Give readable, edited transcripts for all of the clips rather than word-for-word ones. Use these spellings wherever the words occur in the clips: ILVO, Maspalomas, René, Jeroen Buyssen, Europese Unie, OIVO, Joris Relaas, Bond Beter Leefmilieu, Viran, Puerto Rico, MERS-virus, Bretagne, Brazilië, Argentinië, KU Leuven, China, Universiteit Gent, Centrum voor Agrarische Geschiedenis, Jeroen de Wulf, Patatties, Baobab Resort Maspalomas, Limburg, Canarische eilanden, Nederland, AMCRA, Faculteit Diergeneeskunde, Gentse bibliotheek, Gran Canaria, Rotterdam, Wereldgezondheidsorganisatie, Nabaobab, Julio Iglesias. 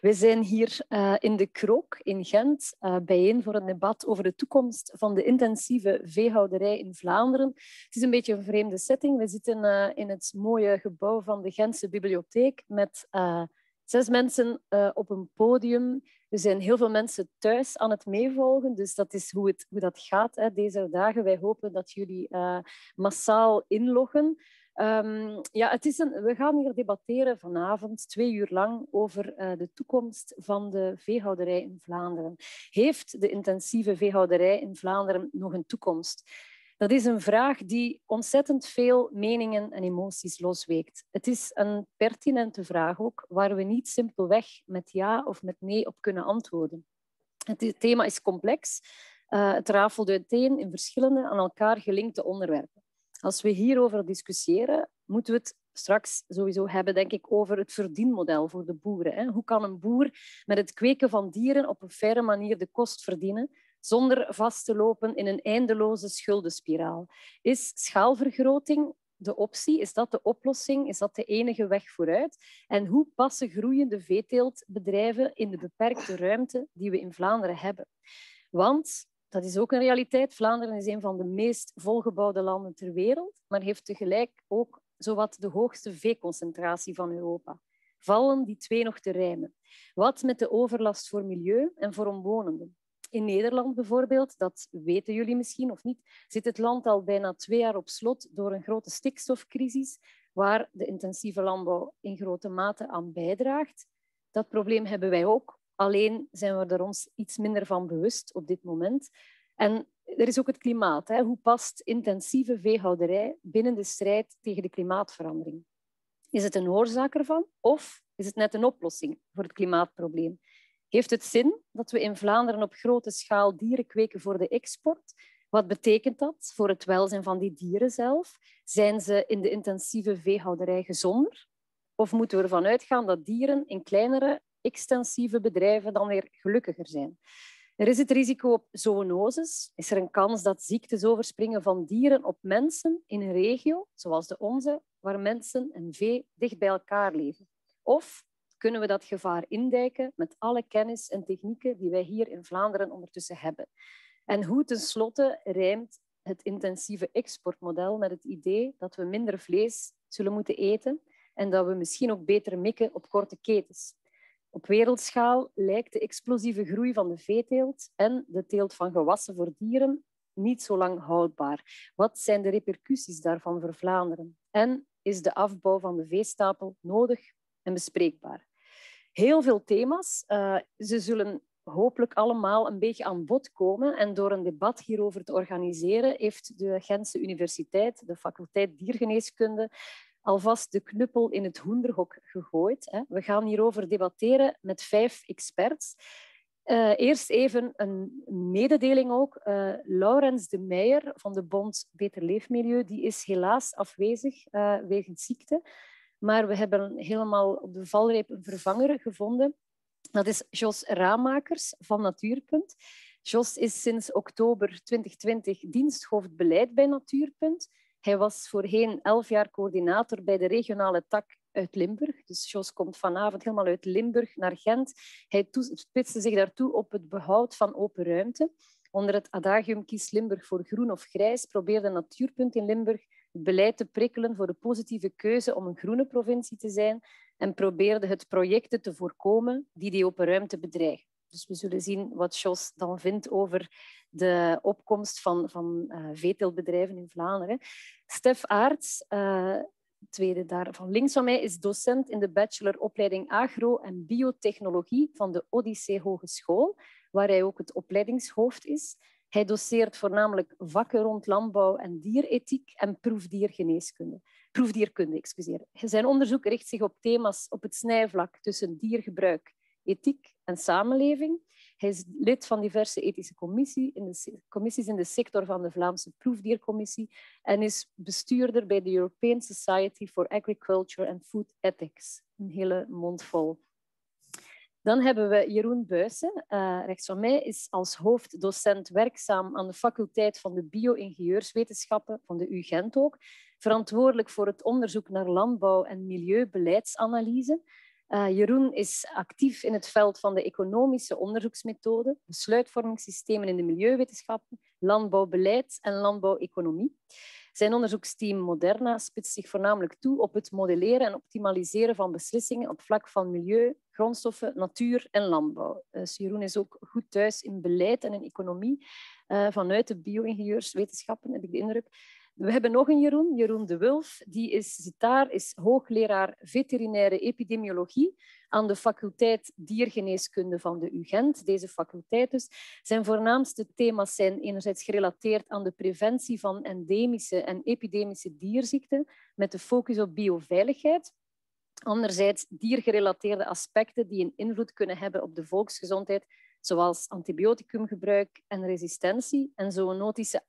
We zijn hier in de Krook in Gent bijeen voor een debat over de toekomst van de intensieve veehouderij in Vlaanderen. Het is een beetje een vreemde setting. We zitten in het mooie gebouw van de Gentse bibliotheek met 6 mensen op een podium. Er zijn heel veel mensen thuis aan het meevolgen, dus dat is hoe dat gaat hè, deze dagen. Wij hopen dat jullie massaal inloggen. Ja, we gaan hier debatteren vanavond 2 uur lang over de toekomst van de veehouderij in Vlaanderen. Heeft de intensieve veehouderij in Vlaanderen nog een toekomst? Dat is een vraag die ontzettend veel meningen en emoties losweekt. Het is een pertinente vraag ook, waar we niet simpelweg met ja of met nee op kunnen antwoorden. Het thema is complex. Het rafelt uiteen in verschillende aan elkaar gelinkte onderwerpen. Als we hierover discussiëren, moeten we het straks sowieso hebben, denk ik, over het verdienmodel voor de boeren. Hoe kan een boer met het kweken van dieren op een faire manier de kost verdienen, zonder vast te lopen in een eindeloze schuldenspiraal? Is schaalvergroting de optie? Is dat de oplossing? Is dat de enige weg vooruit? En hoe passen groeiende veeteeltbedrijven in de beperkte ruimte die we in Vlaanderen hebben? Want... dat is ook een realiteit. Vlaanderen is een van de meest volgebouwde landen ter wereld, maar heeft tegelijk ook zowat de hoogste veeconcentratie van Europa. Vallen die twee nog te rijmen? Wat met de overlast voor milieu en voor omwonenden? In Nederland bijvoorbeeld, dat weten jullie misschien of niet, zit het land al bijna 2 jaar op slot door een grote stikstofcrisis, waar de intensieve landbouw in grote mate aan bijdraagt. Dat probleem hebben wij ook. Alleen zijn we er ons iets minder van bewust op dit moment. En er is ook het klimaat. Hè? Hoe past intensieve veehouderij binnen de strijd tegen de klimaatverandering? Is het een oorzaak ervan of is het net een oplossing voor het klimaatprobleem? Heeft het zin dat we in Vlaanderen op grote schaal dieren kweken voor de export? Wat betekent dat voor het welzijn van die dieren zelf? Zijn ze in de intensieve veehouderij gezonder? Of moeten we ervan uitgaan dat dieren in kleinere extensieve bedrijven dan weer gelukkiger zijn? Er is het risico op zoonoses. Is er een kans dat ziektes overspringen van dieren op mensen in een regio, zoals de onze, waar mensen en vee dicht bij elkaar leven? Of kunnen we dat gevaar indijken met alle kennis en technieken die wij hier in Vlaanderen ondertussen hebben? En hoe tenslotte rijmt het intensieve exportmodel met het idee dat we minder vlees zullen moeten eten en dat we misschien ook beter mikken op korte ketens? Op wereldschaal lijkt de explosieve groei van de veeteelt en de teelt van gewassen voor dieren niet zo lang houdbaar. Wat zijn de repercussies daarvan voor Vlaanderen? En is de afbouw van de veestapel nodig en bespreekbaar? Heel veel thema's. Ze zullen hopelijk allemaal een beetje aan bod komen. En door een debat hierover te organiseren, heeft de Gentse Universiteit, de Faculteit Diergeneeskunde, alvast de knuppel in het hoenderhok gegooid. We gaan hierover debatteren met 5 experts. Eerst even een mededeling ook. Laurens de Meijer van de Bond Beter Leefmilieu, die is helaas afwezig wegens ziekte. Maar we hebben helemaal op de valreep een vervanger gevonden. Dat is Jos Ramakers van Natuurpunt. Jos is sinds oktober 2020 diensthoofd beleid bij Natuurpunt. Hij was voorheen 11 jaar coördinator bij de regionale tak uit Limburg. Dus Jos komt vanavond helemaal uit Limburg naar Gent. Hij spitste zich daartoe op het behoud van open ruimte. Onder het adagium kies Limburg voor groen of grijs probeerde Natuurpunt in Limburg het beleid te prikkelen voor de positieve keuze om een groene provincie te zijn en probeerde het projecten te voorkomen die die open ruimte bedreigen. Dus we zullen zien wat Jos dan vindt over de opkomst van veeteeltbedrijven in Vlaanderen. Stef Aerts, tweede daar van links van mij, is docent in de bacheloropleiding Agro en Biotechnologie van de Odisee Hogeschool, waar hij ook het opleidingshoofd is. Hij doceert voornamelijk vakken rond landbouw en dierethiek en proefdierkunde. Zijn onderzoek richt zich op thema's op het snijvlak tussen diergebruik, ethiek en samenleving. Hij is lid van diverse ethische commissies in de sector van de Vlaamse Proefdiercommissie en is bestuurder bij de European Society for Agriculture and Food Ethics. Een hele mondvol. Dan hebben we Jeroen Buyssen, rechts van mij, is als hoofddocent werkzaam aan de faculteit van de bio-ingenieurswetenschappen van de UGent ook, verantwoordelijk voor het onderzoek naar landbouw en milieubeleidsanalyse. Jeroen is actief in het veld van de economische onderzoeksmethoden, besluitvormingssystemen in de milieuwetenschappen, landbouwbeleid en landbouweconomie. Zijn onderzoeksteam Moderna spitst zich voornamelijk toe op het modelleren en optimaliseren van beslissingen op vlak van milieu, grondstoffen, natuur en landbouw. Dus Jeroen is ook goed thuis in beleid en in economie vanuit de bio-ingenieurswetenschappen, heb ik de indruk. We hebben nog een Jeroen, Jeroen de Wulf. Die is hoogleraar veterinaire epidemiologie aan de Faculteit Diergeneeskunde van de UGent. Deze faculteit dus. Zijn voornaamste thema's zijn enerzijds gerelateerd aan de preventie van endemische en epidemische dierziekten met de focus op bioveiligheid. Anderzijds diergerelateerde aspecten die een invloed kunnen hebben op de volksgezondheid, zoals antibioticumgebruik en resistentie en zoonotische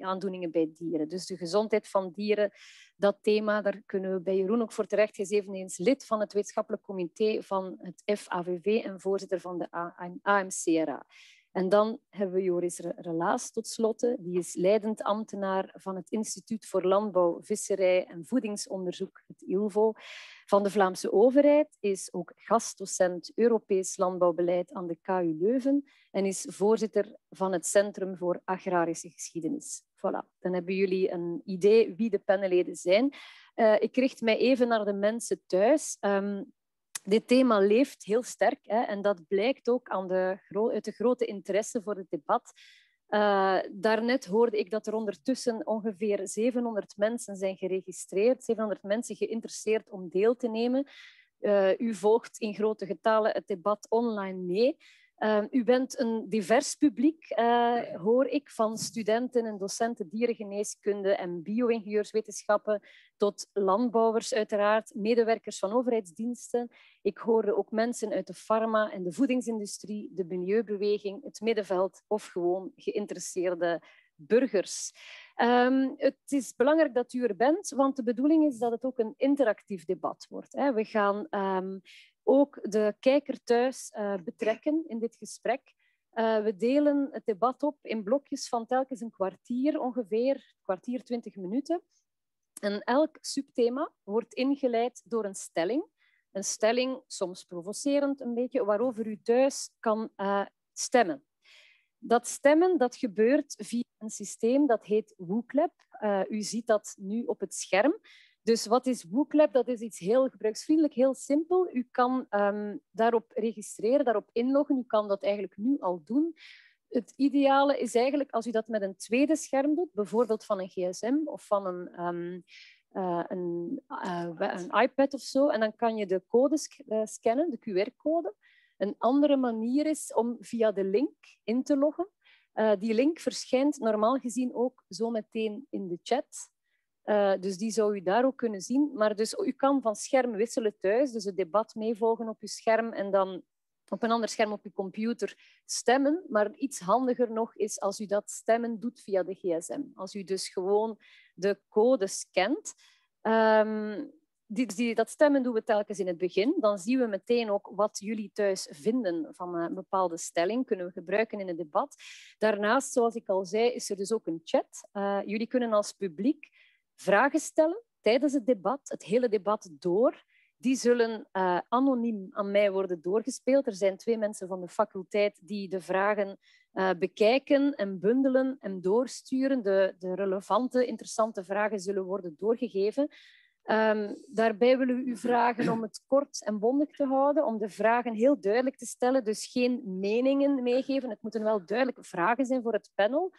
aandoeningen bij dieren. Dus de gezondheid van dieren, dat thema, daar kunnen we bij Jeroen ook voor terecht. Hij is eveneens lid van het wetenschappelijk comité van het FAVV en voorzitter van de AMCRA. En dan hebben we Joris Relaas tot slotte. Die is leidend ambtenaar van het Instituut voor Landbouw, Visserij en Voedingsonderzoek, het ILVO, van de Vlaamse overheid. Is ook gastdocent Europees landbouwbeleid aan de KU Leuven en is voorzitter van het Centrum voor Agrarische Geschiedenis. Voilà, dan hebben jullie een idee wie de panelleden zijn. Ik richt mij even naar de mensen thuis. Dit thema leeft heel sterk, hè, en dat blijkt ook aan uit de grote interesse voor het debat. Daarnet hoorde ik dat er ondertussen ongeveer 700 mensen zijn geregistreerd, 700 mensen geïnteresseerd om deel te nemen. U volgt in grote getalen het debat online mee. U bent een divers publiek, hoor ik, van studenten en docenten dierengeneeskunde en bio-ingenieurswetenschappen tot landbouwers uiteraard, medewerkers van overheidsdiensten. Ik hoorde ook mensen uit de farma- en de voedingsindustrie, de milieubeweging, het middenveld of gewoon geïnteresseerde burgers. Het is belangrijk dat u er bent, want de bedoeling is dat het ook een interactief debat wordt, hè. We gaan ook de kijker thuis betrekken in dit gesprek. We delen het debat op in blokjes van telkens een kwartier, ongeveer een kwartier 20 minuten. En elk subthema wordt ingeleid door een stelling. Een stelling, soms provocerend een beetje, waarover u thuis kan stemmen. Dat stemmen, dat gebeurt via een systeem dat heet Wooclap. U ziet dat nu op het scherm. Dus wat is Wooclap? Dat is iets heel gebruiksvriendelijk, heel simpel. U kan daarop registreren, daarop inloggen. U kan dat eigenlijk nu al doen. Het ideale is eigenlijk als u dat met een tweede scherm doet, bijvoorbeeld van een gsm of van een iPad of zo. En dan kan je de code scannen, de QR-code. Een andere manier is om via de link in te loggen. Die link verschijnt normaal gezien ook zo meteen in de chat. Dus die zou u daar ook kunnen zien. Maar dus, u kan van scherm wisselen thuis, dus het debat meevolgen op uw scherm en dan op een ander scherm op uw computer stemmen. Maar iets handiger nog is als u dat stemmen doet via de gsm. Als u dus gewoon de code scant. Dat stemmen doen we telkens in het begin. Dan zien we meteen ook wat jullie thuis vinden van een bepaalde stelling. Kunnen we gebruiken in het debat. Daarnaast, zoals ik al zei, is er dus ook een chat. Jullie kunnen als publiek vragen stellen tijdens het debat, het hele debat door. Die zullen anoniem aan mij worden doorgespeeld. Er zijn 2 mensen van de faculteit die de vragen bekijken en bundelen en doorsturen. De relevante, interessante vragen zullen worden doorgegeven. Daarbij willen we u vragen om het kort en bondig te houden, om de vragen heel duidelijk te stellen. Dus geen meningen meegeven. Het moeten wel duidelijke vragen zijn voor het panel.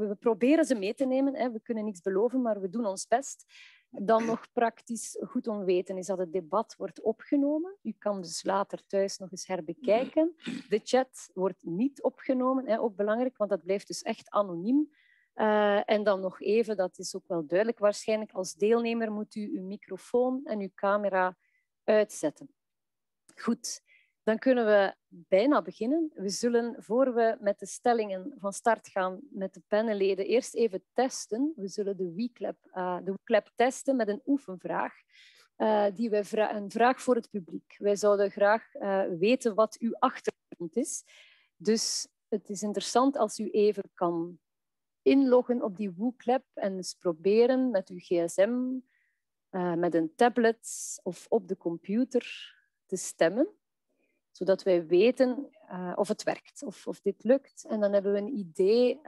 We proberen ze mee te nemen, hè. We kunnen niks beloven, maar we doen ons best. Dan nog praktisch goed om weten is dat het debat wordt opgenomen. U kan dus later thuis nog eens herbekijken. De chat wordt niet opgenomen, hè. Ook belangrijk, want dat blijft dus echt anoniem. En dan nog even, dat is ook wel duidelijk waarschijnlijk, als deelnemer moet u uw microfoon en uw camera uitzetten. Goed. Dan kunnen we bijna beginnen. We zullen, voor we met de stellingen van start gaan met de panelleden, eerst even testen. We zullen de Wooclap testen met een oefenvraag. Een vraag voor het publiek. Wij zouden graag weten wat uw achtergrond is. Dus het is interessant als u even kan inloggen op die Wooclap en eens proberen met uw gsm met een tablet of op de computer te stemmen, zodat wij weten of het werkt, of dit lukt. En dan hebben we een idee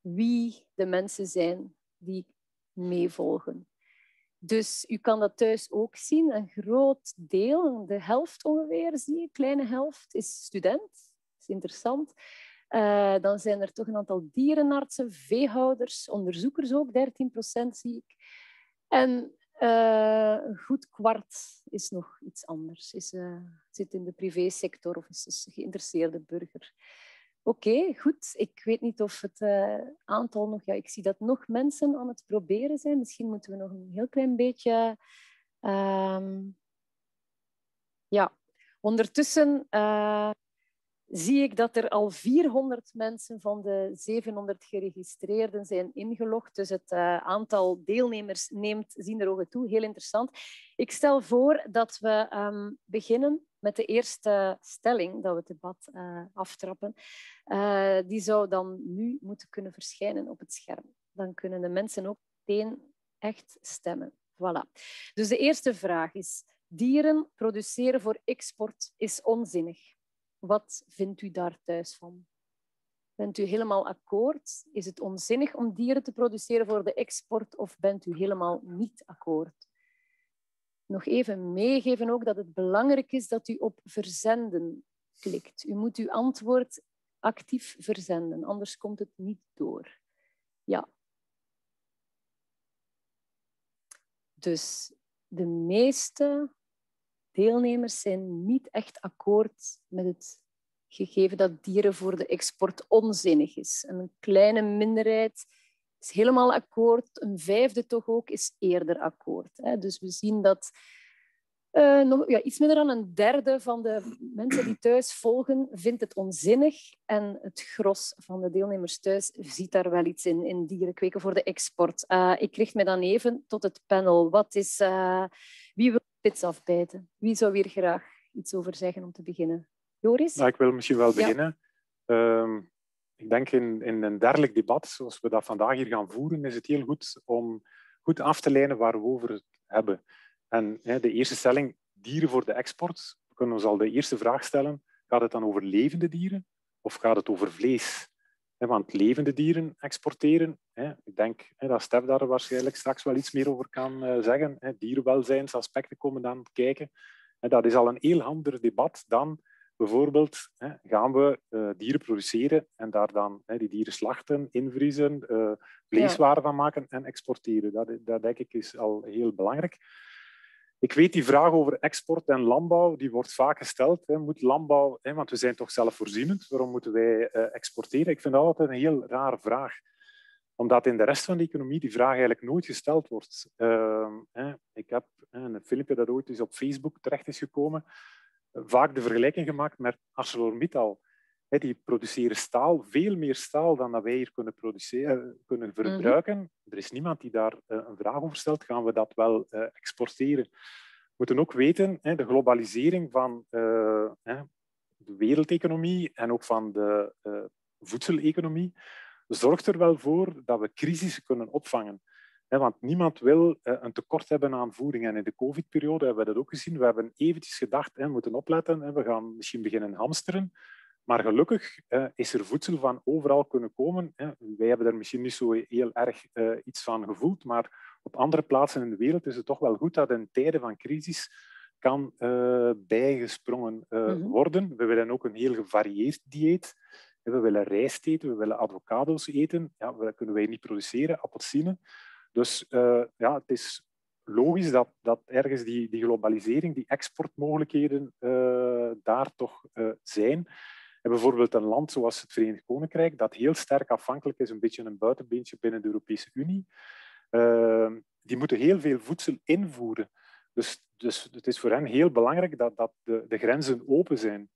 wie de mensen zijn die meevolgen. Dus u kan dat thuis ook zien. Een groot deel, de helft ongeveer, zie je, een kleine helft, is student. Dat is interessant. Dan zijn er toch een aantal dierenartsen, veehouders, onderzoekers ook, 13% zie ik. En een goed kwart is nog iets anders. Zit in de privésector of is dus een geïnteresseerde burger. Oké, goed. Ik weet niet of het aantal nog... Ja, ik zie dat nog mensen aan het proberen zijn. Misschien moeten we nog een heel klein beetje... Ja, ondertussen... zie ik dat er al 400 mensen van de 700 geregistreerden zijn ingelogd. Dus het aantal deelnemers neemt zienderogen toe. Heel interessant. Ik stel voor dat we beginnen met de eerste stelling, dat we het debat aftrappen. Die zou dan nu moeten kunnen verschijnen op het scherm. Dan kunnen de mensen ook meteen echt stemmen. Voilà. Dus de eerste vraag is: dieren produceren voor export is onzinnig. Wat vindt u daar thuis van? Bent u helemaal akkoord? Is het onzinnig om dieren te produceren voor de export of bent u helemaal niet akkoord? Nog even meegeven ook dat het belangrijk is dat u op verzenden klikt. U moet uw antwoord actief verzenden, anders komt het niet door. Ja. Dus de meeste... deelnemers zijn niet echt akkoord met het gegeven dat dieren voor de export onzinnig is. Een kleine minderheid is helemaal akkoord. Een vijfde toch ook is eerder akkoord. Dus we zien dat iets minder dan een derde van de mensen die thuis volgen vindt het onzinnig. En het gros van de deelnemers thuis ziet daar wel iets in dieren kweken voor de export. Ik richt me dan even tot het panel. Wat is... Wie wil spits afbijten? Wie zou hier graag iets over zeggen om te beginnen? Joris? Nou, ik wil misschien wel beginnen. Ja. Ik denk in een dergelijk debat, zoals we dat vandaag hier gaan voeren, is het heel goed om goed af te lijnen waar we over het hebben. En de eerste stelling, dieren voor de export. We kunnen ons al de eerste vraag stellen, gaat het dan over levende dieren of gaat het over vlees? Want levende dieren exporteren, ik denk dat Stef daar waarschijnlijk straks wel iets meer over kan zeggen. Dierenwelzijnsaspecten komen dan kijken. Dat is al een heel ander debat dan bijvoorbeeld, gaan we dieren produceren en daar dan die dieren slachten, invriezen, vleeswaren van maken en exporteren. Dat denk ik is al heel belangrijk. Ik weet die vraag over export en landbouw, die wordt vaak gesteld. Moet landbouw, want we zijn toch zelfvoorzienend, waarom moeten wij exporteren? Ik vind dat altijd een heel rare vraag, omdat in de rest van de economie die vraag eigenlijk nooit gesteld wordt. Ik heb een filmpje dat ooit eens op Facebook terecht is gekomen, vaak de vergelijking gemaakt met ArcelorMittal. Die produceren staal, veel meer staal dan dat wij hier kunnen verbruiken. Er is niemand die daar een vraag over stelt. Gaan we dat wel exporteren? We moeten ook weten, de globalisering van de wereldeconomie en ook van de voedseleconomie zorgt er wel voor dat we crisissen kunnen opvangen. Want niemand wil een tekort hebben aan voeding. En in de COVID-periode hebben we dat ook gezien. We hebben eventjes gedacht, we moeten opletten. We gaan misschien beginnen hamsteren. Maar gelukkig is er voedsel van overal kunnen komen. Wij hebben daar misschien niet zo heel erg iets van gevoeld, maar op andere plaatsen in de wereld is het toch wel goed dat in tijden van crisis kan bijgesprongen worden. We willen ook een heel gevarieerd dieet. We willen rijst eten, we willen avocado's eten. Ja, dat kunnen wij niet produceren, appelsine. Dus het is logisch dat ergens die globalisering, die exportmogelijkheden daar toch zijn. En bijvoorbeeld een land zoals het Verenigd Koninkrijk, dat heel sterk afhankelijk is, een beetje een buitenbeentje binnen de Europese Unie, die moeten heel veel voedsel invoeren. Dus het is voor hen heel belangrijk dat de grenzen open zijn.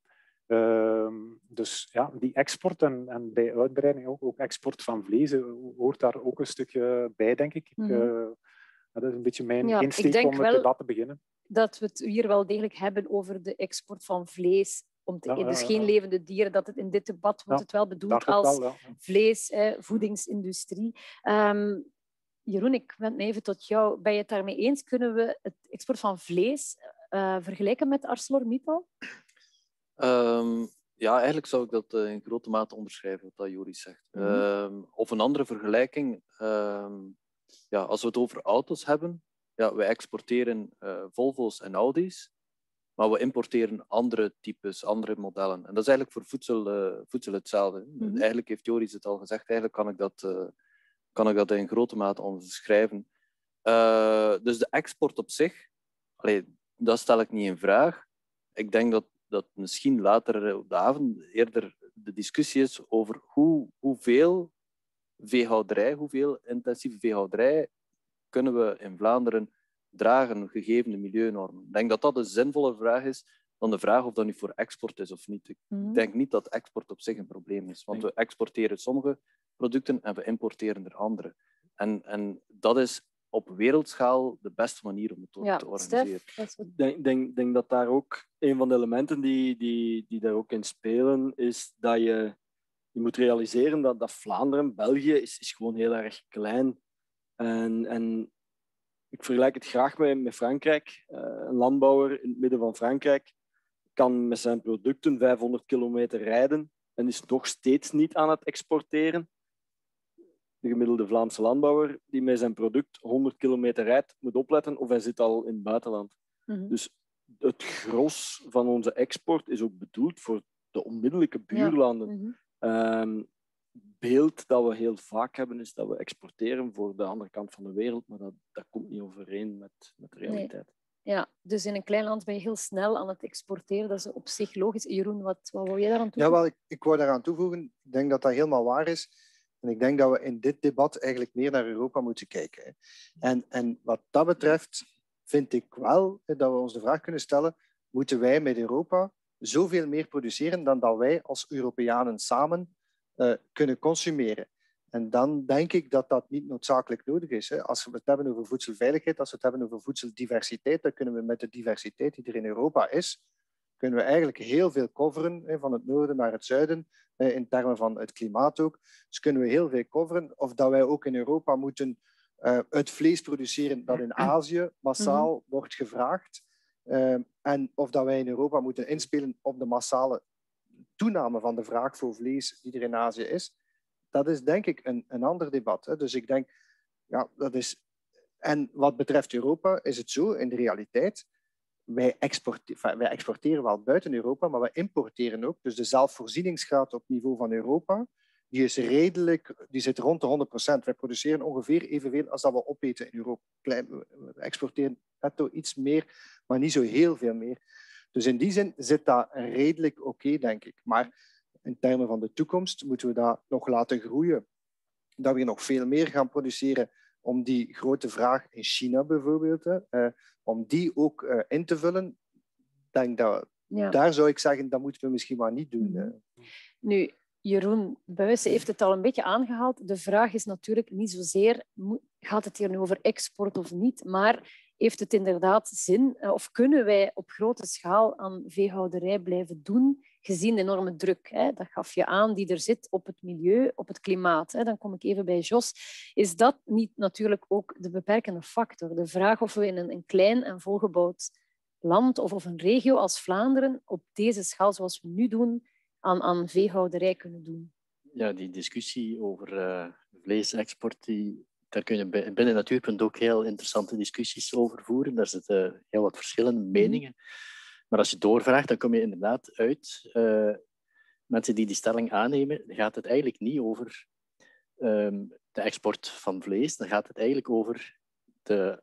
Die export en bij uitbreiding ook export van vlees hoort daar ook een stukje bij, denk ik. Dat is een beetje mijn insteek om het debat te beginnen. Dat we het hier wel degelijk hebben over de export van vlees. Dus geen levende dieren, dat het in dit debat wordt het wel bedoeld als vlees, voedingsindustrie. Jeroen, ik wend even tot jou. Ben je het daarmee eens? Kunnen we het export van vlees vergelijken met ArcelorMittal? Ja, eigenlijk zou ik dat in grote mate onderschrijven, wat dat Joris zegt. Of een andere vergelijking. Ja, als we het over auto's hebben. Ja, we exporteren Volvo's en Audi's. Maar we importeren andere types, andere modellen. En dat is eigenlijk voor voedsel, hetzelfde. Eigenlijk heeft Joris het al gezegd. Eigenlijk kan ik dat in grote mate onderschrijven. Dus de export op zich, dat stel ik niet in vraag. Ik denk dat misschien later op de avond eerder de discussie is over hoeveel veehouderij, hoeveel intensieve veehouderij kunnen we in Vlaanderen dragen gegeven de milieunormen. Ik denk dat dat een zinvolle vraag is dan de vraag of dat nu voor export is of niet. Ik denk niet dat export op zich een probleem is, want we exporteren sommige producten en we importeren er andere. En dat is op wereldschaal de beste manier om het te organiseren. Ik denk dat daar ook een van de elementen die daar ook in spelen, is dat je moet realiseren dat Vlaanderen, België, is gewoon heel erg klein. En ik vergelijk het graag met Frankrijk. Een landbouwer in het midden van Frankrijk kan met zijn producten 500 kilometer rijden en is nog steeds niet aan het exporteren. De gemiddelde Vlaamse landbouwer die met zijn product 100 kilometer rijdt, moet opletten of hij zit al in het buitenland. Dus het gros van onze export is ook bedoeld voor de onmiddellijke buurlanden. Het beeld dat we heel vaak hebben is dat we exporteren voor de andere kant van de wereld, maar dat komt niet overeen met de realiteit. Nee. Ja, dus in een klein land ben je heel snel aan het exporteren. Dat is op zich logisch. Jeroen, wat wou jij daaraan toevoegen? Ja, ik wou daaraan toevoegen. Ik denk dat dat helemaal waar is. En ik denk dat we in dit debat eigenlijk meer naar Europa moeten kijken. Hè. En wat dat betreft vind ik wel dat we ons de vraag kunnen stellen, moeten wij met Europa zoveel meer produceren dan dat wij als Europeanen samen kunnen consumeren. En dan denk ik dat dat niet noodzakelijk nodig is. Hè. Als we het hebben over voedselveiligheid, als we het hebben over voedseldiversiteit, dan kunnen we met de diversiteit die er in Europa is, kunnen we eigenlijk heel veel coveren, hè, van het noorden naar het zuiden, in termen van het klimaat ook. Dus kunnen we heel veel coveren. Of dat wij ook in Europa moeten het vlees produceren dat in Azië massaal wordt gevraagd. En of dat wij in Europa moeten inspelen op de massale toename van de vraag voor vlees die er in Azië is, dat is denk ik een ander debat. Hè. Dus ik denk, ja, dat is... En wat betreft Europa is het zo, in de realiteit, wij exporteren wel buiten Europa, maar we importeren ook. Dus de zelfvoorzieningsgraad op niveau van Europa, die is redelijk, die zit rond de 100%. Wij produceren ongeveer evenveel als dat we opeten in Europa. We exporteren netto iets meer, maar niet zo heel veel meer. Dus in die zin zit dat redelijk oké, denk ik. Maar in termen van de toekomst moeten we dat nog laten groeien. Dat we nog veel meer gaan produceren om die grote vraag in China bijvoorbeeld, om die ook in te vullen. Denk dat, daar zou ik zeggen, dat moeten we misschien maar niet doen. Nu, Jeroen Buyssen heeft het al een beetje aangehaald. De vraag is natuurlijk niet zozeer, gaat het hier nu over export of niet, maar... Heeft het inderdaad zin of kunnen wij op grote schaal aan veehouderij blijven doen, gezien de enorme druk, hè? Dat gaf je aan, die er zit op het milieu, op het klimaat. Hè? Dan kom ik even bij Jos. Is dat niet natuurlijk ook de beperkende factor? De vraag of we in een klein en volgebouwd land of een regio als Vlaanderen op deze schaal, zoals we nu doen, aan veehouderij kunnen doen? Ja, die discussie over vleesexport... Daar kun je binnen Natuurpunt ook heel interessante discussies over voeren. Daar zitten heel wat verschillende meningen. Maar als je doorvraagt, dan kom je inderdaad uit. Mensen die stelling aannemen, gaat het eigenlijk niet over de export van vlees. Dan gaat het eigenlijk over de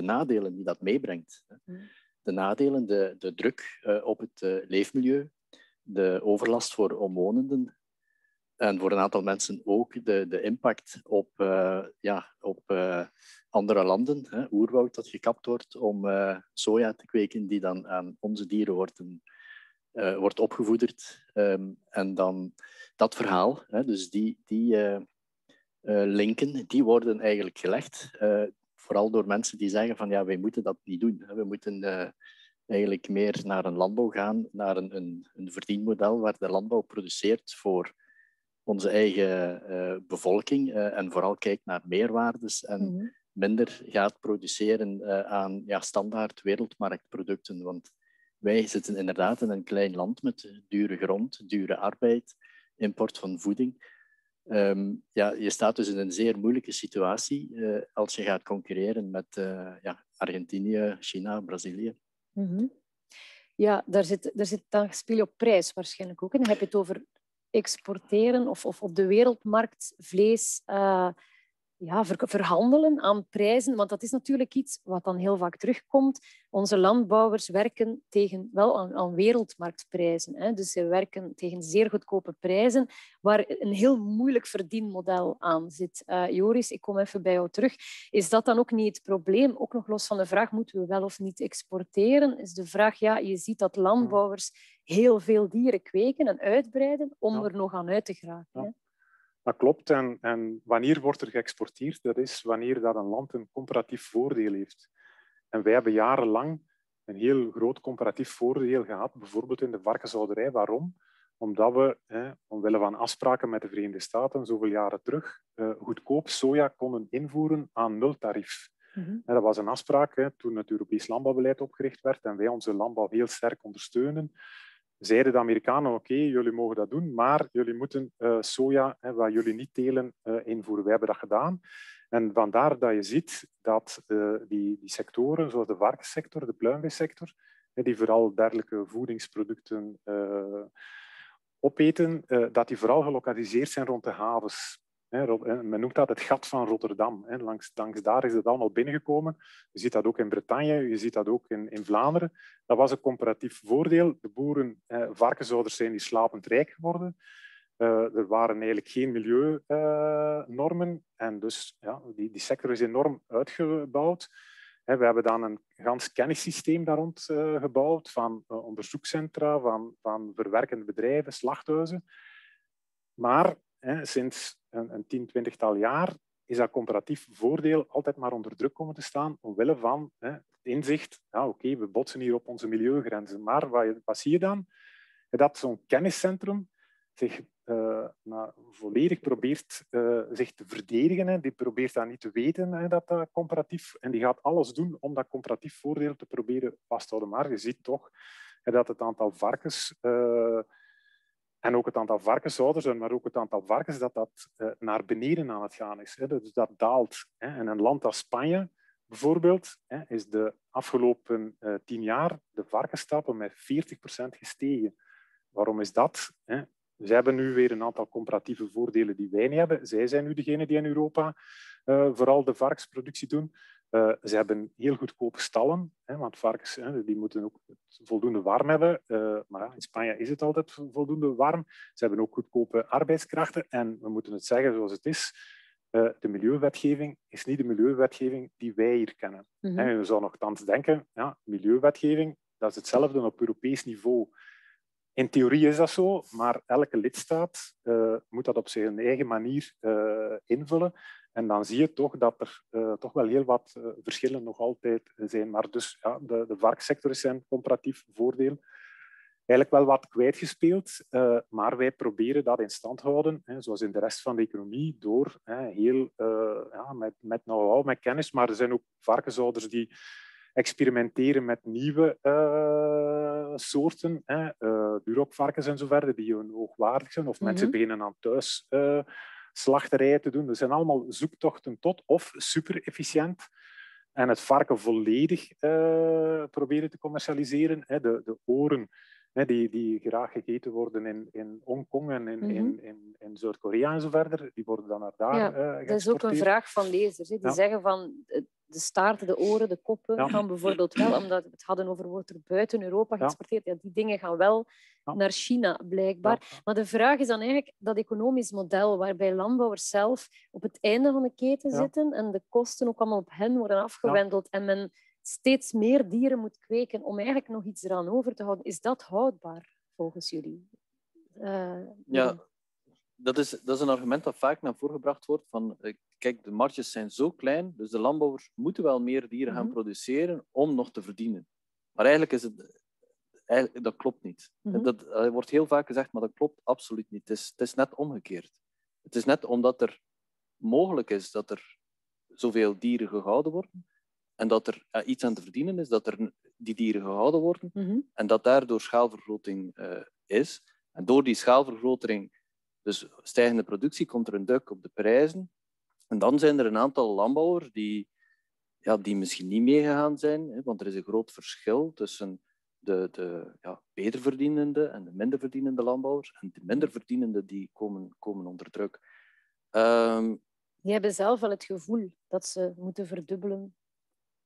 nadelen die dat meebrengt. De nadelen, de druk op het leefmilieu, de overlast voor omwonenden. En voor een aantal mensen ook de impact op andere landen. Hè, oerwoud dat gekapt wordt om soja te kweken, die dan aan onze dieren wordt opgevoederd. En dan dat verhaal, hè, dus die linken, die worden eigenlijk gelegd. Vooral door mensen die zeggen van ja, wij moeten dat niet doen. Hè, we moeten... eigenlijk meer naar een landbouw gaan, naar een verdienmodel waar de landbouw produceert voor... onze eigen bevolking en vooral kijkt naar meerwaardes en minder gaat produceren aan standaard wereldmarktproducten. Want wij zitten inderdaad in een klein land met dure grond, dure arbeid, import van voeding. Je staat dus in een zeer moeilijke situatie als je gaat concurreren met Argentinië, China, Brazilië. Ja, daar zit dan speel op prijs waarschijnlijk ook. En dan heb je het over exporteren of op de wereldmarkt vlees verhandelen aan prijzen. Want dat is natuurlijk iets wat dan heel vaak terugkomt. Onze landbouwers werken aan wereldmarktprijzen. Hè. Dus ze werken tegen zeer goedkope prijzen, waar een heel moeilijk verdienmodel aan zit. Joris, ik kom even bij jou terug. Is dat dan ook niet het probleem? Ook nog los van de vraag, moeten we wel of niet exporteren? Is de vraag, je ziet dat landbouwers heel veel dieren kweken en uitbreiden om er nog aan uit te geraken. Hè. Dat klopt. En wanneer wordt er geëxporteerd? Dat is wanneer dat een land een comparatief voordeel heeft. En wij hebben jarenlang een heel groot comparatief voordeel gehad, bijvoorbeeld in de varkenshouderij. Waarom? Omdat we, omwille van afspraken met de Verenigde Staten, zoveel jaren terug, goedkoop soja konden invoeren aan nultarief. Dat was een afspraak toen het Europees landbouwbeleid opgericht werd en wij onze landbouw heel sterk ondersteunen. Zeiden de Amerikanen, oké, jullie mogen dat doen, maar jullie moeten soja, waar jullie niet telen, invoeren. Wij hebben dat gedaan. En vandaar dat je ziet dat die sectoren, zoals de varkenssector, de pluimveesector, die vooral dergelijke voedingsproducten opeten, dat die vooral gelokaliseerd zijn rond de havens. Men noemt dat het gat van Rotterdam. Langs daar is het allemaal binnengekomen. Je ziet dat ook in Bretagne, je ziet dat ook in Vlaanderen. Dat was een comparatief voordeel. De boeren, varkenshouders zijn die slapend rijk geworden. Er waren eigenlijk geen milieunormen. En dus die sector is enorm uitgebouwd. We hebben dan een gans kennissysteem daar rond gebouwd, van onderzoekscentra, van verwerkende bedrijven, slachthuizen. Maar sinds een 10-20-tal jaar is dat comparatief voordeel altijd maar onder druk komen te staan, omwille van het inzicht, we botsen hier op onze milieugrenzen. Maar wat zie je dan? Dat zo'n kenniscentrum zich volledig probeert zich te verdedigen. Die probeert dat niet te weten, dat comparatief. En die gaat alles doen om dat comparatief voordeel te proberen vast te houden. Maar je ziet toch dat het aantal varkens... En ook het aantal varkenshouders, maar ook het aantal varkens, dat naar beneden aan het gaan is. Dus dat daalt. En een land als Spanje, bijvoorbeeld, is de afgelopen 10 jaar de varkenstappen met 40% gestegen. Waarom is dat? Zij hebben nu weer een aantal comparatieve voordelen die wij niet hebben. Zij zijn nu degene die in Europa vooral de varkensproductie doen. Ze hebben heel goedkope stallen, want varkens die moeten ook voldoende warm hebben. Maar in Spanje is het altijd voldoende warm. Ze hebben ook goedkope arbeidskrachten. En we moeten het zeggen zoals het is. De milieuwetgeving is niet de milieuwetgeving die wij hier kennen. En je zou nogthans denken, milieuwetgeving, dat is hetzelfde op Europees niveau. In theorie is dat zo, maar elke lidstaat moet dat op zijn eigen manier invullen. En dan zie je toch dat er toch wel heel wat verschillen nog altijd zijn. Maar dus de varkenssector is zijn comparatief voordeel eigenlijk wel wat kwijtgespeeld. Maar wij proberen dat in stand te houden, zoals in de rest van de economie, door heel met know-how, met kennis. Maar er zijn ook varkenshouders die experimenteren met nieuwe soorten, duurokvarkens en zo verder, die hoogwaardig zijn. Of mensen beginnen aan thuis slachterij te doen. Dat zijn allemaal zoektochten tot of super efficiënt en het varken volledig proberen te commercialiseren. De oren die graag gegeten worden in Hongkong en in Zuid-Korea en zo verder, die worden dan naar daar geëxporteerd. Dat is ook een vraag van lezers. Die zeggen van de staarten, de oren, de koppen gaan bijvoorbeeld wel, omdat we het hadden over wordt er buiten Europa geëxporteerd. Ja, die dingen gaan wel naar China, blijkbaar. Maar de vraag is dan eigenlijk dat economisch model waarbij landbouwers zelf op het einde van de keten zitten en de kosten ook allemaal op hen worden afgewendeld en men steeds meer dieren moet kweken om eigenlijk nog iets eraan over te houden. Is dat houdbaar, volgens jullie? Dat is een argument dat vaak naar voren gebracht wordt van kijk, de marges zijn zo klein, dus de landbouwers moeten wel meer dieren gaan produceren om nog te verdienen. Maar eigenlijk is het eigenlijk, dat klopt niet. Mm-hmm. Dat wordt heel vaak gezegd, maar dat klopt absoluut niet. Het is net omgekeerd. Het is net omdat er mogelijk is dat er zoveel dieren gehouden worden en dat er iets aan te verdienen is, dat er die dieren gehouden worden mm-hmm. en dat daardoor schaalvergroting is. En door die schaalvergroting, dus stijgende productie, komt er een duik op de prijzen. En dan zijn er een aantal landbouwers die misschien niet meegegaan zijn, hè, want er is een groot verschil tussen de beter verdienende en de minder verdienende landbouwers. En de minder verdienende die komen onder druk. Die hebben zelf wel het gevoel dat ze moeten verdubbelen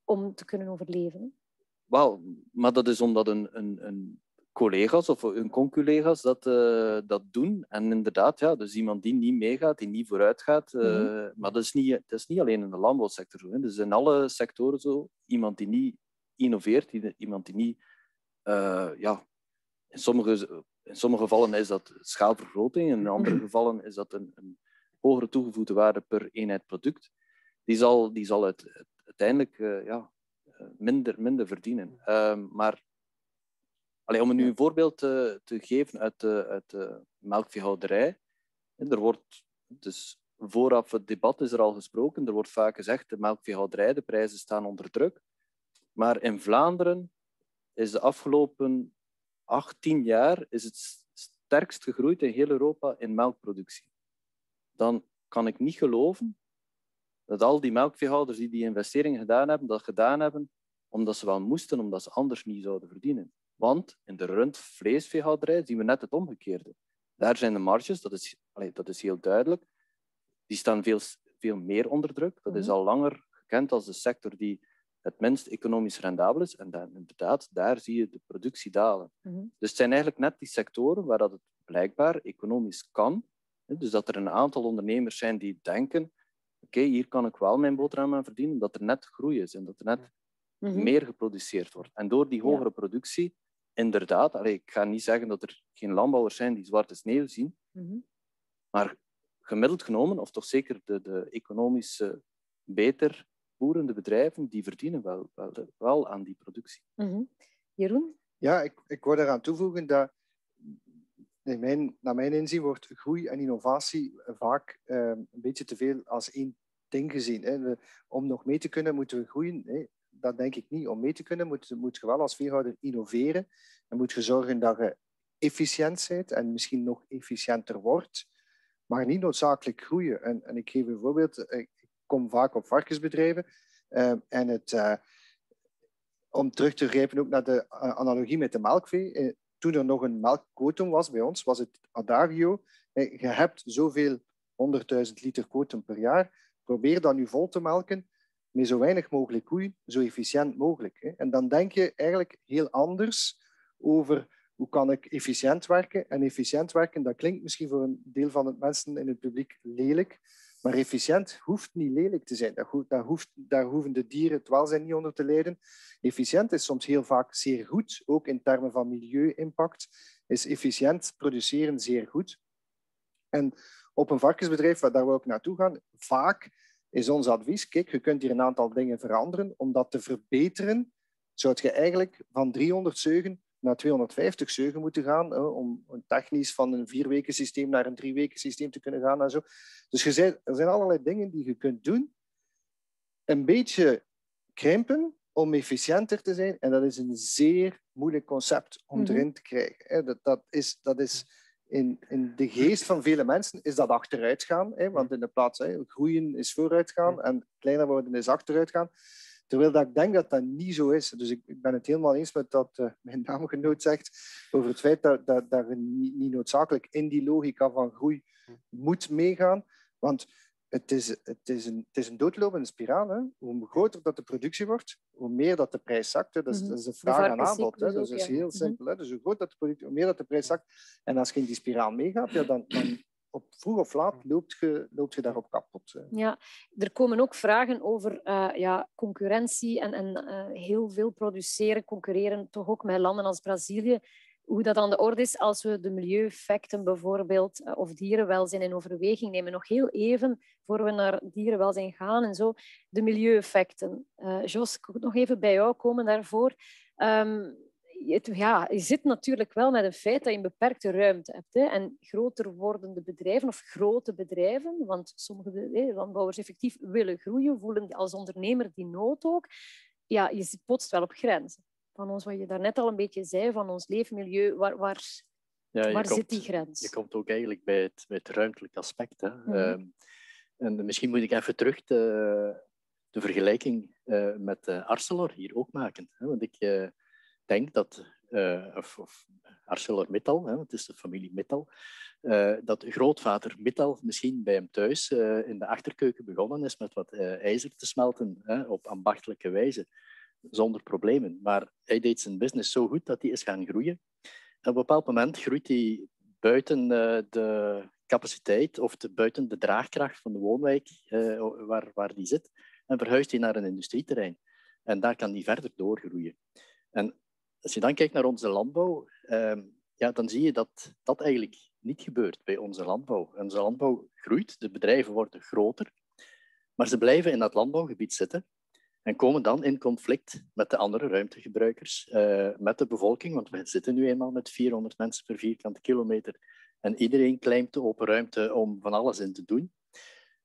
om te kunnen overleven. Wel, maar dat is omdat een collega's of hun conculega's dat doen. En inderdaad, dus iemand die niet meegaat, die niet vooruit gaat. Mm-hmm. Maar dat is niet alleen in de landbouwsector zo. Hè. Dat is in alle sectoren zo. Iemand die niet innoveert, iemand die niet... In sommige gevallen is dat schaalvergroting. In andere gevallen is dat een hogere toegevoegde waarde per eenheid product. Die zal het uiteindelijk minder verdienen. Maar om nu een voorbeeld te geven uit de melkveehouderij. Er wordt, dus vooraf het debat is er al gesproken. Er wordt vaak gezegd, de melkveehouderij, de prijzen staan onder druk. Maar in Vlaanderen is de afgelopen 18 jaar is het sterkst gegroeid in heel Europa in melkproductie. Dan kan ik niet geloven dat al die melkveehouders die investeringen gedaan hebben omdat ze wel moesten, omdat ze anders niet zouden verdienen. Want in de rundvleesveehouderij zien we net het omgekeerde. Daar zijn de marges, dat is heel duidelijk, die staan veel, veel meer onder druk. Dat is al langer gekend als de sector die het minst economisch rendabel is. En dan, inderdaad, daar zie je de productie dalen. Mm-hmm. Dus het zijn eigenlijk net die sectoren waar dat het blijkbaar economisch kan. Dus dat er een aantal ondernemers zijn die denken, oké, hier kan ik wel mijn boterham aan verdienen, dat er net groei is en dat er net meer geproduceerd wordt. En door die hogere productie, inderdaad, ik ga niet zeggen dat er geen landbouwers zijn die zwarte sneeuw zien, maar gemiddeld genomen, of toch zeker de economische beter boerende bedrijven, die verdienen wel aan die productie. Mm-hmm. Jeroen? Ja, ik wil eraan toevoegen dat naar mijn inzien wordt groei en innovatie vaak een beetje te veel als één ding gezien. Hè. Om nog mee te kunnen moeten we groeien. Hè. Dat denk ik niet. Om mee te kunnen moet je wel als veehouder innoveren. En moet je zorgen dat je efficiënt bent en misschien nog efficiënter wordt. Maar niet noodzakelijk groeien. En ik geef een voorbeeld. Ik kom vaak op varkensbedrijven. Om terug te grijpen ook naar de analogie met de melkvee. Toen er nog een melkquotum was bij ons, was het adagio. Je hebt zoveel 100.000 liter quotum per jaar. Probeer dat nu vol te melken met zo weinig mogelijk koeien, zo efficiënt mogelijk. Hè. En dan denk je eigenlijk heel anders over hoe kan ik efficiënt werken. En efficiënt werken, dat klinkt misschien voor een deel van de mensen in het publiek lelijk. Maar efficiënt hoeft niet lelijk te zijn. Daar hoeven de dieren het welzijn niet onder te lijden. Efficiënt is soms heel vaak zeer goed, ook in termen van milieu-impact. Is efficiënt produceren zeer goed. En op een varkensbedrijf, daar wil ik naartoe gaan, vaak is ons advies, kijk, je kunt hier een aantal dingen veranderen. Om dat te verbeteren, zou je eigenlijk van 300 zeugen naar 250 zeugen moeten gaan, om technisch van een 4-weken systeem naar een 3-weken systeem te kunnen gaan en zo. Dus er zijn allerlei dingen die je kunt doen. Een beetje krimpen om efficiënter te zijn, en dat is een zeer moeilijk concept om erin te krijgen. Dat is in de geest van vele mensen is dat achteruitgaan, want in de plaats groeien is vooruitgaan en kleiner worden is achteruitgaan. Terwijl dat ik denk dat dat niet zo is. Dus ik ben het helemaal eens met wat mijn naamgenoot zegt over het feit dat je niet noodzakelijk in die logica van groei moet meegaan. Want het is een doodlopende spiraal. Hè. Hoe groter dat de productie wordt, hoe meer dat de prijs zakt. Hè. Dat is een vraag aan aanbod. Hè. Dat is heel simpel. Hè. Dus hoe groter de productie, hoe meer dat de prijs zakt. En als je in die spiraal meegaat, dan vroeg of laat loopt je daarop kapot. Ja, er komen ook vragen over concurrentie en heel veel produceren, concurreren toch ook met landen als Brazilië. Hoe dat aan de orde is als we de milieueffecten bijvoorbeeld of dierenwelzijn in overweging nemen. Nog heel even voor we naar dierenwelzijn gaan en zo. De milieueffecten. Jos, ik wil nog even bij jou komen daarvoor. je zit natuurlijk wel met een feit dat je een beperkte ruimte hebt. Hè. En groter wordende bedrijven of grote bedrijven, want sommige landbouwers effectief willen groeien, voelen als ondernemer die nood ook. Ja, je botst wel op grenzen. Van ons, wat je daarnet al een beetje zei, van ons leefmilieu, waar zit die grens? Je komt ook eigenlijk bij het ruimtelijk aspect. Hè. Mm-hmm. En misschien moet ik even terug de vergelijking met Arcelor hier ook maken. Hè, want ik denk dat ArcelorMittal, het is de familie Mittal, dat grootvader Mittal misschien bij hem thuis in de achterkeuken begonnen is met wat ijzer te smelten op ambachtelijke wijze, zonder problemen. Maar hij deed zijn business zo goed dat hij is gaan groeien. En op een bepaald moment groeit hij buiten de capaciteit of buiten de draagkracht van de woonwijk waar hij zit en verhuist hij naar een industrieterrein. En daar kan hij verder doorgroeien. En als je dan kijkt naar onze landbouw, dan zie je dat dat eigenlijk niet gebeurt bij onze landbouw. Onze landbouw groeit, de bedrijven worden groter, maar ze blijven in dat landbouwgebied zitten en komen dan in conflict met de andere ruimtegebruikers, met de bevolking, want we zitten nu eenmaal met 400 mensen per vierkante kilometer en iedereen claimt de open ruimte om van alles in te doen.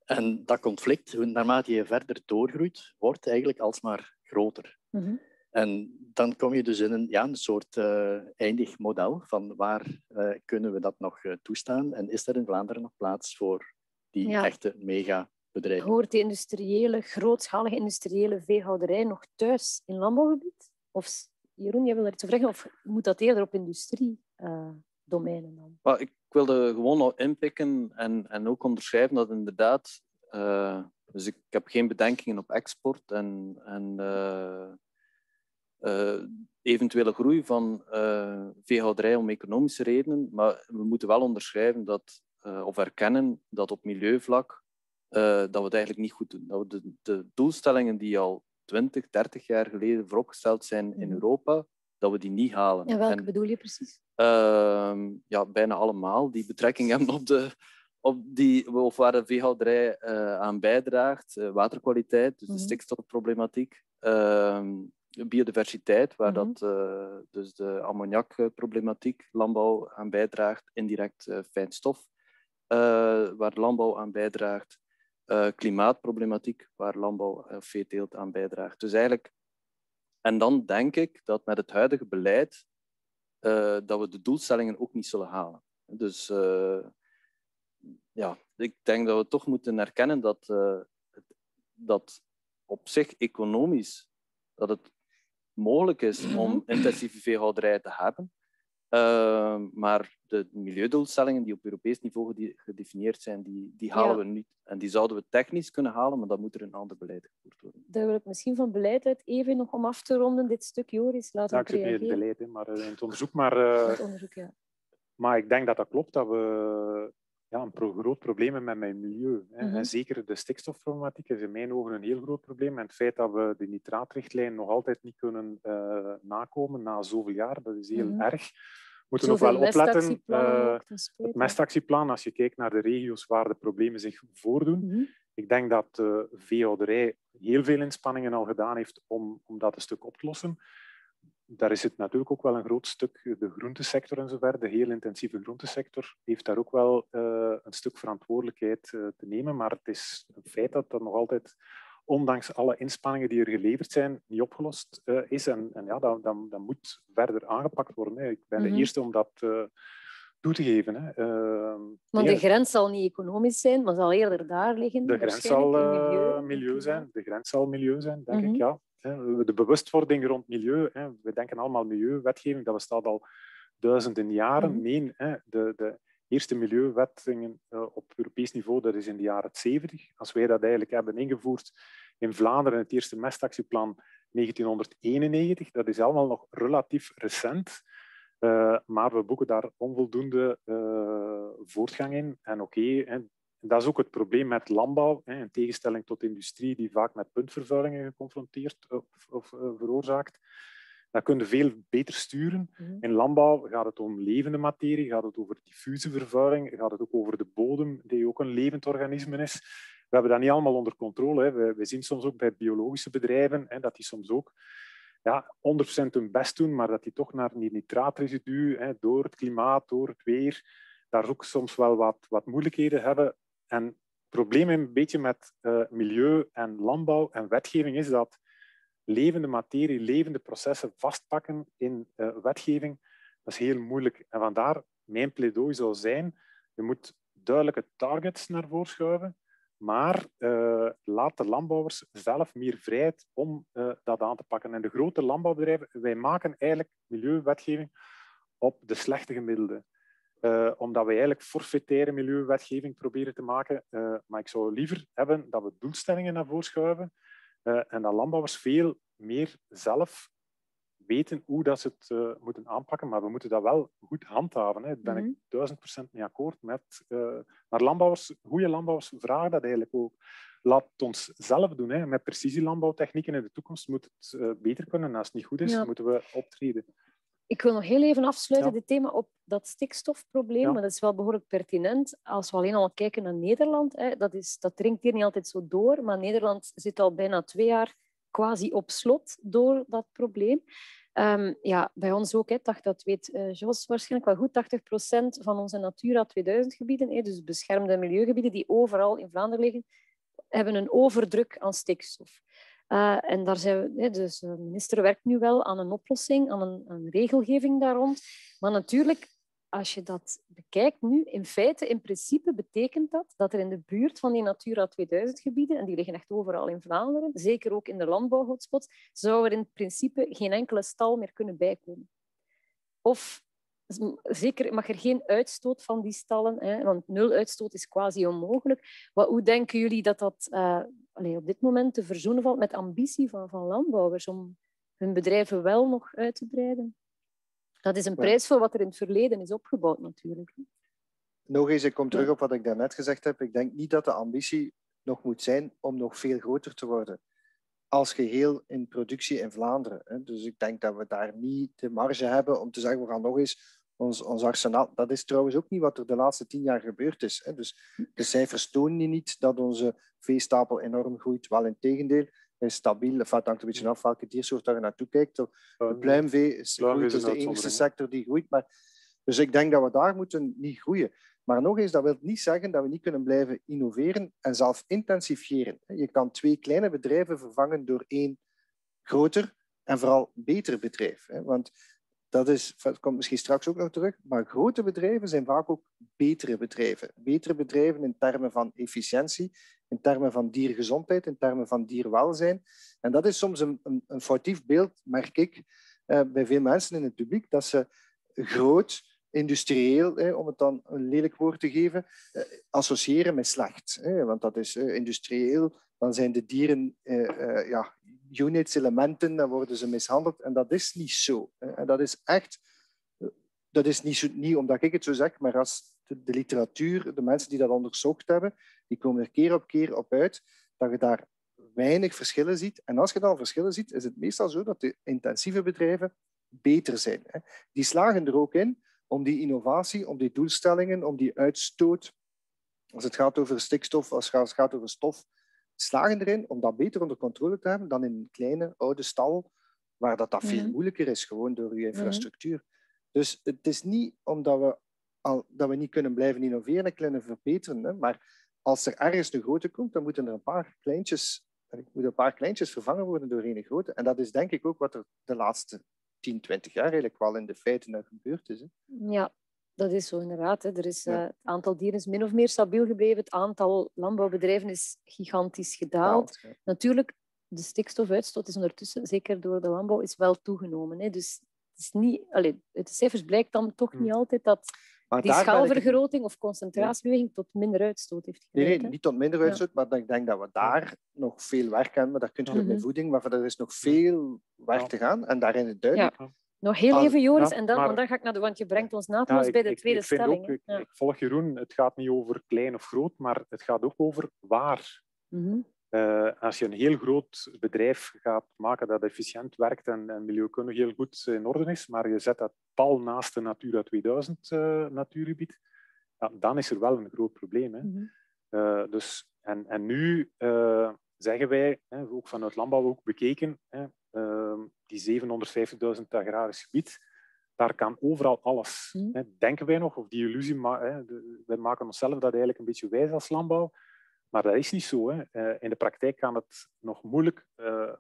En dat conflict, naarmate je verder doorgroeit, wordt eigenlijk alsmaar groter. Mm-hmm. En dan kom je dus in een soort eindig model van waar kunnen we dat nog toestaan en is er in Vlaanderen nog plaats voor die echte megabedrijven? Hoort de grootschalige industriële veehouderij nog thuis in landbouwgebied? Of, Jeroen, jij wil er iets over zeggen, of moet dat eerder op industriedomeinen dan? Maar ik wilde gewoon al inpikken en ook onderschrijven dat inderdaad... Dus ik heb geen bedenkingen op export en eventuele groei van veehouderij om economische redenen, maar we moeten wel onderschrijven dat, of erkennen dat op milieuvlak dat we het eigenlijk niet goed doen. Dat we de doelstellingen die al 20, 30 jaar geleden vooropgesteld zijn in Europa, dat we die niet halen. En welke bedoel je precies? Bijna allemaal die betrekking hebben op waar de veehouderij aan bijdraagt, waterkwaliteit, dus de stikstofproblematiek. Biodiversiteit, waar dus de ammoniakproblematiek landbouw aan bijdraagt, indirect fijn stof, waar landbouw aan bijdraagt, klimaatproblematiek, waar landbouw en veeteelt aan bijdraagt. Dus eigenlijk, en dan denk ik dat met het huidige beleid dat we de doelstellingen ook niet zullen halen. Dus ik denk dat we toch moeten erkennen dat op zich economisch dat het mogelijk is om intensieve veehouderij te hebben. Maar de milieudoelstellingen die op Europees niveau gedefinieerd zijn, die halen we niet. En die zouden we technisch kunnen halen, maar dan moet er een ander beleid gevoerd worden. Daar wil ik misschien van beleid uit even nog om af te ronden. Dit stuk, Joris, laat ons reageren. Ik heb niet het beleid, maar in het onderzoek. Maar ik denk dat klopt, dat we een groot probleem hebben met milieu. En zeker de stikstofproblematiek is in mijn ogen een heel groot probleem. En het feit dat we de nitraatrichtlijn nog altijd niet kunnen nakomen na zoveel jaar, dat is heel erg. We moeten nog wel opletten. Het mestactieplan, als je kijkt naar de regio's waar de problemen zich voordoen. Ik denk dat de veehouderij heel veel inspanningen al gedaan heeft om dat een stuk op te lossen. Daar is het natuurlijk ook wel een groot stuk, de groentesector en zo verder, de heel intensieve groentesector, heeft daar ook wel een stuk verantwoordelijkheid te nemen. Maar het is een feit dat dat nog altijd, ondanks alle inspanningen die er geleverd zijn, niet opgelost is. En dat moet verder aangepakt worden. Hè. Ik ben de eerste om dat toe te geven. Hè. Want de grens zal niet economisch zijn, maar zal eerder daar liggen. De grens zal milieu zijn. De grens zal milieu zijn, denk ik, ja. De bewustwording rond milieu. We denken allemaal milieuwetgeving, dat bestaat al duizenden jaren. Nee, de eerste milieuwettingen op Europees niveau, dat is in de jaren 70. Als wij dat eigenlijk hebben ingevoerd in Vlaanderen, het eerste mestactieplan 1991, dat is allemaal nog relatief recent. Maar we boeken daar onvoldoende voortgang in. En dat is ook het probleem met landbouw, in tegenstelling tot industrie die vaak met puntvervuilingen geconfronteerd of veroorzaakt. Dat kun je veel beter sturen. In landbouw gaat het om levende materie, gaat het over diffuse vervuiling, gaat het ook over de bodem, die ook een levend organisme is. We hebben dat niet allemaal onder controle. We zien soms ook bij biologische bedrijven dat die soms ook ja, 100% hun best doen, maar dat die toch naar die nitraatresidu, hè, door het klimaat, door het weer, daar ook soms wel wat moeilijkheden hebben. En het probleem een beetje met milieu en landbouw en wetgeving is dat levende materie, levende processen vastpakken in wetgeving, dat is heel moeilijk. En vandaar mijn pleidooi zou zijn, je moet duidelijke targets naar voren schuiven, maar laat de landbouwers zelf meer vrijheid om dat aan te pakken. En de grote landbouwbedrijven, wij maken eigenlijk milieuwetgeving op de slechte gemiddelde. Omdat wij eigenlijk forfaitaire milieuwetgeving proberen te maken. Maar ik zou liever hebben dat we doelstellingen naar voren schuiven en dat landbouwers veel meer zelf weten hoe dat ze het moeten aanpakken, maar we moeten dat wel goed handhaven. Daar ben ik 1000% mee akkoord met. Maar landbouwers, goede landbouwers vragen dat eigenlijk ook. Laat het ons zelf doen. Hè. Met precisielandbouwtechnieken in de toekomst moet het beter kunnen. Als het niet goed is, moeten we optreden. Ik wil nog heel even afsluiten dit thema op dat stikstofprobleem. Ja. Maar dat is wel behoorlijk pertinent. Als we alleen al kijken naar Nederland, hè, dat dringt hier niet altijd zo door, maar Nederland zit al bijna 2 jaar quasi op slot door dat probleem. Ja, bij ons ook, hè, dat weet Jos waarschijnlijk wel goed, 80% van onze Natura 2000 gebieden, hè, dus beschermde milieugebieden die overal in Vlaanderen liggen, hebben een overdruk aan stikstof. En daar zijn we, hè, dus de minister werkt nu wel aan een oplossing, aan een regelgeving daar rond. Maar natuurlijk, als je dat bekijkt nu, in feite, in principe betekent dat dat er in de buurt van die Natura 2000 gebieden, en die liggen echt overal in Vlaanderen, zeker ook in de landbouwhotspots, zou er in principe geen enkele stal meer kunnen bijkomen. Of zeker mag er geen uitstoot van die stallen, hè, want 0 uitstoot is quasi onmogelijk. Hoe denken jullie dat dat op dit moment te verzoenen valt met ambitie van landbouwers om hun bedrijven wel nog uit te breiden? Dat is een prijs voor wat er in het verleden is opgebouwd, natuurlijk. Nog eens, ik kom terug op wat ik daarnet gezegd heb. Ik denk niet dat de ambitie nog moet zijn om nog veel groter te worden. Als geheel in productie in Vlaanderen. Dus ik denk dat we daar niet de marge hebben om te zeggen, we gaan nog eens ons arsenaal... Dat is trouwens ook niet wat er de laatste 10 jaar gebeurd is. Dus de cijfers tonen niet dat onze veestapel enorm groeit. Wel in tegendeel. Is stabiel, het hangt een beetje af welke diersoort daar naartoe kijkt. De pluimvee is de enige sector die groeit. Maar, dus ik denk dat we daar moeten niet groeien. Maar nog eens, dat wil niet zeggen dat we niet kunnen blijven innoveren en zelf intensifiëren. Je kan 2 kleine bedrijven vervangen door 1 groter en vooral beter bedrijf. Want dat komt misschien straks ook nog terug, maar grote bedrijven zijn vaak ook betere bedrijven. Betere bedrijven in termen van efficiëntie, in termen van diergezondheid, in termen van dierwelzijn. En dat is soms een foutief beeld, merk ik, bij veel mensen in het publiek, dat ze groot, industrieel, om het dan een lelijk woord te geven, associëren met slecht. Want dat is industrieel, dan zijn de dieren units, elementen, dan worden ze mishandeld. En dat is niet zo. En dat is echt... Dat is niet omdat ik het zo zeg, maar als de literatuur, de mensen die dat onderzocht hebben, die komen er keer op uit, dat je daar weinig verschillen ziet. En als je dan verschillen ziet, is het meestal zo dat de intensieve bedrijven beter zijn. Die slagen er ook in om die innovatie, om die doelstellingen, om die uitstoot, als het gaat over stikstof, als het gaat over stof, slagen erin om dat beter onder controle te hebben dan in een kleine, oude stal, waar dat veel moeilijker is, gewoon door je infrastructuur. Dus het is niet omdat we niet kunnen blijven innoveren en kunnen verbeteren. Maar als er ergens een grote komt, dan moeten er een paar kleintjes vervangen worden door een grote. En dat is denk ik ook wat er de laatste 10-20 jaar eigenlijk wel in de feiten naar gebeurd is. Ja, dat is zo inderdaad. Er is, het aantal dieren is min of meer stabiel gebleven. Het aantal landbouwbedrijven is gigantisch gedaald. Ja. Natuurlijk, de stikstofuitstoot is ondertussen, zeker door de landbouw, is wel toegenomen. Hè. Dus het is niet, uit de cijfers blijkt dan toch niet altijd dat die schaalvergroting of concentratiebeweging tot minder uitstoot heeft geleid. Nee, niet tot minder uitstoot, maar ik denk dat we daar nog veel werk hebben. Maar daar kunt je ook met voeding, maar er is nog veel werk te gaan. En daarin is het duidelijk. Ja. Nog heel even, Joris, en dan, want dan ga ik naar de... Want je brengt ons naadloos bij de tweede stelling. Ik volg Jeroen, het gaat niet over klein of groot, maar het gaat ook over waar. Als je een heel groot bedrijf gaat maken dat efficiënt werkt en milieukundig heel goed in orde is, maar je zet dat pal naast de Natura 2000 natuurgebied, dan is er wel een groot probleem. Hè? Dus nu zeggen wij, ook vanuit landbouw ook bekeken, die 750.000 agrarisch gebied, daar kan overal alles. Denken wij nog, of die illusie, wij maken onszelf dat eigenlijk een beetje wijs als landbouw, maar dat is niet zo. In de praktijk kan het nog moeilijk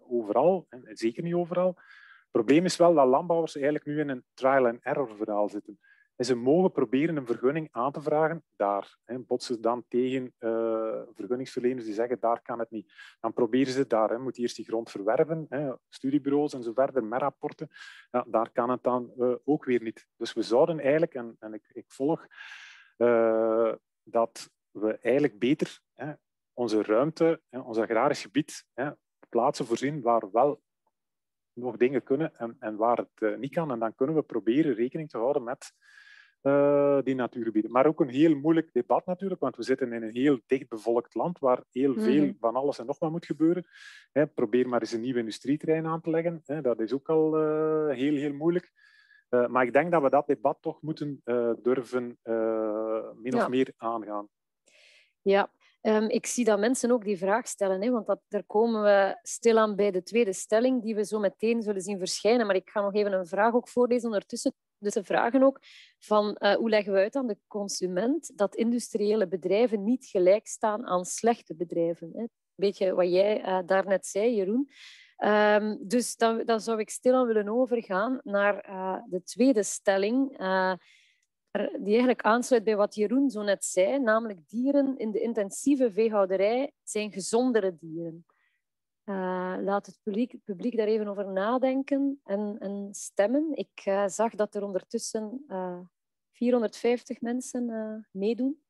overal, zeker niet overal. Het probleem is wel dat landbouwers eigenlijk nu in een trial-and-error verhaal zitten. En ze mogen proberen een vergunning aan te vragen daar. Botsen dan tegen vergunningsverleners die zeggen, daar kan het niet. Dan proberen ze daar. Moet eerst die grond verwerven, studiebureaus en zo verder, met rapporten. Ja, daar kan het dan ook weer niet. Dus we zouden eigenlijk, en ik volg, dat we eigenlijk beter onze ruimte, ons agrarisch gebied, plaatsen voorzien waar wel nog dingen kunnen en waar het niet kan. En dan kunnen we proberen rekening te houden met die natuurgebieden. Maar ook een heel moeilijk debat natuurlijk, want we zitten in een heel dichtbevolkt land waar heel veel van alles en nog wat moet gebeuren. Hè, probeer maar eens een nieuw industrieterrein aan te leggen. Hè, dat is ook al heel, heel moeilijk. Maar ik denk dat we dat debat toch moeten durven min of meer aangaan. Ja. Ik zie dat mensen ook die vraag stellen, hè, want daar komen we stilaan bij de tweede stelling die we zo meteen zullen zien verschijnen. Maar ik ga nog even een vraag ook voorlezen ondertussen. Dus ze vragen ook van hoe leggen we uit aan de consument dat industriële bedrijven niet gelijk staan aan slechte bedrijven. Hè? Een beetje wat jij daarnet zei, Jeroen. Dus dan zou ik stilaan willen overgaan naar de tweede stelling. Die eigenlijk aansluit bij wat Jeroen zo net zei, namelijk dieren in de intensieve veehouderij zijn gezondere dieren. Laat het publiek daar even over nadenken en stemmen. Ik zag dat er ondertussen 450 mensen meedoen.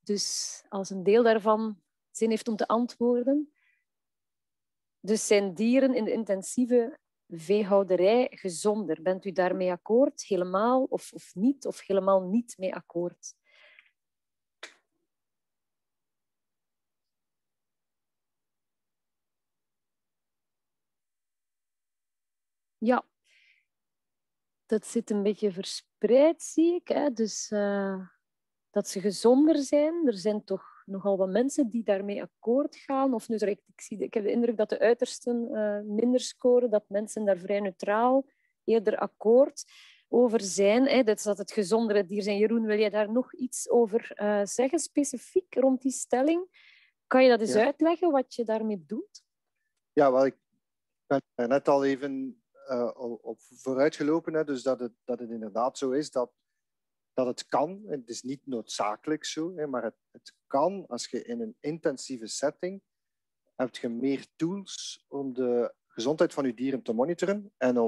Dus als een deel daarvan zin heeft om te antwoorden. Dus zijn dieren in de intensieve veehouderij gezonder. Bent u daarmee akkoord? Helemaal of niet? Of helemaal niet mee akkoord? Ja. Dat zit een beetje verspreid, zie ik. Hè? Dus dat ze gezonder zijn. Er zijn toch nogal wat mensen die daarmee akkoord gaan. Of nu, ik heb de indruk dat de uitersten minder scoren, dat mensen daar vrij neutraal eerder akkoord over zijn. Hè. Dat is dat het gezondere dier zijn. Jeroen, wil jij daar nog iets over zeggen, specifiek rond die stelling? Kan je dat eens uitleggen, wat je daarmee doet? Ja, wel, ik ben er net al even op vooruitgelopen, hè, dus dat het inderdaad zo is dat het kan. Het is niet noodzakelijk zo, hè, maar het kan. Als je in een intensieve setting hebt je meer tools om de gezondheid van je dieren te monitoren en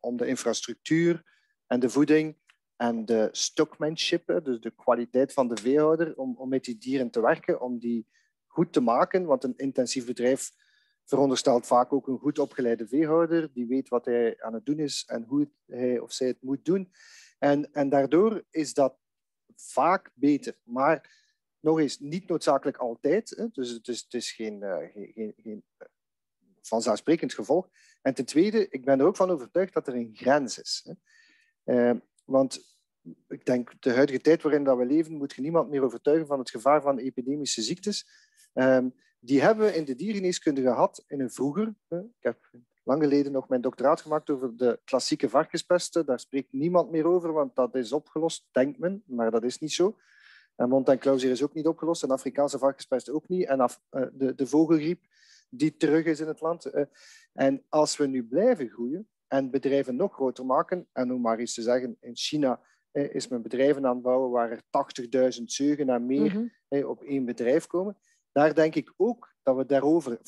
om de infrastructuur en de voeding en de stockmanship, hè, dus de kwaliteit van de veehouder, om met die dieren te werken, om die goed te maken. Want een intensief bedrijf veronderstelt vaak ook een goed opgeleide veehouder die weet wat hij aan het doen is en hoe hij of zij het moet doen. En daardoor is dat vaak beter. Maar nog eens, niet noodzakelijk altijd. Hè? Dus het is geen vanzelfsprekend gevolg. En ten tweede, ik ben er ook van overtuigd dat er een grens is. Hè? Want ik denk, de huidige tijd waarin dat we leven, moet je niemand meer overtuigen van het gevaar van epidemische ziektes. Die hebben we in de diergeneeskunde gehad in een vroeger... Ik heb lang geleden nog mijn doctoraat gemaakt over de klassieke varkenspesten. Daar spreekt niemand meer over, want dat is opgelost, denkt men. Maar dat is niet zo. En mond- en klauwzeer is ook niet opgelost. En Afrikaanse varkenspest ook niet. En de vogelgriep die terug is in het land. En als we nu blijven groeien en bedrijven nog groter maken... En om maar eens te zeggen, in China is men bedrijven aan het bouwen waar er 80.000 zeugen en meer op één bedrijf komen. Daar denk ik ook dat we daarover...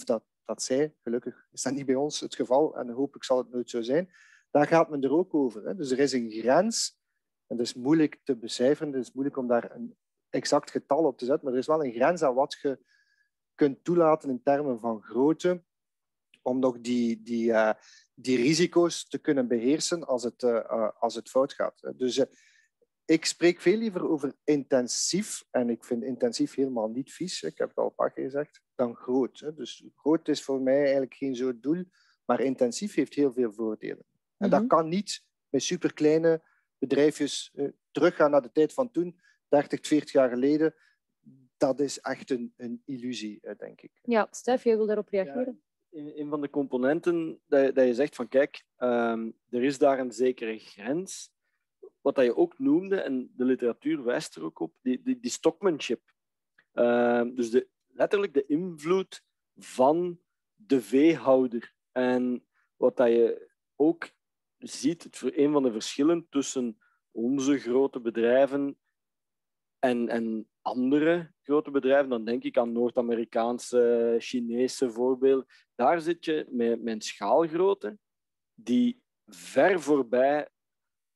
Dat zij, gelukkig is dat niet bij ons het geval en hopelijk zal het nooit zo zijn, daar gaat men er ook over. Hè? Dus er is een grens en dat is moeilijk te becijferen, het is moeilijk om daar een exact getal op te zetten, maar er is wel een grens aan wat je kunt toelaten in termen van grootte, om nog die risico's te kunnen beheersen als het fout gaat. Hè? Dus ik spreek veel liever over intensief, en ik vind intensief helemaal niet vies, ik heb het al een paar keer gezegd, dan groot. Dus groot is voor mij eigenlijk geen zo'n doel, maar intensief heeft heel veel voordelen. En dat kan niet met superkleine bedrijfjes teruggaan naar de tijd van toen, 30, 40 jaar geleden. Dat is echt een illusie, denk ik. Ja, Stef, jij wil daarop reageren? Ja, een van de componenten dat je zegt van kijk, er is daar een zekere grens. Wat dat je ook noemde, en de literatuur wijst er ook op, die stockmanship. Dus letterlijk de invloed van de veehouder. En wat dat je ook ziet, een van de verschillen tussen onze grote bedrijven en andere grote bedrijven, dan denk ik aan Noord-Amerikaanse, Chinese voorbeelden. Daar zit je met een schaalgrootte die ver voorbij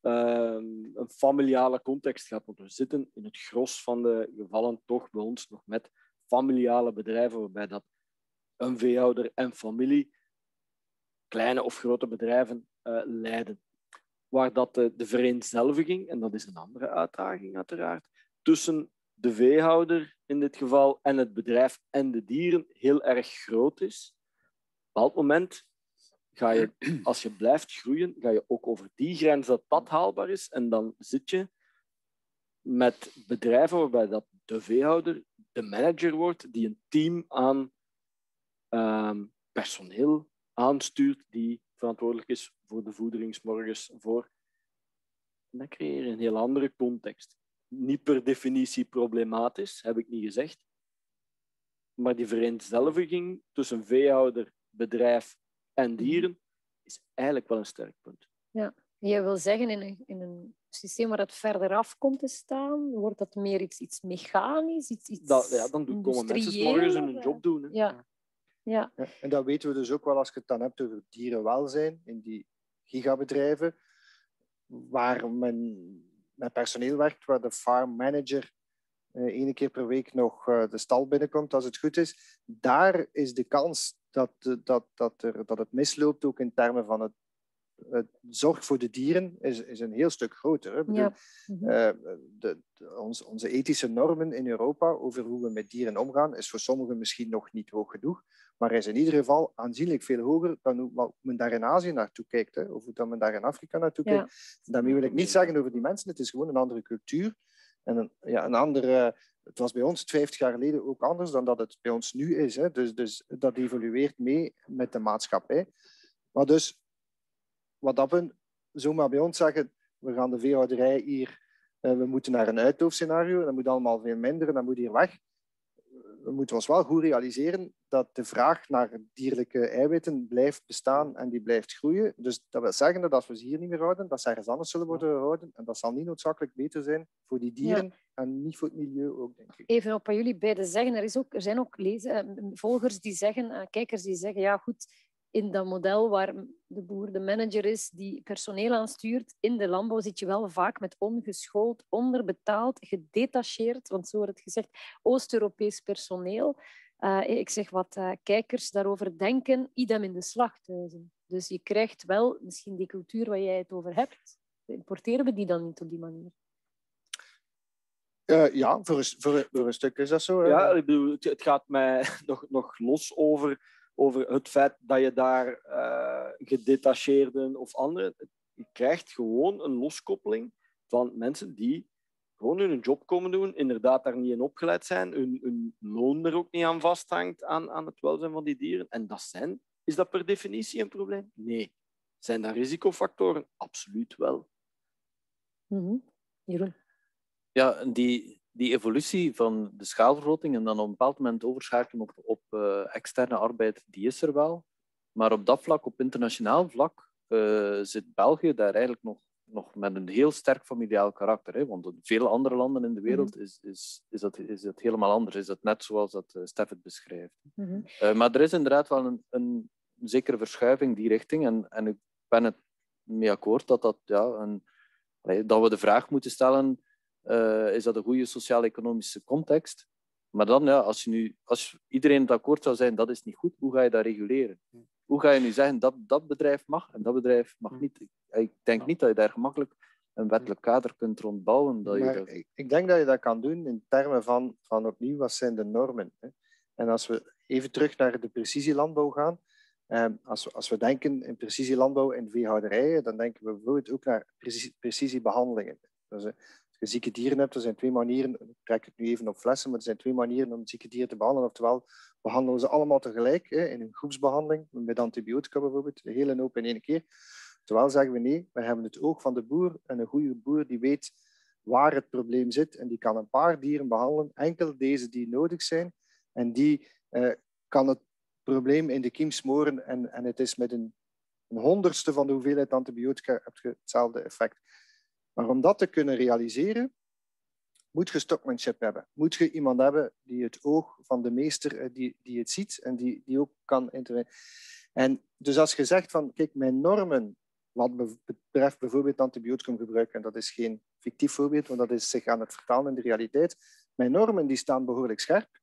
een familiale context gaat. Want we zitten in het gros van de gevallen toch bij ons nog met familiale bedrijven, waarbij dat een veehouder en familie kleine of grote bedrijven leiden. Waar dat de vereenzelviging, en dat is een andere uitdaging uiteraard, tussen de veehouder in dit geval en het bedrijf en de dieren heel erg groot is. Op dat moment ga je, als je blijft groeien, ga je ook over die grens dat haalbaar is. En dan zit je met bedrijven waarbij dat de veehouder de manager wordt die een team aan personeel aanstuurt die verantwoordelijk is voor de voederingsmorgens. En dan creëer je een heel andere context. Niet per definitie problematisch, heb ik niet gezegd. Maar die vereenzelviging tussen veehouder, bedrijf en dieren is eigenlijk wel een sterk punt. Ja, je wil zeggen, in een systeem waar dat verder af komt te staan, wordt dat meer iets mechanisch, iets dan komen mensen morgens hun job doen. Hè. Ja. Ja. Ja, en dat weten we dus ook wel als je het dan hebt over dierenwelzijn in die gigabedrijven, waar men met personeel werkt, waar de farm manager één keer per week nog de stal binnenkomt, als het goed is. Daar is de kans dat het misloopt, ook in termen van het zorg voor de dieren, is een heel stuk groter. Hè? Ik bedoel, ja. Onze ethische normen in Europa over hoe we met dieren omgaan, is voor sommigen misschien nog niet hoog genoeg, maar is in ieder geval aanzienlijk veel hoger dan hoe men daar in Azië naartoe kijkt, hè? Of hoe dan men daar in Afrika naartoe kijkt. Ja. Daarmee wil ik niet zeggen over die mensen, het is gewoon een andere cultuur. En een andere... Het was bij ons 50 jaar geleden ook anders dan dat het bij ons nu is. Hè? Dus dat evolueert mee met de maatschappij. Maar dus... Wat dat we zomaar bij ons zeggen, we gaan de veehouderij hier, we moeten naar een uitdoofscenario, dat moet allemaal veel minder, dat moet hier weg. We moeten ons wel goed realiseren dat de vraag naar dierlijke eiwitten blijft bestaan en die blijft groeien. Dus dat wil zeggen dat als we ze hier niet meer houden, dat ze ergens anders zullen worden gehouden. En dat zal niet noodzakelijk beter zijn voor die dieren en niet voor het milieu ook, denk ik. Even op wat jullie beiden zeggen, er zijn ook volgers die zeggen, kijkers die zeggen, ja goed... In dat model waar de boer de manager is die personeel aanstuurt, in de landbouw zit je wel vaak met ongeschoold, onderbetaald, gedetacheerd, want zo wordt het gezegd, Oost-Europees personeel. Ik zeg wat kijkers daarover denken, idem in de slachthuizen. Dus je krijgt wel misschien die cultuur waar jij het over hebt. Importeren we die dan niet op die manier? Ja, voor een stuk is dat zo. Hè? Ja, ik bedoel, het gaat mij nog los over het feit dat je daar gedetacheerden of anderen... Je krijgt gewoon een loskoppeling van mensen die gewoon hun job komen doen, inderdaad daar niet in opgeleid zijn, hun loon er ook niet aan vasthangt, aan het welzijn van die dieren. En is dat per definitie een probleem? Nee. Zijn daar risicofactoren? Absoluut wel. Jeroen? Ja, die evolutie van de schaalvergroting en dan op een bepaald moment overschakelen op externe arbeid, die is er wel. Maar op dat vlak, op internationaal vlak, zit België daar eigenlijk nog met een heel sterk familiaal karakter. Hè? Want in veel andere landen in de wereld is dat helemaal anders. Is dat net zoals dat Stef het beschrijft. Maar er is inderdaad wel een zekere verschuiving die richting. En ik ben het mee akkoord dat we de vraag moeten stellen... is dat een goede sociaal-economische context? Maar dan, als iedereen het akkoord zou zijn, dat is niet goed, hoe ga je dat reguleren? Hoe ga je nu zeggen, dat bedrijf mag en dat bedrijf mag niet? Ik denk niet dat je daar gemakkelijk een wettelijk kader kunt rondbouwen. Ik denk dat je dat kan doen in termen van opnieuw, wat zijn de normen? Hè? En als we even terug naar de precisielandbouw gaan, als we denken in precisielandbouw en veehouderijen, dan denken we bijvoorbeeld ook naar precisiebehandelingen. Dus je zieke dieren hebt, er zijn twee manieren, ik trek het nu even op flessen, maar er zijn twee manieren om zieke dieren te behandelen. Oftewel, behandelen we ze allemaal tegelijk, in een groepsbehandeling, met antibiotica bijvoorbeeld, de hele hoop in één keer. Terwijl zeggen we nee, we hebben het oog van de boer en een goede boer die weet waar het probleem zit en die kan een paar dieren behandelen, enkel deze die nodig zijn en die kan het probleem in de kiem smoren en het is met een 100ste van de hoeveelheid antibiotica heb je hetzelfde effect. Maar om dat te kunnen realiseren, moet je stockmanship hebben. Moet je iemand hebben die het oog van de meester, die het ziet en die ook kan interveneren. En dus als je zegt van, kijk, mijn normen, wat betreft bijvoorbeeld antibioticumgebruik, en dat is geen fictief voorbeeld, want dat is zich aan het vertalen in de realiteit, mijn normen die staan behoorlijk scherp,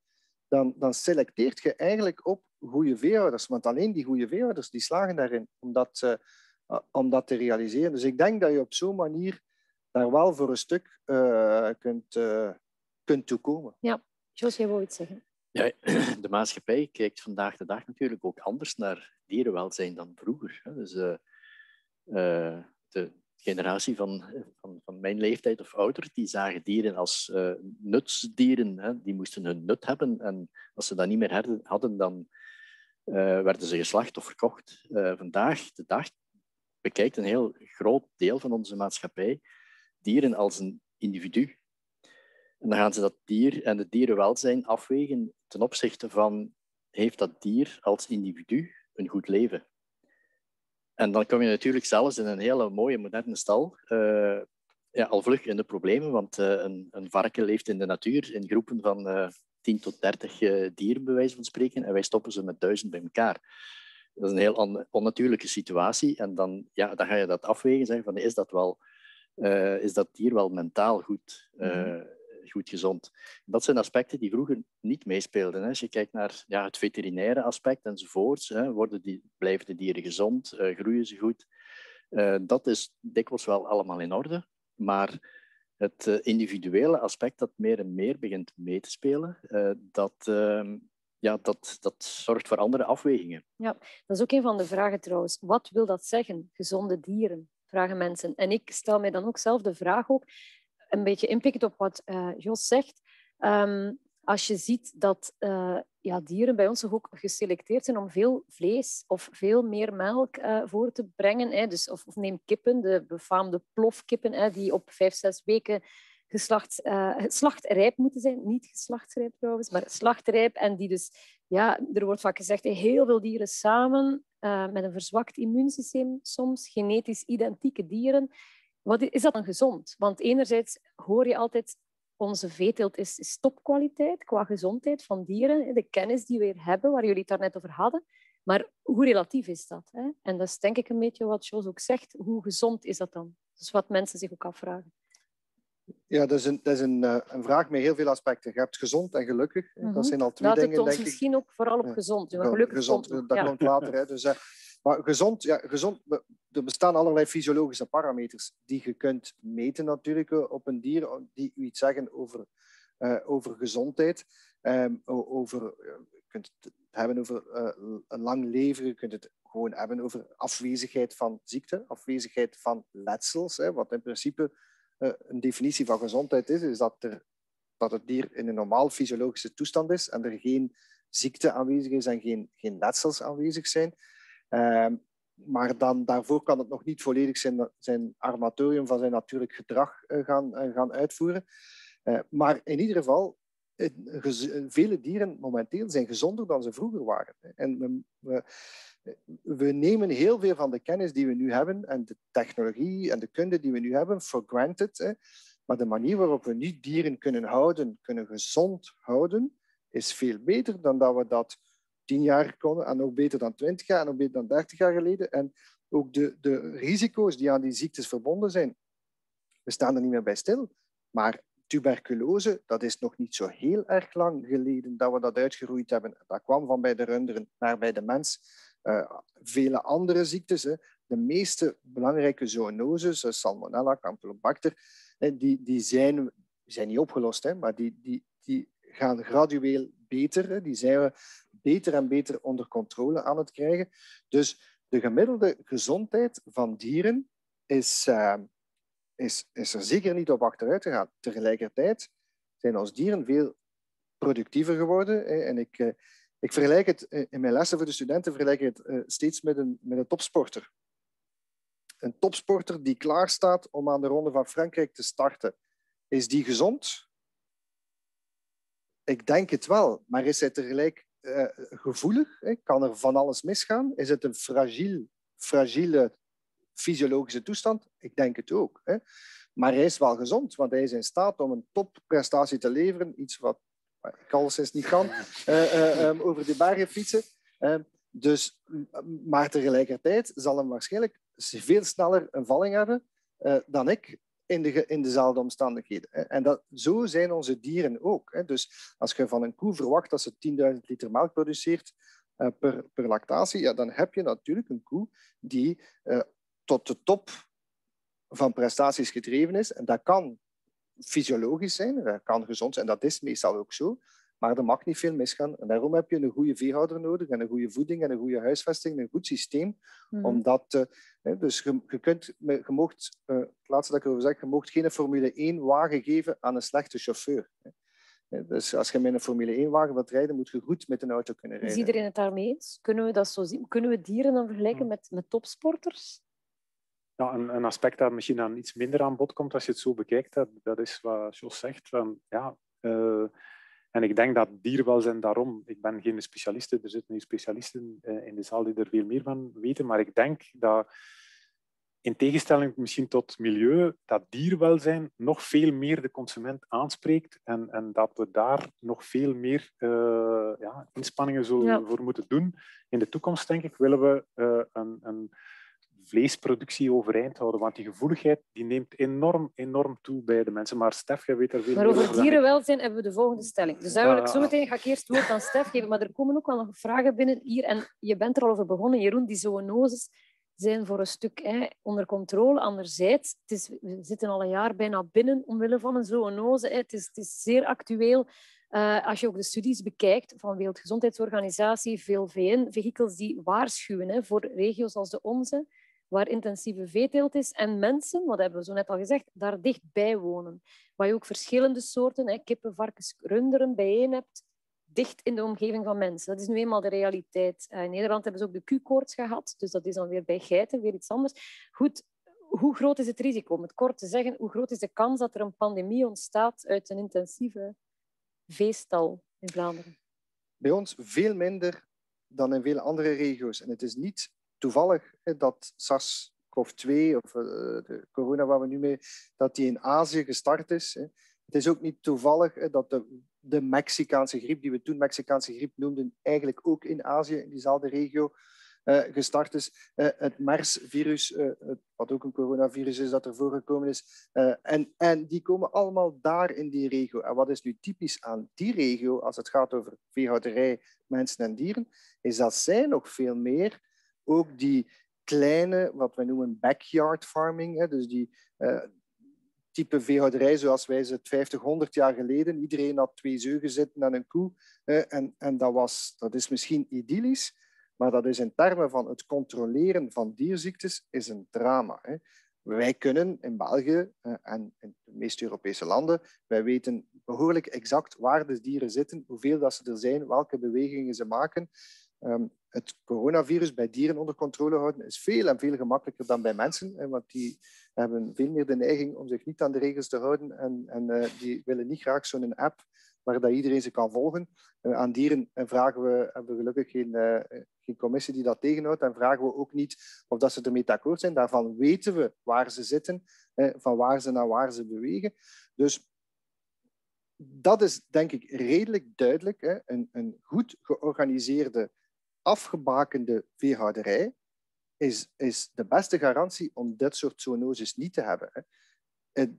dan selecteert je eigenlijk op goede veehouders. Want alleen die goede veehouders die slagen daarin om dat te realiseren. Dus ik denk dat je op zo'n manier daar wel voor een stuk kunt toekomen. Ja, Jos, jij wou iets zeggen. Ja, de maatschappij kijkt vandaag de dag natuurlijk ook anders naar dierenwelzijn dan vroeger. Dus de generatie van mijn leeftijd of ouder, die zagen dieren als nutsdieren. Die moesten hun nut hebben en als ze dat niet meer hadden, dan werden ze geslacht of verkocht. Vandaag de dag bekijkt een heel groot deel van onze maatschappij dieren als een individu. En dan gaan ze dat dier en het dierenwelzijn afwegen ten opzichte van, heeft dat dier als individu een goed leven? En dan kom je natuurlijk zelfs in een hele mooie moderne stal al vlug in de problemen, want een varken leeft in de natuur in groepen van 10 tot 30 dieren, bij wijze van spreken, en wij stoppen ze met 1000 bij elkaar. Dat is een heel onnatuurlijke situatie. En dan ga je dat afwegen, zeggen van, is dat dier wel mentaal goed, goed gezond? Dat zijn aspecten die vroeger niet meespeelden. Hè. Als je kijkt naar het veterinaire aspect enzovoorts, hè, blijven de dieren gezond, groeien ze goed? Dat is dikwijls wel allemaal in orde. Maar het individuele aspect dat meer en meer begint mee te spelen, dat zorgt voor andere afwegingen. Ja, dat is ook een van de vragen trouwens. Wat wil dat zeggen, gezonde dieren? Vragen mensen. En ik stel mij dan ook zelf de vraag op, een beetje inpikkend op wat Jos zegt. Als je ziet dat dieren bij ons toch ook geselecteerd zijn om veel vlees of veel meer melk voor te brengen. Hè. Dus, of neem kippen, de befaamde plofkippen, die op 5-6 weken slachtrijp moeten zijn. Niet geslachtsrijp trouwens, maar slachtrijp. En die dus, er wordt vaak gezegd, heel veel dieren samen met een verzwakt immuunsysteem soms, genetisch identieke dieren. Is dat dan gezond? Want enerzijds hoor je altijd, onze veeteelt is topkwaliteit qua gezondheid van dieren, de kennis die we hier hebben, waar jullie het daarnet over hadden. Maar hoe relatief is dat? Hè? En dat is denk ik een beetje wat Jos ook zegt. Hoe gezond is dat dan? Dat is wat mensen zich ook afvragen. Ja, dat is een vraag met heel veel aspecten. Je hebt gezond en gelukkig. Dat zijn al twee dingen, denk ik. Laat het ons misschien ook vooral op gezond. Ja, gelukkig gezond, dat komt later. Hè. Dus, maar gezond, er bestaan allerlei fysiologische parameters die je kunt meten natuurlijk op een dier die u iets zeggen over gezondheid. Je kunt het hebben over een lang leven, je kunt het gewoon hebben over afwezigheid van ziekte, afwezigheid van letsels, wat in principe een definitie van gezondheid is dat het dier in een normaal fysiologische toestand is en er geen ziekte aanwezig is en geen letsels aanwezig zijn. Maar daarvoor kan het nog niet volledig zijn armatorium van zijn natuurlijk gedrag gaan uitvoeren. Maar in ieder geval, vele dieren momenteel zijn gezonder dan ze vroeger waren. En we nemen heel veel van de kennis die we nu hebben en de technologie en de kunde die we nu hebben for granted. Maar de manier waarop we nu dieren kunnen gezond houden, is veel beter dan dat we dat 10 jaar konden en ook beter dan 20 jaar en ook beter dan 30 jaar geleden. En ook de risico's die aan die ziektes verbonden zijn, we staan er niet meer bij stil. Maar tuberculose, dat is nog niet zo heel erg lang geleden dat we dat uitgeroeid hebben. Dat kwam van bij de runderen naar bij de mens. Vele andere ziektes, de meeste belangrijke zoonoses, salmonella, campylobacter, die zijn niet opgelost, maar die gaan gradueel beter. Die zijn we beter en beter onder controle aan het krijgen. Dus de gemiddelde gezondheid van dieren is, is er zeker niet op achteruit gegaan. Tegelijkertijd zijn ons dieren veel productiever geworden. En ik vergelijk het in mijn lessen voor de studenten steeds met een topsporter. Een topsporter die klaarstaat om aan de Ronde van Frankrijk te starten. Is die gezond? Ik denk het wel, maar is hij tegelijk gevoelig? Kan er van alles misgaan? Is het een fragiele fysiologische toestand? Ik denk het ook. Maar hij is wel gezond, want hij is in staat om een topprestatie te leveren. Iets wat ik alleszins niet kan, over de bergen fietsen. Maar tegelijkertijd zal hem waarschijnlijk veel sneller een valling hebben dan ik in dezelfde omstandigheden. En zo zijn onze dieren ook. Dus als je van een koe verwacht dat ze 10.000 liter melk produceert per lactatie, ja, dan heb je natuurlijk een koe die tot de top van prestaties gedreven is. En dat kan fysiologisch zijn, dat kan gezond zijn, dat is meestal ook zo. Maar er mag niet veel misgaan. En daarom heb je een goede veehouder nodig en een goede voeding en een goede huisvesting, een goed systeem. Mm. Dus je mocht, het laatste dat ik erover zeg, je mocht geen Formule 1 wagen geven aan een slechte chauffeur. Dus als je met een Formule 1 wagen wilt rijden, moet je goed met een auto kunnen rijden. Is iedereen het daarmee eens? Kunnen we dat zo zien? Kunnen we dieren dan vergelijken met topsporters? Ja, een aspect dat misschien dan iets minder aan bod komt als je het zo bekijkt, dat is wat Jos zegt. En ik denk dat dierwelzijn daarom... Ik ben geen specialist, er zitten hier specialisten in de zaal die er veel meer van weten, maar ik denk dat, in tegenstelling misschien tot milieu, dat dierwelzijn nog veel meer de consument aanspreekt en dat we daar nog veel meer inspanningen voor moeten doen. In de toekomst, denk ik, willen we een vleesproductie overeind houden, want die gevoeligheid die neemt enorm toe bij de mensen. Maar Stef, jij weet daar veel meer over. Maar over dierenwelzijn hebben we de volgende stelling. Dus zometeen ga ik eerst het woord aan Stef geven, maar er komen ook wel nog vragen binnen hier. En je bent er al over begonnen, Jeroen, die zoonoses zijn voor een stuk onder controle. Anderzijds, we zitten al een jaar bijna binnen omwille van een zoonose. Het is zeer actueel. Als je ook de studies bekijkt van de Wereldgezondheidsorganisatie, veel VN-vehikels die waarschuwen voor regio's als de onze, waar intensieve veeteelt is, en mensen, wat hebben we zo net al gezegd, daar dichtbij wonen. Waar je ook verschillende soorten, kippen, varkens, runderen, bijeen hebt, dicht in de omgeving van mensen. Dat is nu eenmaal de realiteit. In Nederland hebben ze ook de Q-koorts gehad, dus dat is dan weer bij geiten, weer iets anders. Goed, hoe groot is het risico? Om het kort te zeggen, hoe groot is de kans dat er een pandemie ontstaat uit een intensieve veestal in Vlaanderen? Bij ons veel minder dan in vele andere regio's. En het is niet toevallig dat SARS-CoV-2 of de corona waar we nu mee, dat die in Azië gestart is. Het is ook niet toevallig dat de Mexicaanse griep, die we toen Mexicaanse griep noemden, eigenlijk ook in Azië, in diezelfde regio, gestart is. Het MERS-virus, wat ook een coronavirus is dat er voorgekomen is. En die komen allemaal daar in die regio. En wat is nu typisch aan die regio, als het gaat over veehouderij, mensen en dieren, is dat zij nog veel meer ook die kleine, wat wij noemen backyard farming, dus die type veehouderij zoals wij ze 50, 100 jaar geleden. Iedereen had 2 zeugen zitten en een koe. Dat is misschien idyllisch, maar dat is in termen van het controleren van dierziektes is een drama. Wij kunnen in België en in de meeste Europese landen, wij weten behoorlijk exact waar de dieren zitten, hoeveel dat ze er zijn, welke bewegingen ze maken. Het coronavirus bij dieren onder controle houden is veel en veel gemakkelijker dan bij mensen, want die hebben veel meer de neiging om zich niet aan de regels te houden en die willen niet graag zo'n app waar dat iedereen ze kan volgen. Aan dieren hebben we gelukkig geen commissie die dat tegenhoudt en vragen we ook niet of dat ze ermee akkoord zijn. Daarvan weten we waar ze zitten, van waar ze naar waar ze bewegen. Dus dat is denk ik redelijk duidelijk. Een goed georganiseerde, afgebakende veehouderij is de beste garantie om dit soort zoonoses niet te hebben.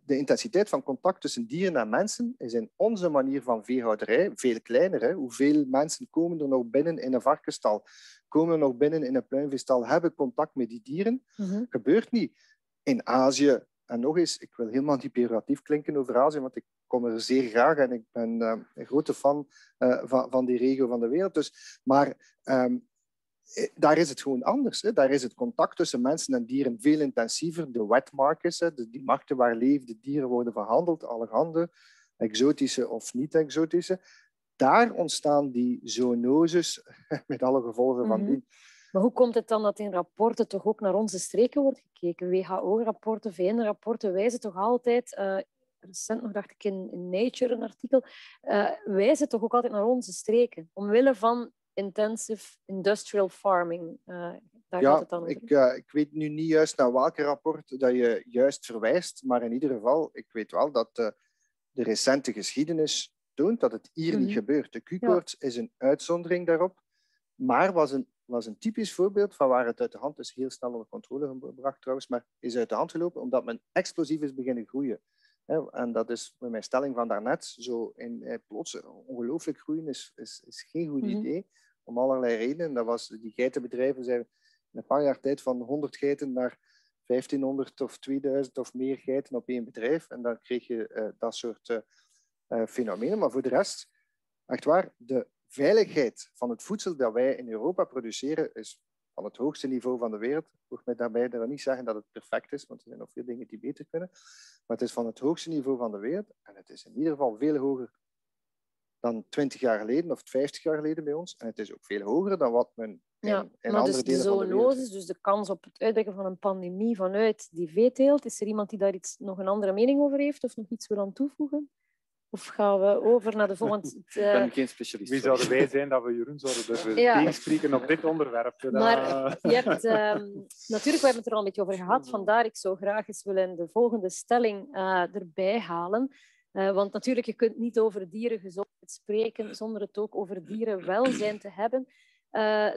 De intensiteit van contact tussen dieren en mensen is in onze manier van veehouderij veel kleiner. Hoeveel mensen komen er nog binnen in een varkenstal, komen er nog binnen in een pluimveestal, hebben contact met die dieren? Mm-hmm. Gebeurt niet. In Azië, en nog eens, ik wil helemaal niet pejoratief klinken over Azië, want ik kom er zeer graag en ik ben een grote fan van die regio van de wereld. Dus, maar daar is het gewoon anders. Hè. Daar is het contact tussen mensen en dieren veel intensiever. De wet markets, hè, dus die markten waar levende dieren worden verhandeld, allerhande, exotische of niet-exotische. Daar ontstaan die zoonoses met alle gevolgen van die. Maar hoe komt het dan dat in rapporten toch ook naar onze streken wordt gekeken? WHO-rapporten, VN-rapporten wijzen toch altijd... recent nog dacht ik in Nature een artikel, wijzen toch ook altijd naar onze streken. Omwille van intensive industrial farming. Daar gaat het dan over. Ik weet nu niet juist naar welke rapport dat je juist verwijst, maar in ieder geval, ik weet wel dat de recente geschiedenis toont dat het hier niet gebeurt. De Q-koorts is een uitzondering daarop, maar was een typisch voorbeeld van waar het uit de hand is, heel snel onder controle gebracht trouwens, maar is uit de hand gelopen omdat men explosief is beginnen groeien. En dat is met mijn stelling van daarnet, zo in plots ongelooflijk groeien is geen goed idee, om allerlei redenen. Dat was, die geitenbedrijven zijn in een paar jaar tijd van 100 geiten naar 1500 of 2000 of meer geiten op één bedrijf. En dan kreeg je dat soort fenomenen. Maar voor de rest, echt waar, de veiligheid van het voedsel dat wij in Europa produceren is van het hoogste niveau van de wereld. Ik moet mij daarbij niet zeggen dat het perfect is, want er zijn nog veel dingen die beter kunnen. Maar het is van het hoogste niveau van de wereld. En het is in ieder geval veel hoger dan 20 jaar geleden of 50 jaar geleden bij ons. En het is ook veel hoger dan wat men in andere dus delen van de wereld... is. Dus de kans op het uitbreken van een pandemie vanuit die veeteelt. Is er iemand die daar nog een andere mening over heeft of nog iets wil aan toevoegen? Of gaan we over naar de volgende... Ik ben geen specialist. Wie zouden wij zijn dat we Jeroen zouden durven tegenspreken op dit onderwerp? Maar je hebt... natuurlijk, we hebben het er al een beetje over gehad. Vandaar ik zo graag eens willen de volgende stelling erbij halen. Want natuurlijk, je kunt niet over dierengezondheid spreken zonder het ook over dierenwelzijn te hebben.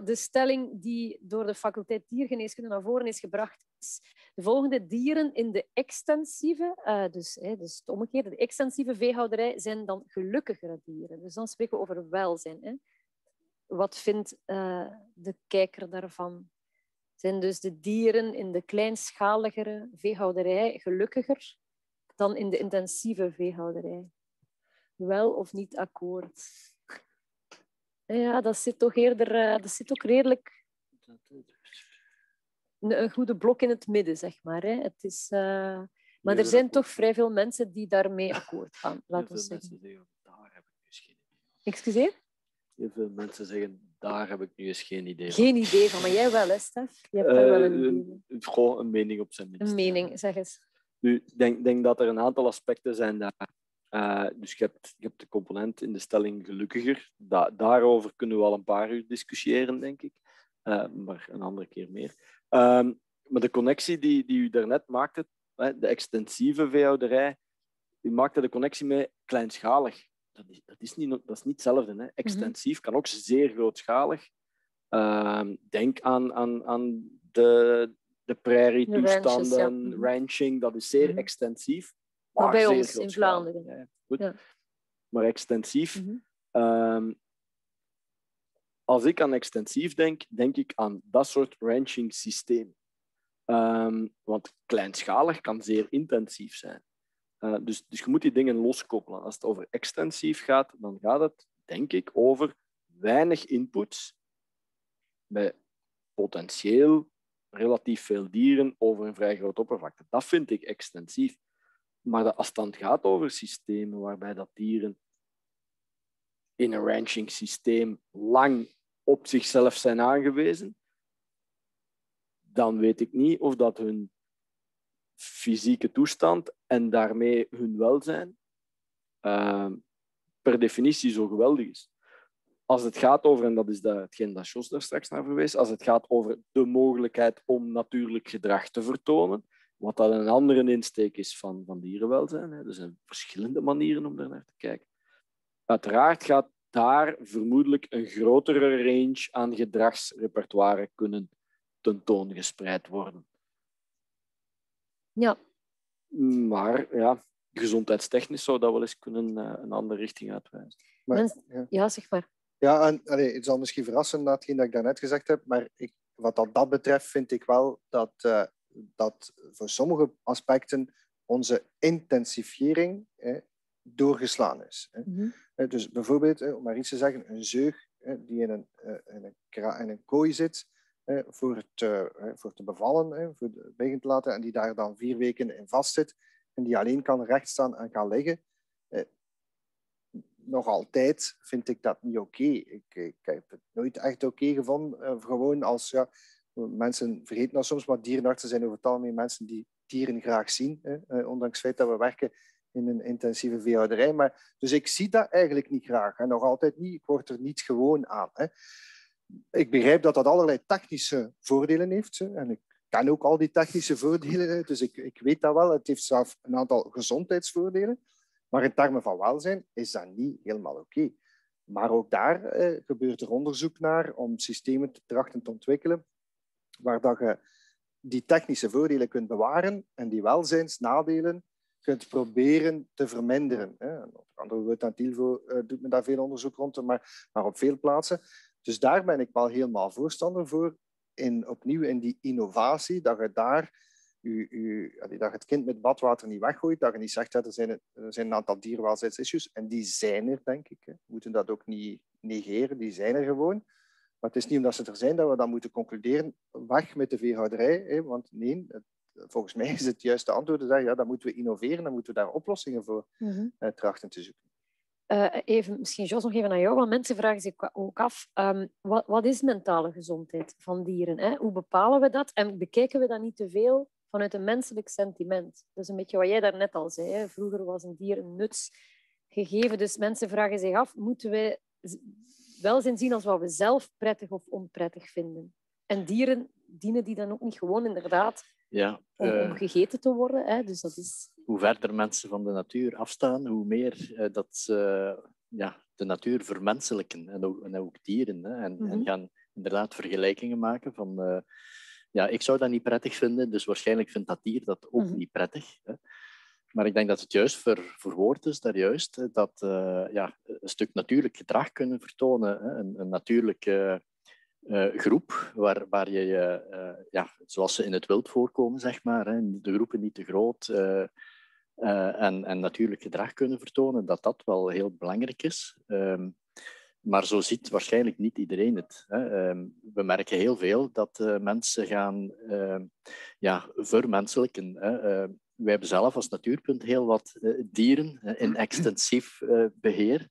De stelling die door de faculteit Diergeneeskunde naar voren is gebracht is de volgende. Dieren in de extensieve, dus het omgekeerde, de extensieve veehouderij zijn dan gelukkigere dieren. Dus dan spreken we over welzijn. Hè. Wat vindt de kijker daarvan? Zijn dus de dieren in de kleinschaligere veehouderij gelukkiger dan in de intensieve veehouderij? Wel of niet akkoord? Ja, dat zit toch eerder... Dat zit ook redelijk... Een goede blok in het midden, zeg maar. Hè. Het is, maar er zijn toch vrij veel mensen die daarmee akkoord gaan. Laat ons zeggen. Daar heb ik nu eens geen idee. Excuseer? Heel veel mensen zeggen, daar heb ik nu eens geen idee van. Geen idee van, maar jij wel, hè, Stef? Je hebt daar wel een idee. Gewoon een mening op zijn minst. Een mening, zeg eens. Nu, ik denk dat er een aantal aspecten zijn daar. Dus je hebt de component in de stelling gelukkiger. Daarover kunnen we al een paar uur discussiëren, denk ik. Maar een andere keer meer. Maar de connectie die u daarnet maakte, de extensieve veehouderij, die maakte de connectie met kleinschalig. Dat is niet hetzelfde. Hè? Extensief kan ook zeer grootschalig. Denk aan de prairie-toestanden, de ranching, dat is zeer extensief. Maar bij ons in Vlaanderen. Ja, goed. Ja. Maar extensief. Als ik aan extensief denk ik aan dat soort ranching systeem. Want kleinschalig kan zeer intensief zijn. Dus je moet die dingen loskoppelen. Als het over extensief gaat, dan gaat het, denk ik, over weinig inputs met potentieel relatief veel dieren over een vrij groot oppervlakte. Dat vind ik extensief. Maar als het dan gaat over systemen waarbij dat dieren in een ranching systeem lang op zichzelf zijn aangewezen, dan weet ik niet of dat hun fysieke toestand en daarmee hun welzijn per definitie zo geweldig is. Als het gaat over, en dat is hetgeen dat Jos daar straks naar verwees, als het gaat over de mogelijkheid om natuurlijk gedrag te vertonen, wat dat een andere insteek is van dierenwelzijn. Hè. Er zijn verschillende manieren om daarnaar te kijken. Uiteraard gaat daar vermoedelijk een grotere range aan gedragsrepertoire kunnen tentoongespreid worden. Ja. Maar ja, gezondheidstechnisch zou dat wel eens kunnen een andere richting uitwijzen. Maar, ja, zeg maar. Ja, en, allez, het zal misschien verrassen na hetgeen dat ik daarnet gezegd heb, maar wat dat betreft vind ik wel dat... dat voor sommige aspecten onze intensivering doorgeslaan is. Dus bijvoorbeeld, om maar iets te zeggen, een zeug die in een kooi zit voor te bevallen, voor het begin te laten, en die daar dan 4 weken in vast zit en die alleen kan rechtstaan en kan liggen. Nog altijd vind ik dat niet oké. Ik heb het nooit echt oké gevonden. Gewoon als, ja, mensen vergeten dat soms, maar dierenartsen zijn over het algemeen mensen die dieren graag zien. Ondanks het feit dat we werken in een intensieve veehouderij. Maar, dus ik zie dat eigenlijk niet graag. En nog altijd niet. Ik word er niet gewoon aan. Ik begrijp dat dat allerlei technische voordelen heeft. En ik ken ook al die technische voordelen. Dus ik weet dat wel. Het heeft zelf een aantal gezondheidsvoordelen. Maar in termen van welzijn is dat niet helemaal oké. Maar ook daar gebeurt er onderzoek naar om systemen te trachten te ontwikkelen waar dat je die technische voordelen kunt bewaren en die welzijnsnadelen kunt proberen te verminderen. Onder andere wordt aan het ILVO doet men daar veel onderzoek rond, maar op veel plaatsen. Dus daar ben ik wel helemaal voorstander voor. Opnieuw in die innovatie, dat je daar... dat het kind met badwater niet weggooit, dat je niet zegt dat er zijn een aantal dierwelzijnsissues, en die zijn er, denk ik. We moeten dat ook niet negeren, die zijn er gewoon. Maar het is niet omdat ze er zijn dat we dan moeten concluderen, weg met de veehouderij, want nee, volgens mij is het juiste antwoord te zeggen, ja, dan moeten we innoveren, dan moeten we daar oplossingen voor trachten te zoeken. Even, misschien Jos, nog even aan jou, want mensen vragen zich ook af, wat is mentale gezondheid van dieren? Hoe bepalen we dat en bekijken we dat niet te veel vanuit een menselijk sentiment? Dat is een beetje wat jij daarnet al zei. Vroeger was een dier een nutsgegeven. Dus mensen vragen zich af, moeten we welzijn zien als wat we zelf prettig of onprettig vinden? En dieren dienen die dan ook niet gewoon inderdaad om gegeten te worden. Dus dat is... Hoe verder mensen van de natuur afstaan, hoe meer de natuur vermenselijken. En ook dieren. En gaan inderdaad vergelijkingen maken van... ik zou dat niet prettig vinden, dus waarschijnlijk vindt dat dier dat ook niet prettig. Maar ik denk dat het juist verwoord is, dat een stuk natuurlijk gedrag kunnen vertonen. Een natuurlijke groep, waar je, zoals ze in het wild voorkomen, zeg maar, de groepen niet te groot, en natuurlijk gedrag kunnen vertonen, dat wel heel belangrijk is. Maar zo ziet waarschijnlijk niet iedereen het. We merken heel veel dat mensen gaan vermenselijken. Wij hebben zelf als Natuurpunt heel wat dieren in extensief beheer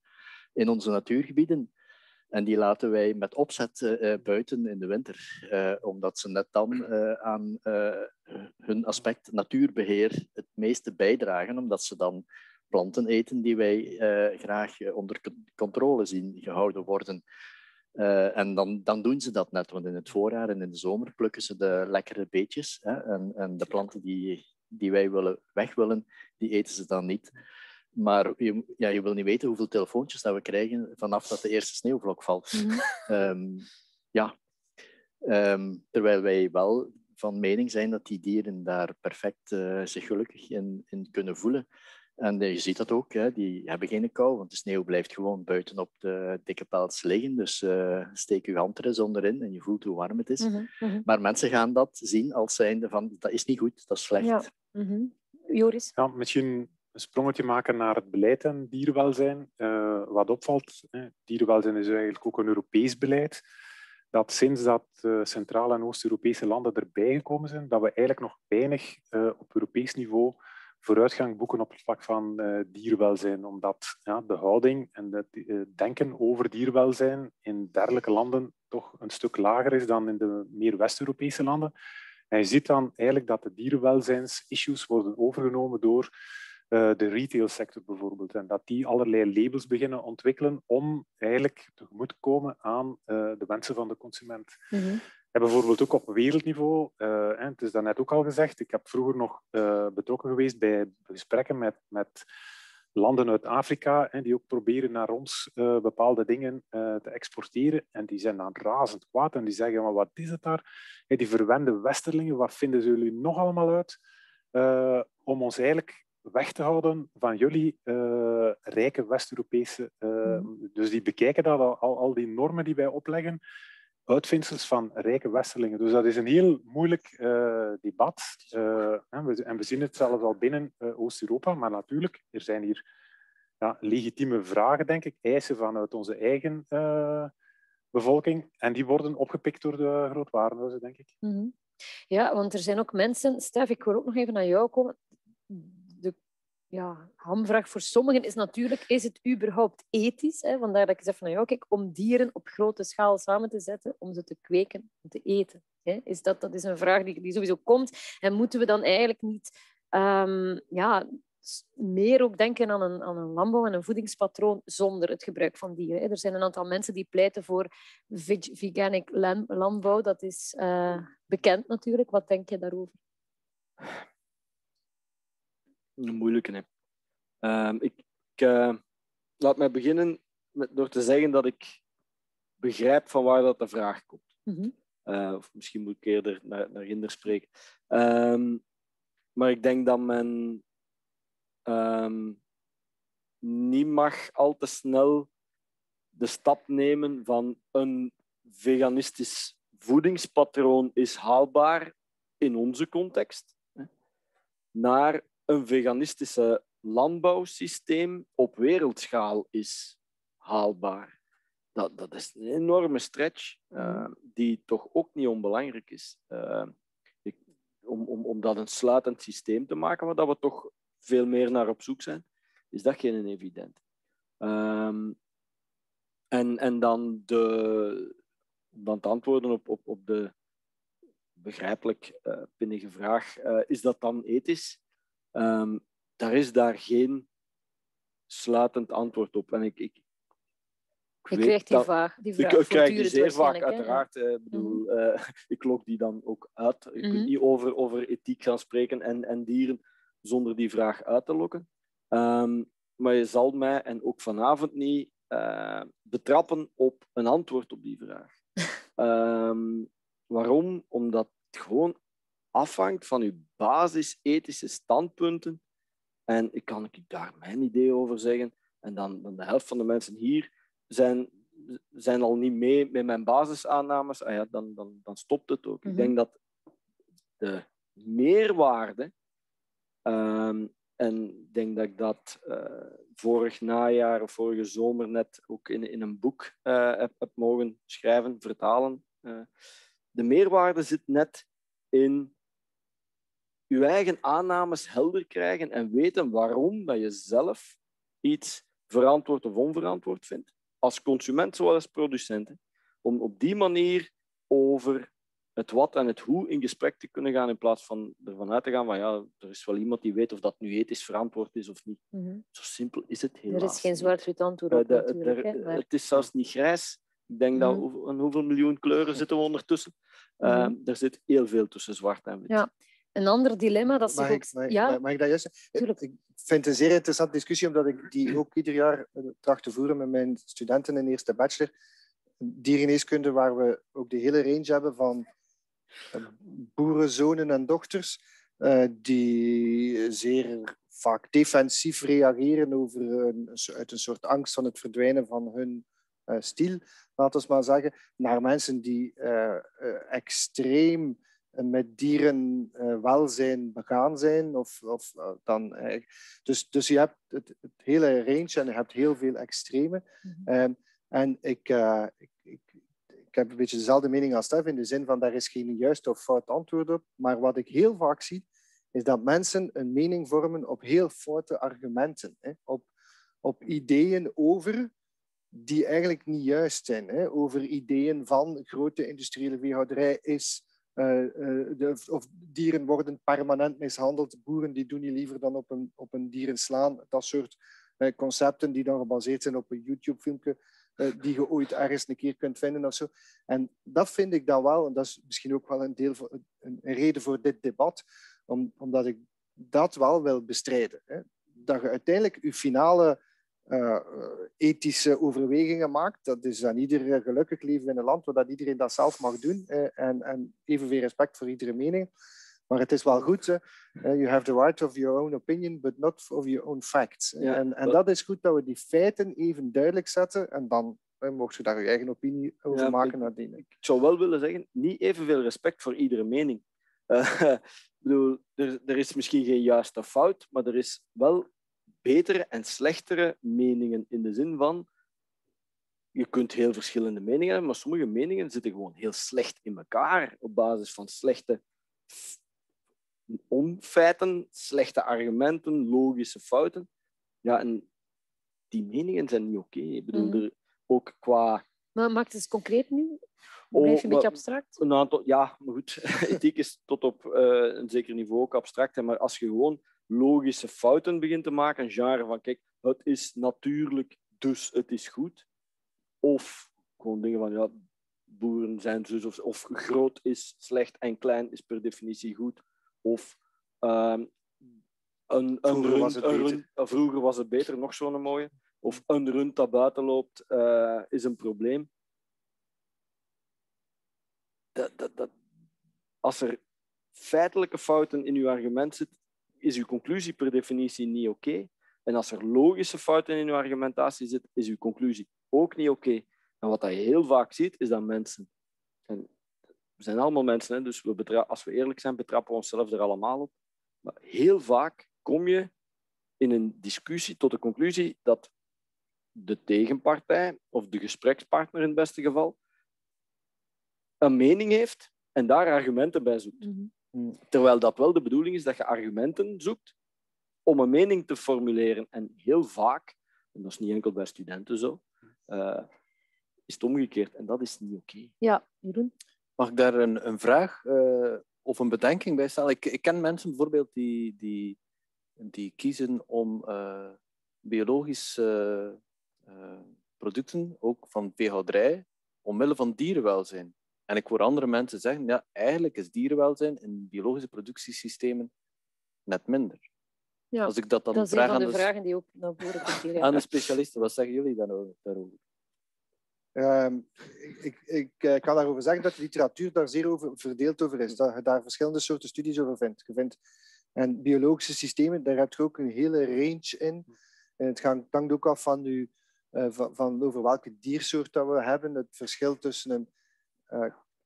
in onze natuurgebieden. En die laten wij met opzet buiten in de winter. Omdat ze net dan aan hun aspect natuurbeheer het meeste bijdragen. Omdat ze dan... planten eten die wij graag onder controle zien gehouden worden. En dan doen ze dat net, want in het voorjaar en in de zomer plukken ze de lekkere beetjes. En de planten die wij weg willen, die eten ze dan niet. Maar je wil niet weten hoeveel telefoontjes dat we krijgen vanaf dat de eerste sneeuwvlok valt. Terwijl wij wel van mening zijn dat die dieren daar perfect zich gelukkig in kunnen voelen. En je ziet dat ook, die hebben geen kou, want de sneeuw blijft gewoon buiten op de dikke pels liggen. Dus steek je hand er eens onderin en je voelt hoe warm het is. Mm-hmm. Maar mensen gaan dat zien als zijnde van, dat is niet goed, dat is slecht. Ja. Mm-hmm. Joris? Ja, misschien een sprongetje maken naar het beleid en dierwelzijn. Wat opvalt, dierwelzijn is eigenlijk ook een Europees beleid. Dat sinds dat Centraal- en Oost-Europese landen erbij gekomen zijn, dat we eigenlijk nog weinig op Europees niveau... vooruitgang boeken op het vlak van dierwelzijn, omdat de houding en het denken over dierwelzijn in dergelijke landen toch een stuk lager is dan in de meer West-Europese landen. En je ziet dan eigenlijk dat de dierwelzijnsissues worden overgenomen door de retailsector bijvoorbeeld, en dat die allerlei labels beginnen ontwikkelen om eigenlijk tegemoet te komen aan de wensen van de consument. Mm-hmm. En bijvoorbeeld ook op wereldniveau, het is daarnet ook al gezegd, ik heb vroeger nog betrokken geweest bij gesprekken met landen uit Afrika, die ook proberen naar ons bepaalde dingen te exporteren. En die zijn dan razend kwaad en die zeggen, maar wat is het daar? Die verwende westerlingen, wat vinden ze jullie nog allemaal uit? Om ons eigenlijk weg te houden van jullie rijke West-Europese... Dus die bekijken dat, al die normen die wij opleggen, uitvindsels van rijke westerlingen. Dus dat is een heel moeilijk debat. En we zien het zelfs al binnen Oost-Europa. Maar natuurlijk, er zijn hier legitieme vragen, denk ik. Eisen vanuit onze eigen bevolking. En die worden opgepikt door de grootwarenhuizen, denk ik. Mm-hmm. Ja, want er zijn ook mensen... Stef, ik wil ook nog even naar jou komen. De hamvraag voor sommigen is natuurlijk... Is het überhaupt ethisch? Hè? Vandaar dat ik zeg van... Ja, kijk, om dieren op grote schaal samen te zetten, om ze te kweken, om te eten. Hè? Is dat is een vraag die sowieso komt. En moeten we dan eigenlijk niet... meer ook denken aan een landbouw en een voedingspatroon zonder het gebruik van dieren. Er zijn een aantal mensen die pleiten voor veganic landbouw. Dat is bekend natuurlijk. Wat denk je daarover? Een moeilijke, hè. Ik laat mij beginnen door te zeggen dat ik begrijp van waar dat de vraag komt. Mm-hmm. Of misschien moet ik eerder naar Hinder spreken. Maar ik denk dat men niet mag al te snel de stap nemen van een veganistisch voedingspatroon is haalbaar in onze context, naar een veganistische landbouwsysteem op wereldschaal is haalbaar. Dat is een enorme stretch die toch ook niet onbelangrijk is. Om dat een sluitend systeem te maken, maar dat we toch veel meer naar op zoek zijn, is dat geen evident. En dan te antwoorden op de begrijpelijk pinnige vraag, is dat dan ethisch? Daar is geen sluitend antwoord op. En ik krijg die vraag. Ik krijg die zeer vaak, uiteraard. Ik lok die dan ook uit. Ik wil niet over ethiek gaan spreken en dieren zonder die vraag uit te lokken. Maar je zal mij, en ook vanavond niet, betrappen op een antwoord op die vraag. Waarom? Omdat het gewoon afhangt van je basis-ethische standpunten. En ik kan daar mijn idee over zeggen. En dan de helft van de mensen hier zijn al niet mee met mijn basisaannames. Dan stopt het ook. Mm-hmm. Ik denk dat de meerwaarde... en ik denk dat ik dat vorig najaar of vorige zomer net ook in een boek heb mogen schrijven, vertalen. De meerwaarde zit net in je eigen aannames helder krijgen en weten waarom dat je zelf iets verantwoord of onverantwoord vindt. Als consument, zowel als producent. Hè. Om op die manier over het wat en het hoe in gesprek te kunnen gaan in plaats van ervan uit te gaan van er is wel iemand die weet of dat nu ethisch verantwoord is of niet. Mm-hmm. Zo simpel is het helaas. Er is geen zwart-wit antwoord op maar... Het is zelfs niet grijs. Ik denk dat aan hoeveel miljoen kleuren zitten we ondertussen. Er zit heel veel tussen zwart en wit. Ja. Een ander dilemma dat zich ook... Mag ik dat juist zeggen? Ik vind het een zeer interessante discussie omdat ik die ook ieder jaar tracht te voeren met mijn studenten in eerste bachelor. Diergeneeskunde, waar we ook de hele range hebben van boerenzonen en dochters die zeer vaak defensief reageren uit een soort angst van het verdwijnen van hun stiel, laten we maar zeggen, naar mensen die extreem met dieren welzijn begaan zijn. Dus je hebt het hele range en je hebt heel veel extreme. En ik heb een beetje dezelfde mening als Stef, in de zin van daar is geen juist of fout antwoord op. Maar wat ik heel vaak zie, is dat mensen een mening vormen op heel foute argumenten. Hè? Op ideeën over die eigenlijk niet juist zijn. Hè? Over ideeën van grote industriële veehouderij is... of dieren worden permanent mishandeld. Boeren die doen niet liever dan op een dieren slaan. Dat soort concepten die dan gebaseerd zijn op een YouTube-filmpje die je ooit ergens een keer kunt vinden of zo. En dat vind ik dan wel, en dat is misschien ook wel een reden voor dit debat, omdat ik dat wel wil bestrijden. Hè. Dat je uiteindelijk je finale ethische overwegingen maakt, dat is aan ieder gelukkig leven in een land, waar dat iedereen dat zelf mag doen. En evenveel respect voor iedere mening. Maar het is wel goed, you have the right of your own opinion, but not of your own facts. Ja, en dat is goed dat we die feiten even duidelijk zetten en dan mocht je daar je eigen opinie over maken. Ik zou wel willen zeggen, niet evenveel respect voor iedere mening. Ik bedoel, er is misschien geen juiste fout, maar er is wel betere en slechtere meningen in de zin van je kunt heel verschillende meningen hebben, maar sommige meningen zitten gewoon heel slecht in elkaar op basis van slechte onfeiten, slechte argumenten, logische fouten. Ja, en die meningen zijn niet oké. Ik bedoel, er ook qua... Maar maakt het concreet nu? Blijf je een beetje abstract? Ja, maar goed. Ethiek is tot op een zeker niveau ook abstract. Hè, maar als je gewoon logische fouten begint te maken, een genre van, kijk, het is natuurlijk, dus het is goed. Of gewoon dingen van, ja, boeren zijn zus of groot is slecht en klein is per definitie goed. Of vroeger was het beter, nog zo'n mooie. Of een rund dat buiten loopt, is een probleem. Als er feitelijke fouten in uw argument zitten, is uw conclusie per definitie niet oké. En als er logische fouten in uw argumentatie zitten, is uw conclusie ook niet oké. En wat je heel vaak ziet, is dat mensen... En we zijn allemaal mensen, hè, dus als we eerlijk zijn, betrappen we onszelf er allemaal op. Maar heel vaak kom je in een discussie tot de conclusie dat de tegenpartij, of de gesprekspartner in het beste geval, een mening heeft en daar argumenten bij zoekt. Mm-hmm. Terwijl dat wel de bedoeling is dat je argumenten zoekt om een mening te formuleren. En heel vaak, en dat is niet enkel bij studenten zo, is het omgekeerd. En dat is niet oké. Ja, Jeroen? Mag ik daar een vraag of een bedenking bij stellen? Ik ken mensen bijvoorbeeld die kiezen om biologische producten, ook van veehouderij, omwille van dierenwelzijn. En ik hoor andere mensen zeggen, ja, eigenlijk is dierenwelzijn in biologische productiesystemen net minder. Ja, als ik dat dan dat vraag is een van de vragen die ook naar voren komt hier. Aan de specialisten, wat zeggen jullie daarover? Ik kan daarover zeggen dat de literatuur daar zeer over verdeeld over is. Dat je daar verschillende soorten studies over vindt. Je vindt en biologische systemen, daar heb je ook een hele range in. En het hangt ook af van, over welke diersoort dat we hebben. Het verschil tussen een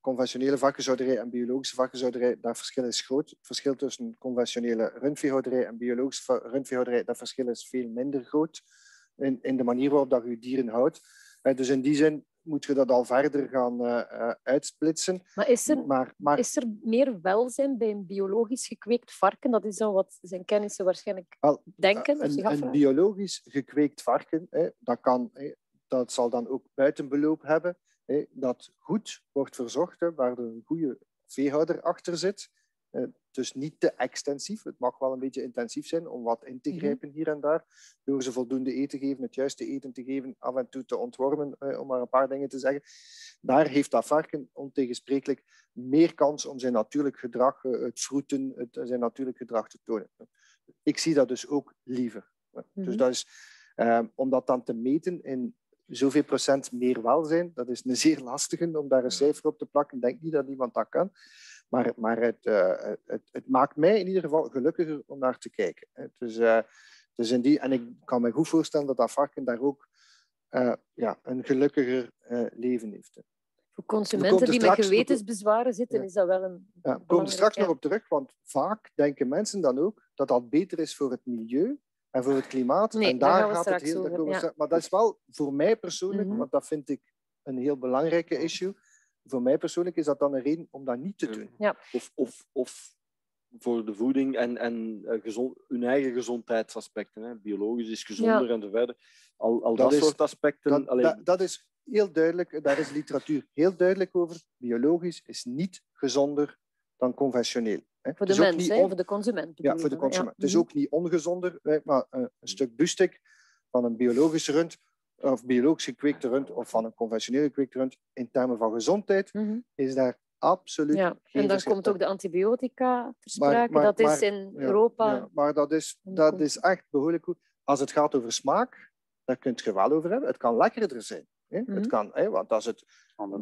conventionele varkenshouderij en biologische varkenshouderij, dat verschil is groot. Het verschil tussen conventionele rundveehouderij en biologische rundveehouderij, dat verschil is veel minder groot in de manier waarop dat je dieren houdt. Dus in die zin moet je dat al verder gaan uitsplitsen. Maar is er meer welzijn bij een biologisch gekweekt varken? Dat is dan wat zijn kennissen waarschijnlijk denken. Een biologisch gekweekt varken, dat zal dan ook buitenbeloop hebben. Dat goed wordt verzorgd, waar een goede veehouder achter zit. Dus niet te extensief. Het mag wel een beetje intensief zijn om wat in te grijpen hier en daar. Door ze voldoende eten te geven, het juiste eten te geven, af en toe te ontwormen, om maar een paar dingen te zeggen. Daar heeft dat varken ontegensprekelijk meer kans om zijn natuurlijk gedrag, het vroeten, zijn natuurlijk gedrag te tonen. Ik zie dat dus ook liever. Dus dat is, om dat dan te meten in zoveel procent meer welzijn, dat is een zeer lastige om daar een cijfer op te plakken. Ik denk niet dat iemand dat kan. Maar het maakt mij in ieder geval gelukkiger om naar te kijken. Dus en ik kan me goed voorstellen dat dat varken daar ook een gelukkiger leven heeft. Voor consumenten die met gewetensbezwaren zitten, is dat wel een... Ja, we komen straks nog op terug, want vaak denken mensen dan ook dat dat beter is voor het milieu en voor het klimaat. Nee, en daar gaat het heel over. Maar dat is wel voor mij persoonlijk, want dat vind ik een heel belangrijke issue... Voor mij persoonlijk is dat dan een reden om dat niet te doen. Ja. Of voor de voeding en hun eigen gezondheidsaspecten. Hè. Biologisch is gezonder en zo verder. Dat soort aspecten. Dat is heel duidelijk. Daar is literatuur heel duidelijk over. Biologisch is niet gezonder dan conventioneel. Hè. Voor de mens, voor de consument. Ja, voor de consument. Ja. Het is ook niet ongezonder, maar een stuk biefstuk van een biologische rund... of biologisch gekweekte rund of van een conventionele gekweekte rund, in termen van gezondheid, is daar absoluut geen. En dan komt ook de antibiotica ter sprake. Dat is in Europa... Ja, maar dat is echt behoorlijk goed. Als het gaat over smaak, daar kun je het wel over hebben. Het kan lekkerder zijn. Hè? Het kan, want als het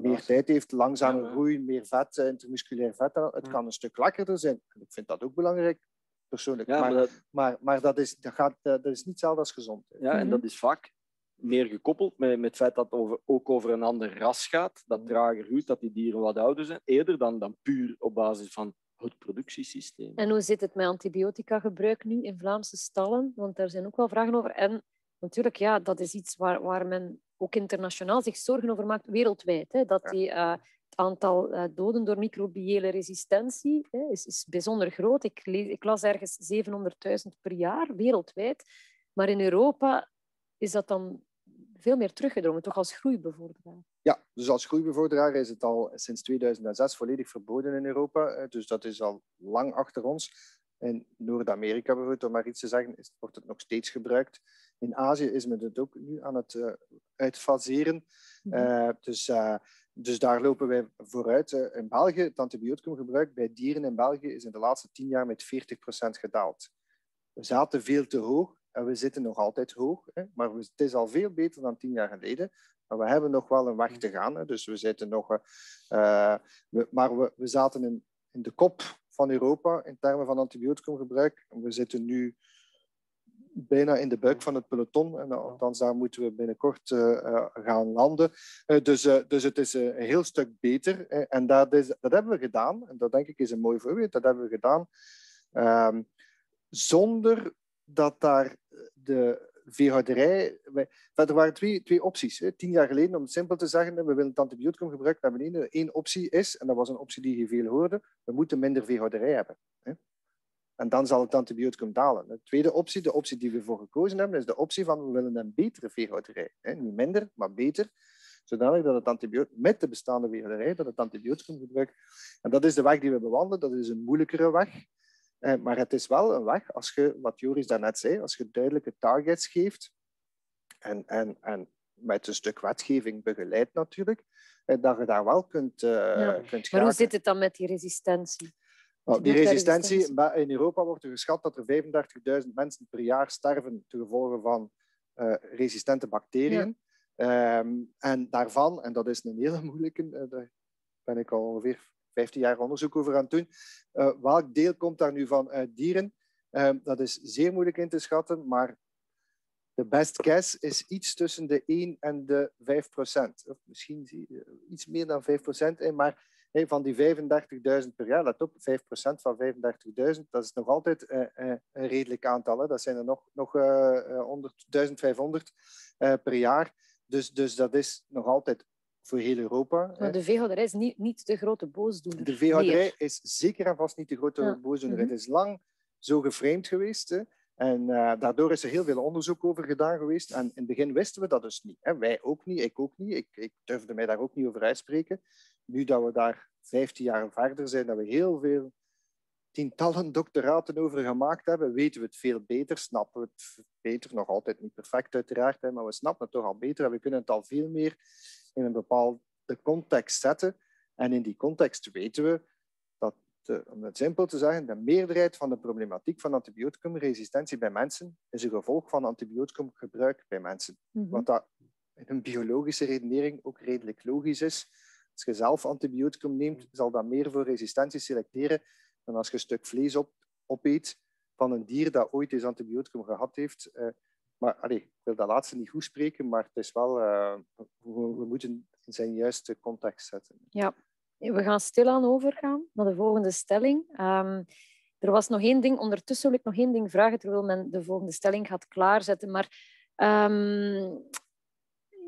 meer tijd heeft, langzamer groei, meer vet, intermusculair vet, het kan een stuk lekkerder zijn. Ik vind dat ook belangrijk. Persoonlijk. Ja, maar dat is niet hetzelfde als gezond. Hè? Ja, en dat is vaak... meer gekoppeld met het feit dat het ook over een ander ras gaat, dat trager groeit, dat die dieren wat ouder zijn, eerder dan puur op basis van het productiesysteem. En hoe zit het met antibiotica gebruik nu in Vlaamse stallen? Want daar zijn ook wel vragen over. En natuurlijk, dat is iets waar men ook internationaal zich zorgen over maakt, wereldwijd. Hè, dat die, het aantal doden door microbiële resistentie is bijzonder groot. Ik las ergens 700.000 per jaar, wereldwijd. Maar in Europa is dat dan veel meer teruggedrongen, toch als groeibevorderaar? Ja, dus als groeibevorderaar is het al sinds 2006 volledig verboden in Europa. Dus dat is al lang achter ons. In Noord-Amerika bijvoorbeeld, om maar iets te zeggen, wordt het nog steeds gebruikt. In Azië is men het ook nu aan het uitfaseren. Dus daar lopen wij vooruit. In België, het antibioticumgebruik bij dieren in België is in de laatste 10 jaar met 40% gedaald. We zaten veel te hoog. En we zitten nog altijd hoog, maar het is al veel beter dan 10 jaar geleden. Maar we hebben nog wel een weg te gaan. Dus we zitten nog... Maar we zaten in de kop van Europa in termen van antibioticumgebruik. We zitten nu bijna in de buik van het peloton. En althans, daar moeten we binnenkort gaan landen. Dus het is een heel stuk beter. En dat hebben we gedaan. En dat denk ik is een mooi voorbeeld. Dat hebben we gedaan zonder... dat daar de veehouderij... Er waren twee opties. 10 jaar geleden, om het simpel te zeggen, we willen het antibioticum gebruiken naar beneden. 1 optie is, en dat was een optie die je veel hoorde, we moeten minder veehouderij hebben. En dan zal het antibioticum dalen. De tweede optie, de optie die we voor gekozen hebben, is de optie van we willen een betere veehouderij. Niet minder, maar beter. Zodanig dat het antibioticum, met de bestaande veehouderij, dat het antibioticum gebruikt. En dat is de weg die we bewandelen. Dat is een moeilijkere weg. Maar het is wel een weg, als je, wat Joris daarnet zei, als je duidelijke targets geeft en met een stuk wetgeving begeleid natuurlijk, dat je daar wel kunt kunt maar hoe zit het dan met die resistentie? Nou, die resistentie, in Europa wordt er geschat dat er 35.000 mensen per jaar sterven ten gevolge van resistente bacteriën. Ja. En daarvan, en dat is een hele moeilijke, daar ben ik al ongeveer... 15 jaar onderzoek over aan het doen. Welk deel komt daar nu van uit dieren? Dat is zeer moeilijk in te schatten, maar de best guess is iets tussen de 1 en de 5%. Of misschien iets meer dan 5%. Maar van die 35.000 per jaar, let op, 5% van 35.000, dat is nog altijd een redelijk aantal. Dat zijn er nog 1.500 per jaar. Dus dat is nog altijd voor heel Europa. Maar de veehouderij is niet de grote boosdoener. De veehouderij is zeker en vast niet de grote boosdoener. Het is lang zo geframed geweest. En daardoor is er heel veel onderzoek over gedaan geweest. En in het begin wisten we dat dus niet. Hè. Wij ook niet, ik ook niet. Ik durfde mij daar ook niet over uitspreken. Nu dat we daar 15 jaar verder zijn, dat we heel veel tientallen doctoraten over gemaakt hebben, weten we het veel beter, snappen we het beter. Nog altijd niet perfect uiteraard, maar we snappen het toch al beter. En we kunnen het al veel meer in een bepaalde context zetten. En in die context weten we dat, om het simpel te zeggen, de meerderheid van de problematiek van antibioticumresistentie bij mensen is een gevolg van antibioticumgebruik bij mensen. Wat dat in een biologische redenering ook redelijk logisch is. Als je zelf antibioticum neemt, zal dat meer voor resistentie selecteren dan als je een stuk vlees opeet van een dier dat ooit eens antibioticum gehad heeft. Maar ik wil dat laatste niet goed spreken, maar het is wel, we moeten in zijn juiste context zetten. Ja, we gaan stilaan overgaan naar de volgende stelling. Er was nog één ding, ondertussen wil ik nog één ding vragen, terwijl men de volgende stelling gaat klaarzetten. Maar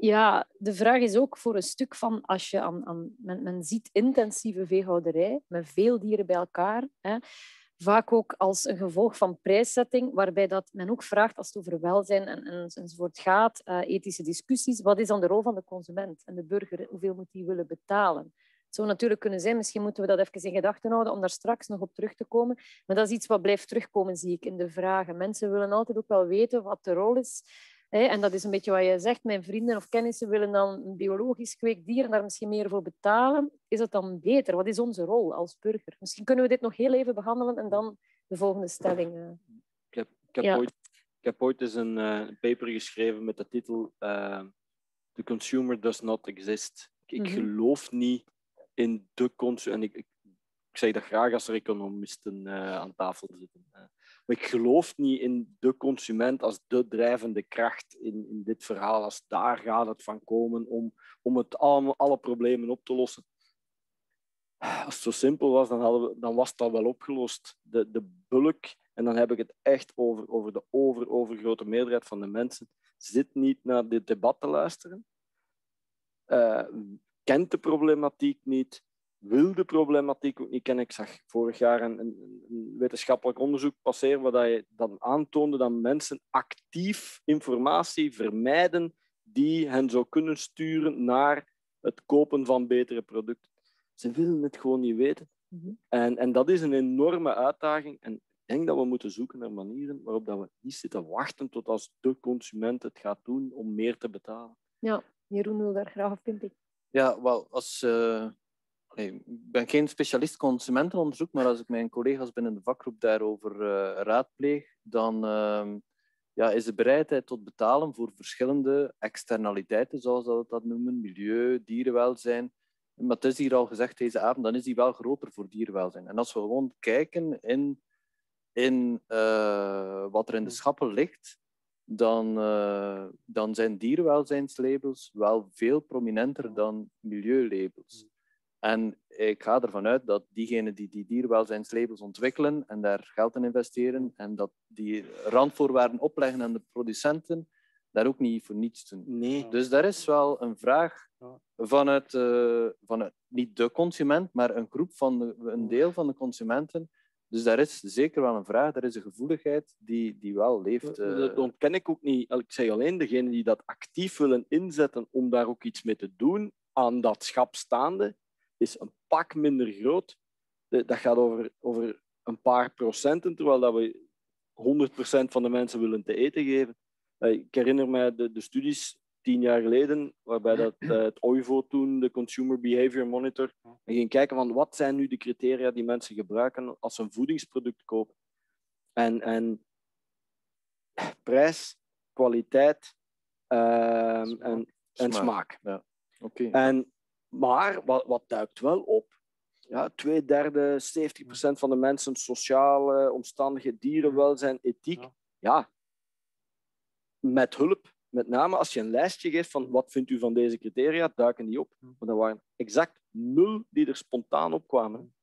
ja, de vraag is ook voor een stuk van, als je men ziet intensieve veehouderij, met veel dieren bij elkaar, vaak ook als een gevolg van prijszetting, waarbij dat men ook vraagt als het over welzijn enzovoort gaat, ethische discussies, wat is dan de rol van de consument en de burger? Hoeveel moet die willen betalen? Het zou natuurlijk kunnen zijn, misschien moeten we dat even in gedachten houden om daar straks nog op terug te komen, maar dat is iets wat blijft terugkomen, zie ik, in de vragen. Mensen willen altijd ook wel weten wat de rol is. En dat is een beetje wat jij zegt. Mijn vrienden of kennissen willen dan een biologisch kweekdier en daar misschien meer voor betalen. Is dat dan beter? Wat is onze rol als burger? Misschien kunnen we dit nog heel even behandelen en dan de volgende stelling. Ik heb ooit eens een paper geschreven met de titel The Consumer Does Not Exist. Ik geloof niet in de consument. Ik zeg dat graag als er economisten aan tafel zitten. Maar ik geloof niet in de consument als de drijvende kracht in dit verhaal. Als daar gaat het van komen om het allemaal, alle problemen op te lossen. Als het zo simpel was, dan was het al wel opgelost. De bulk, en dan heb ik het echt over de overgrote meerderheid van de mensen, zit niet naar dit debat te luisteren. kent de problematiek niet, wil de problematiek ook niet kennen. Ik zag vorig jaar een wetenschappelijk onderzoek passeren waar je dan aantoonde dat mensen actief informatie vermijden die hen zou kunnen sturen naar het kopen van betere producten. Ze willen het gewoon niet weten. Mm-hmm. En dat is een enorme uitdaging. En ik denk dat we moeten zoeken naar manieren waarop dat we niet zitten wachten tot als de consument het gaat doen om meer te betalen. Ja, Jeroen wil daar graag op inpikken. Ja, wel, als... Ik ben geen specialist consumentenonderzoek, maar als ik mijn collega's binnen de vakgroep daarover raadpleeg, dan is de bereidheid tot betalen voor verschillende externaliteiten, zoals we dat noemen, milieu, dierenwelzijn. Maar het is hier al gezegd deze avond, dan is die wel groter voor dierenwelzijn. En als we gewoon kijken in wat er in de schappen ligt, dan zijn dierenwelzijnslabels wel veel prominenter dan milieulabels. En ik ga ervan uit dat diegenen die die dierenwelzijnslabels ontwikkelen en daar geld in investeren en dat die randvoorwaarden opleggen aan de producenten, daar ook niet voor niets doen. Nee. Dus daar is wel een vraag vanuit niet de consument, maar een groep van een deel van de consumenten. Dus daar is zeker wel een vraag, daar is een gevoeligheid die wel leeft. Dat ontken ik ook niet. Ik zeg alleen, degenen die dat actief willen inzetten om daar ook iets mee te doen aan dat schap staande, is een pak minder groot. Dat gaat over een paar procenten, terwijl dat we 100% van de mensen willen te eten geven. Ik herinner mij de studies 10 jaar geleden, waarbij het OIVO toen, de Consumer Behavior Monitor, ging kijken van wat zijn nu de criteria die mensen gebruiken als ze een voedingsproduct kopen. En prijs, kwaliteit smaak. Ja. Okay. Maar wat duikt wel op? Ja, 2/3, 70% van de mensen, sociale omstandigheden, dierenwelzijn, ethiek. Ja, met hulp. Met name als je een lijstje geeft van wat vindt u van deze criteria, duiken die op. Want er waren exact 0 die er spontaan op kwamen.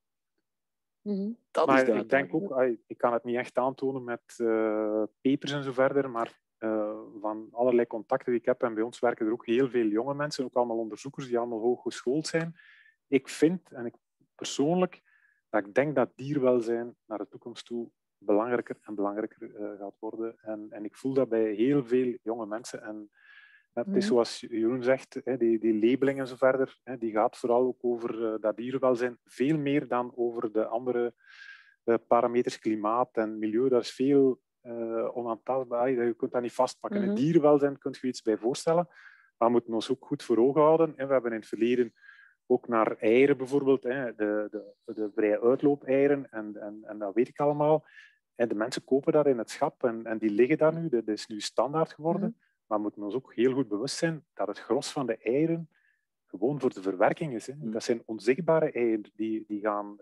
Mm-hmm. Maar ik denk ook, ik kan het niet echt aantonen met papers en zo verder, maar... van allerlei contacten die ik heb. En bij ons werken er ook heel veel jonge mensen, ook allemaal onderzoekers die allemaal hooggeschoold zijn. Ik vind, en ik persoonlijk, dat ik denk dat dierwelzijn naar de toekomst toe belangrijker en belangrijker gaat worden. En ik voel dat bij heel veel jonge mensen. En het is zoals Jeroen zegt, die labeling en zo verder, die gaat vooral ook over dat dierwelzijn. Veel meer dan over de andere parameters, klimaat en milieu. Dat is veel... onaantastbaar. Je kunt dat niet vastpakken. Mm-hmm. Het dierenwelzijn kun je iets bij voorstellen. Maar we moeten ons ook goed voor ogen houden. We hebben in het verleden ook naar eieren bijvoorbeeld, de vrije uitloop-eieren, en dat weet ik allemaal. En de mensen kopen daar in het schap en die liggen daar nu. Dat is nu standaard geworden. Mm-hmm. Maar we moeten ons ook heel goed bewust zijn dat het gros van de eieren gewoon voor de verwerking is. Hè. Mm-hmm. Dat zijn onzichtbare eieren. Die gaan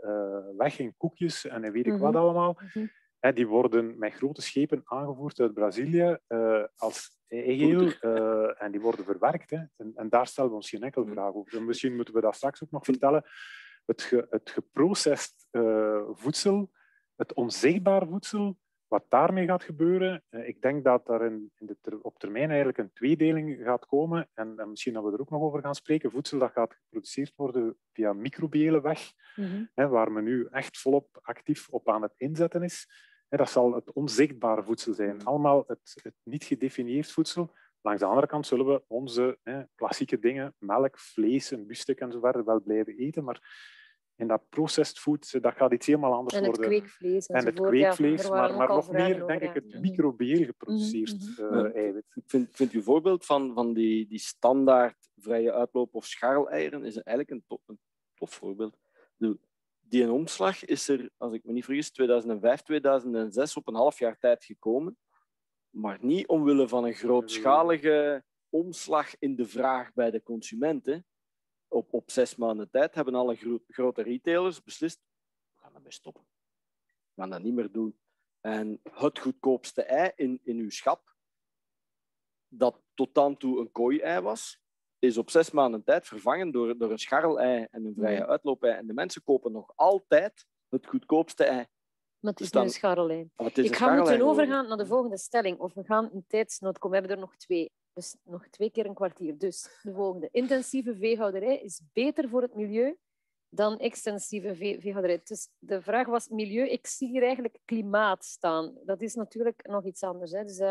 weg in koekjes en weet ik wat allemaal. Mm-hmm. Die worden met grote schepen aangevoerd uit Brazilië als geheel en die worden verwerkt. Hè. En daar stellen we ons geen enkel vraag over. En misschien moeten we dat straks ook nog vertellen. Het geprocessed voedsel, het onzichtbaar voedsel, wat daarmee gaat gebeuren. Ik denk dat daar op termijn eigenlijk een tweedeling gaat komen. En misschien dat we er ook nog over gaan spreken. Voedsel dat gaat geproduceerd worden via microbiële weg, waar men nu echt volop actief op aan het inzetten is. Dat zal het onzichtbare voedsel zijn. Allemaal het niet gedefinieerd voedsel. Langs de andere kant zullen we onze klassieke dingen, melk, vlees, een biefstuk enzovoort, wel blijven eten. Maar in dat processed food, dat gaat iets helemaal anders worden. En het kweekvlees enzovoort. En het kweekvlees, maar nog meer, denk ik, het microbieel geproduceerd eiwit. Ik vind uw voorbeeld van die standaard vrije uitloop- of scharleieren is eigenlijk een tof voorbeeld. Die in omslag is er, als ik me niet vergis, 2005, 2006 op een half jaar tijd gekomen. Maar niet omwille van een grootschalige omslag in de vraag bij de consumenten. Op 6 maanden tijd hebben alle grote retailers beslist, we gaan ermee stoppen. We gaan dat niet meer doen. En het goedkoopste ei in uw schap, dat tot dan toe een kooi-ei was, is op 6 maanden tijd vervangen door een scharrel-ei en een vrije uitloop-ei. En de mensen kopen nog altijd het goedkoopste ei. Maar het is nu een scharrel-ei. Ik ga moeten overgaan naar de volgende stelling. Of we gaan in tijdsnood komen. We hebben er nog 2. Dus nog 2 keer een kwartier. Dus de volgende. Intensieve veehouderij is beter voor het milieu dan extensieve veehouderij. Dus de vraag was milieu. Ik zie hier eigenlijk klimaat staan. Dat is natuurlijk nog iets anders. Hè. Dus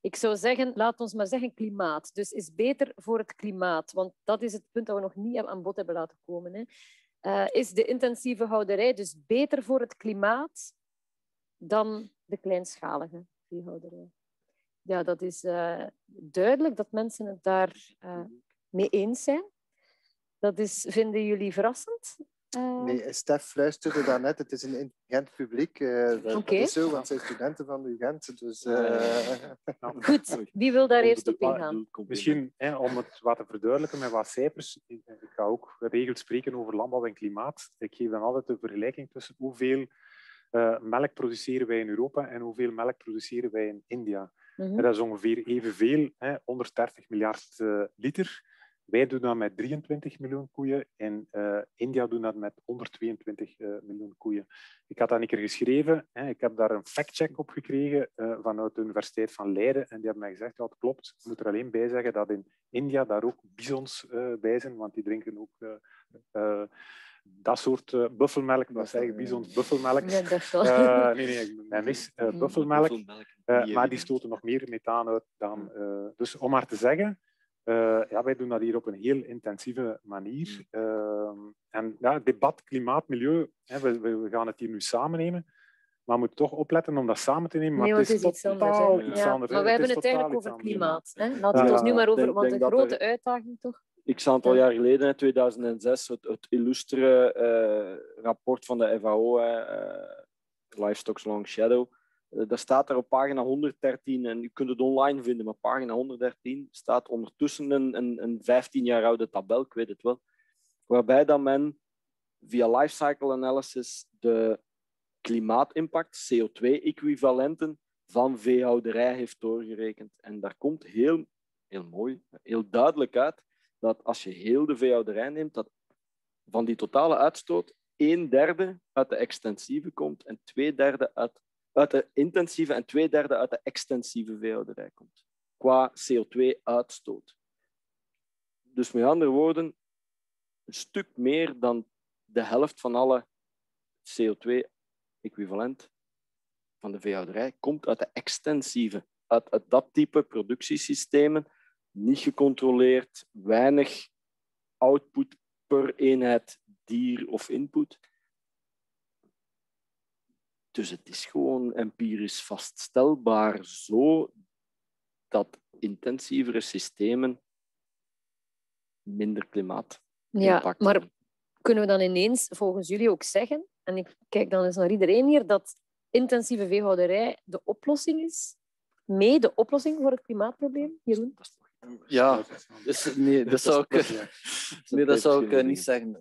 ik zou zeggen, laat ons maar zeggen klimaat. Dus is beter voor het klimaat. Want dat is het punt dat we nog niet aan bod hebben laten komen. Hè. Is de intensieve houderij dus beter voor het klimaat dan de kleinschalige veehouderij? Ja, dat is duidelijk dat mensen het daar mee eens zijn. Dat is, vinden jullie verrassend? Nee, Stef fluisterde daarnet. Het is een intelligent publiek. Dat is zo, want zij zijn studenten van de UGent. Dus, Goed, wie wil daar eerst op ingaan? Misschien om het wat te verduidelijken met wat cijfers. Ik ga ook geregeld spreken over landbouw en klimaat. Ik geef dan altijd de vergelijking tussen hoeveel melk produceren wij in Europa en hoeveel melk produceren wij in India. En dat is ongeveer evenveel, 130 miljard liter. Wij doen dat met 23 miljoen koeien en India doet dat met 122 miljoen koeien. Ik had dat een keer geschreven. Ik heb daar een factcheck op gekregen vanuit de Universiteit van Leiden. En die hebben mij gezegd, ja, dat klopt. Ik moet er alleen bij zeggen dat in India daar ook bizons bij zijn, want die drinken ook... dat soort buffelmelk, dat is eigenlijk bizons buffelmelk. Ja, dat wel. Buffelmelk. Maar die stoten nog meer methaan uit dan... dus om maar te zeggen, wij doen dat hier op een heel intensieve manier. En ja, debat, klimaat, milieu, hè, we gaan het hier nu samen nemen. Maar we moeten toch opletten om dat samen te nemen. Nee, want het is totaal iets anders. Maar we hebben het eigenlijk over klimaat. Hè? Laten we het nu maar over, want de grote uitdaging toch... Ik zag een aantal jaar geleden, in 2006, het illustre rapport van de FAO, Livestock's Long Shadow. Dat staat er op pagina 113, en u kunt het online vinden, maar pagina 113 staat ondertussen een 15 jaar oude tabel, ik weet het wel, waarbij dan men via lifecycle analysis de klimaatimpact, CO2-equivalenten, van veehouderij heeft doorgerekend. En daar komt heel mooi, heel duidelijk uit, dat als je heel de veehouderij neemt, dat van die totale uitstoot 1/3 uit de extensieve komt en 2/3 uit de intensieve en 2/3 uit de extensieve veehouderij komt. Qua CO2-uitstoot. Dus met andere woorden, een stuk meer dan de helft van alle CO2-equivalent van de veehouderij komt uit de extensieve, uit dat type productiesystemen. Niet gecontroleerd, weinig output per eenheid dier of input. Dus het is gewoon empirisch vaststelbaar zo dat intensievere systemen minder klimaat impact hebben. Maar kunnen we dan ineens volgens jullie ook zeggen, en ik kijk dan eens naar iedereen hier, dat intensieve veehouderij de oplossing is? Mee de oplossing voor het klimaatprobleem, Jeroen? Ja, dus, nee, dat zou ik niet zeggen.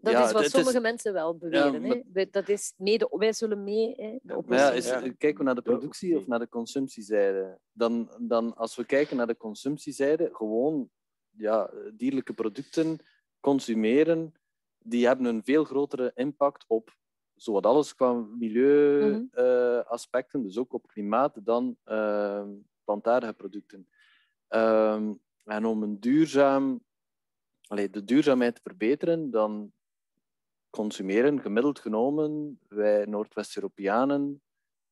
Dat is wat sommige mensen wel beweren. Ja, maar, dat is wij zullen mee de oplossing. Kijken we naar de productie of naar de consumptiezijde? Dan als we kijken naar de consumptiezijde, gewoon dierlijke producten consumeren, die hebben een veel grotere impact op zowat alles qua milieuaspecten, dus ook op klimaat, dan... plantaardige producten. En om de duurzaamheid te verbeteren, dan consumeren gemiddeld genomen wij Noordwest-Europeanen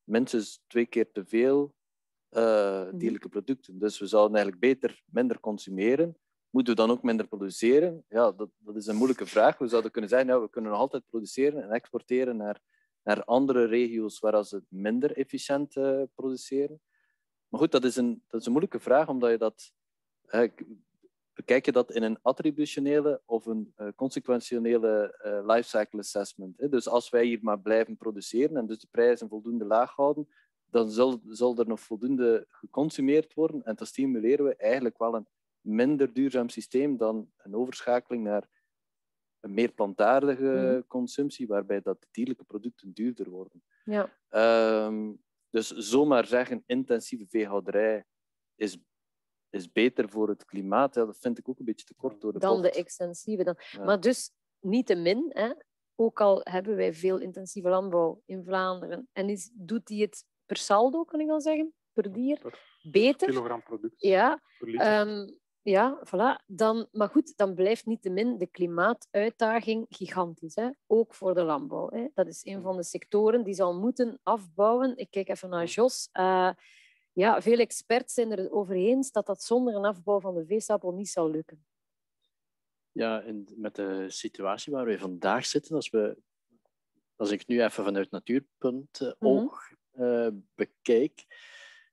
minstens 2 keer te veel dierlijke producten. Dus we zouden eigenlijk beter minder consumeren. Moeten we dan ook minder produceren? Ja, dat is een moeilijke vraag. We zouden kunnen zeggen, we kunnen nog altijd produceren en exporteren naar andere regio's waar ze minder efficiënt produceren. Maar goed, dat is een moeilijke vraag, omdat je dat... Bekijk je dat in een attributionele of een consequentiële lifecycle assessment. Dus als wij hier maar blijven produceren en dus de prijzen voldoende laag houden, dan zal er nog voldoende geconsumeerd worden. En dan stimuleren we eigenlijk wel een minder duurzaam systeem dan een overschakeling naar een meer plantaardige consumptie, waarbij dat dierlijke producten duurder worden. Ja. Dus zomaar zeggen, intensieve veehouderij is beter voor het klimaat. Dat vind ik ook een beetje te kort door de bocht. Dan de extensieve. Dan. Ja. Maar dus niettemin, ook al hebben wij veel intensieve landbouw in Vlaanderen, en doet die het per saldo, kan ik al zeggen, per dier, beter. Kilogram product. Ja, per liter. Ja, voilà. Maar goed, dan blijft niettemin de klimaatuitdaging gigantisch. Hè? Ook voor de landbouw. Hè? Dat is een van de sectoren die zal moeten afbouwen. Ik kijk even naar Jos. Ja, veel experts zijn er over eens dat dat zonder een afbouw van de veestapel niet zal lukken. Ja, en met de situatie waar we vandaag zitten, als ik nu even vanuit Natuurpunt oog bekijk,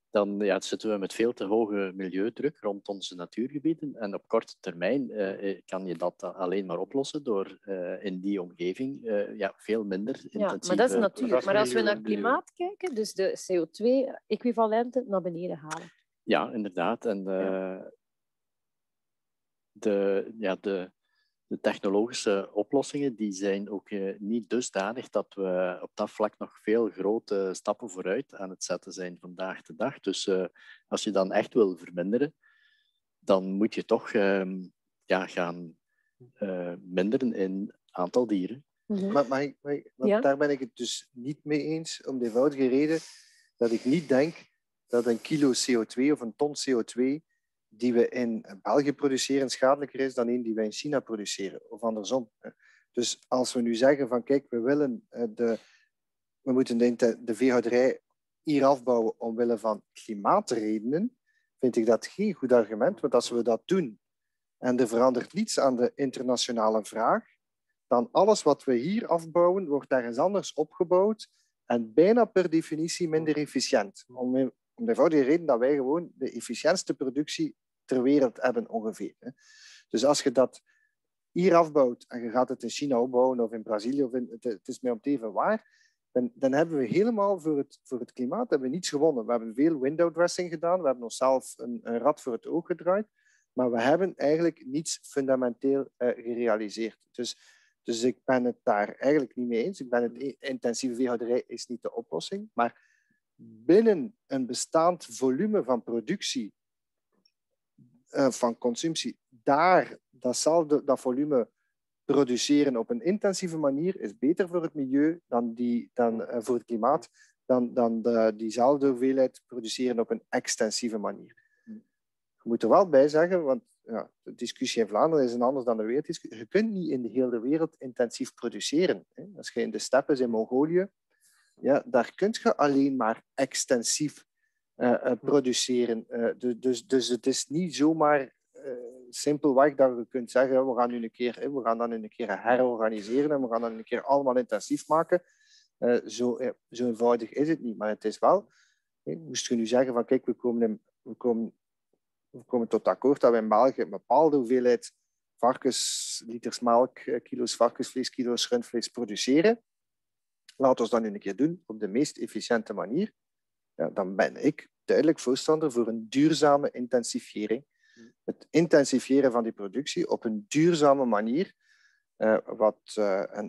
dan zitten we met veel te hoge milieudruk rond onze natuurgebieden. En op korte termijn kan je dat alleen maar oplossen door in die omgeving veel minder intensieve... Ja, maar dat is natuurlijk. Maar als we naar klimaat kijken, dus de CO2-equivalenten naar beneden halen. Ja, inderdaad. En de technologische oplossingen die zijn ook niet dusdanig dat we op dat vlak nog veel grote stappen vooruit aan het zetten zijn vandaag de dag. Dus als je dan echt wil verminderen, dan moet je toch gaan minderen in aantal dieren. Mm-hmm. Maar daar ben ik het dus niet mee eens, om de eenvoudige reden dat ik niet denk dat een kilo CO2 of een ton CO2 die we in België produceren schadelijker is dan één die wij in China produceren, of andersom. Dus als we nu zeggen van kijk, we moeten de veehouderij hier afbouwen omwille van klimaatredenen, vind ik dat geen goed argument, want als we dat doen en er verandert niets aan de internationale vraag, dan alles wat we hier afbouwen wordt ergens anders opgebouwd en bijna per definitie minder efficiënt. Om de eenvoudige reden dat wij gewoon de efficiëntste productie ter wereld hebben ongeveer. Dus als je dat hier afbouwt en je gaat het in China opbouwen of in Brazilië, het is mij om het even waar, dan hebben we helemaal voor het klimaat hebben we niets gewonnen. We hebben veel window dressing gedaan, we hebben onszelf een rad voor het oog gedraaid, maar we hebben eigenlijk niets fundamenteel gerealiseerd. Dus ik ben het daar eigenlijk niet mee eens. Intensieve veehouderij is niet de oplossing, maar binnen een bestaand volume van productie, van consumptie, daar dat volume produceren op een intensieve manier is beter voor het milieu dan voor het klimaat dan diezelfde hoeveelheid produceren op een extensieve manier. Je moet er wel bij zeggen, want de discussie in Vlaanderen is een anders dan de werelddiscussie. Je kunt niet in de hele wereld intensief produceren. Hè. Als je in de steppen in Mongolië, daar kun je alleen maar extensief produceren. Dus het is niet zomaar simpelweg dat je kunt zeggen, we gaan dan een keer herorganiseren en we gaan dan een keer allemaal intensief maken. Zo eenvoudig is het niet, maar het is wel. Moest je nu zeggen van kijk, we komen tot akkoord dat we in België een bepaalde hoeveelheid liters melk, kilo's varkensvlees, kilo's rundvlees produceren. Laten we dat nu een keer doen op de meest efficiënte manier. Ja, dan ben ik duidelijk voorstander voor een duurzame intensifiering. Het intensifieren van die productie op een duurzame manier. En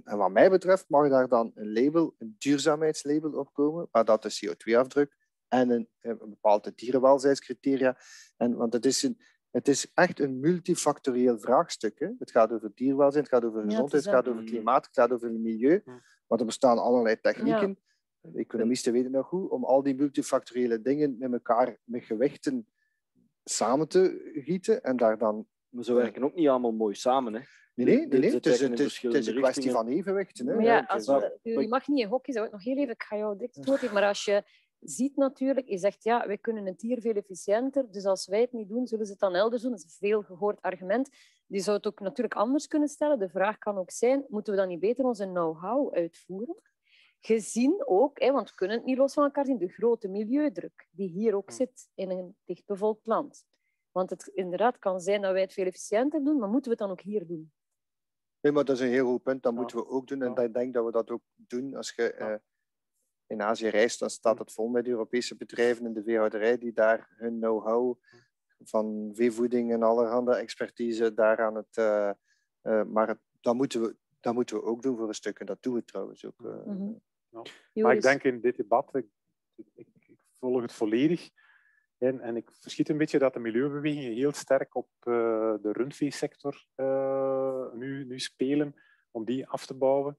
wat mij betreft mag daar dan een duurzaamheidslabel op komen, waar dat de CO2-afdruk en een bepaalde dierenwelzijnscriteria. Want het is echt een multifactorieel vraagstuk. Hè? Het gaat over dierwelzijn, het gaat over gezondheid, het gaat over klimaat, het gaat over het milieu. Want er bestaan allerlei technieken, de economisten weten dat goed, om al die multifactoriële dingen met elkaar, met gewichten, samen te gieten en daar dan... Maar ze werken ook niet allemaal mooi samen, hè? Nee. Het is een kwestie van evenwicht. Hè? Maar je mag niet in hokjes, nog heel even, ik ga jou direct doorgeven, maar als je ziet natuurlijk, je zegt, wij kunnen het hier veel efficiënter, dus als wij het niet doen, zullen ze het dan elders doen. Dat is een veel gehoord argument. Je zou het ook natuurlijk anders kunnen stellen. De vraag kan ook zijn, moeten we dan niet beter onze know-how uitvoeren? Gezien ook, want we kunnen het niet los van elkaar zien, de grote milieudruk die hier ook zit in een dichtbevolkt land. Want het inderdaad kan zijn dat wij het veel efficiënter doen, maar moeten we het dan ook hier doen? Nee, maar dat is een heel goed punt. Dat moeten we ook doen. En ik denk dat we dat ook doen als je... in Azië reist, dan staat het vol met Europese bedrijven in de veehouderij die daar hun know-how van veevoeding en allerhande expertise daar aan het... Maar dat moeten we ook doen voor een stuk. En dat doen we trouwens ook. Maar ik denk in dit debat, ik volg het volledig. En ik verschiet een beetje dat de milieubewegingen heel sterk op de rundveesector nu spelen om die af te bouwen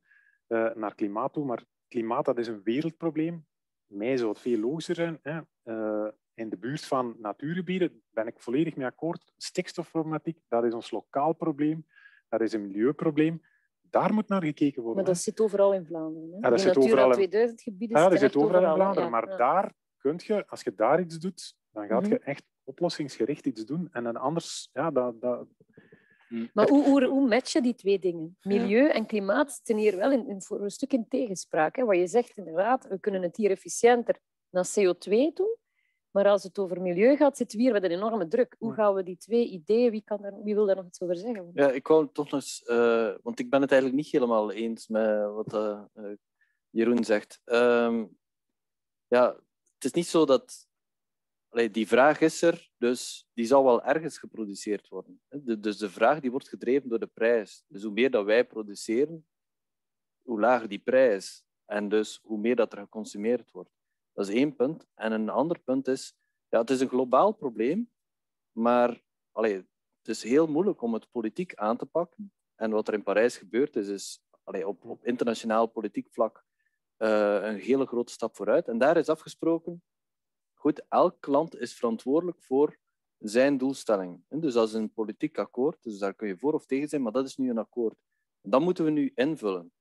naar klimaat toe. Maar klimaat, dat is een wereldprobleem. Mij zou het veel logischer zijn. Hè. in de buurt van natuurgebieden, ben ik volledig mee akkoord. Stikstofproblematiek, dat is ons lokaal probleem. Dat is een milieuprobleem. Daar moet naar gekeken worden. Maar dat zit overal in Vlaanderen. Hè? Ja, dat zit overal in... 2000 gebieden. Ja, dat zit overal in Vlaanderen. Ja. Maar daar kun je, als je daar iets doet, dan gaat je echt oplossingsgericht iets doen. En dan anders... Ja, dat... Maar hoe match je die twee dingen? Milieu en klimaat zitten hier wel voor een stuk in tegenspraak. Hè? Wat je zegt inderdaad, we kunnen het hier efficiënter naar CO2 doen. Maar als het over milieu gaat, zitten we hier met een enorme druk. Hoe gaan we die twee ideeën... Wie wil daar nog iets over zeggen? Ja, ik wou toch nog eens... want ik ben het eigenlijk niet helemaal eens met wat Jeroen zegt. Ja, het is niet zo dat... Allee, die vraag is er, dus die zal wel ergens geproduceerd worden. Dus de vraag die wordt gedreven door de prijs. Dus hoe meer dat wij produceren, hoe lager die prijs. En dus hoe meer dat er geconsumeerd wordt. Dat is één punt. En een ander punt is, ja, het is een globaal probleem, maar allee, het is heel moeilijk om het politiek aan te pakken. En wat er in Parijs gebeurd is, is allee, op internationaal politiek vlak een hele grote stap vooruit. En daar is afgesproken, goed, elk land is verantwoordelijk voor zijn doelstelling. Dus dat is een politiek akkoord, dus daar kun je voor of tegen zijn, maar dat is nu een akkoord. Dat moeten we nu invullen.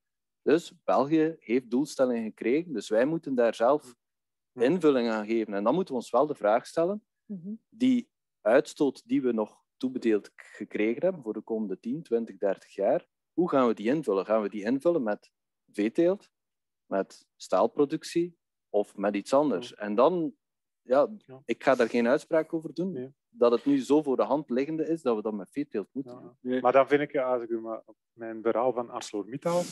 Dus België heeft doelstellingen gekregen, dus wij moeten daar zelf invulling aan geven. En dan moeten we ons wel de vraag stellen, die uitstoot die we nog toebedeeld gekregen hebben voor de komende 10, 20, 30 jaar, hoe gaan we die invullen? Gaan we die invullen met veeteelt, met staalproductie of met iets anders? En dan, ja, ik ga daar geen uitspraak over doen, dat het nu zo voor de hand liggende is dat we dat met veeteelt moeten doen. Nee. Maar dan vind ik, als ik mijn verhaal van ArcelorMittal...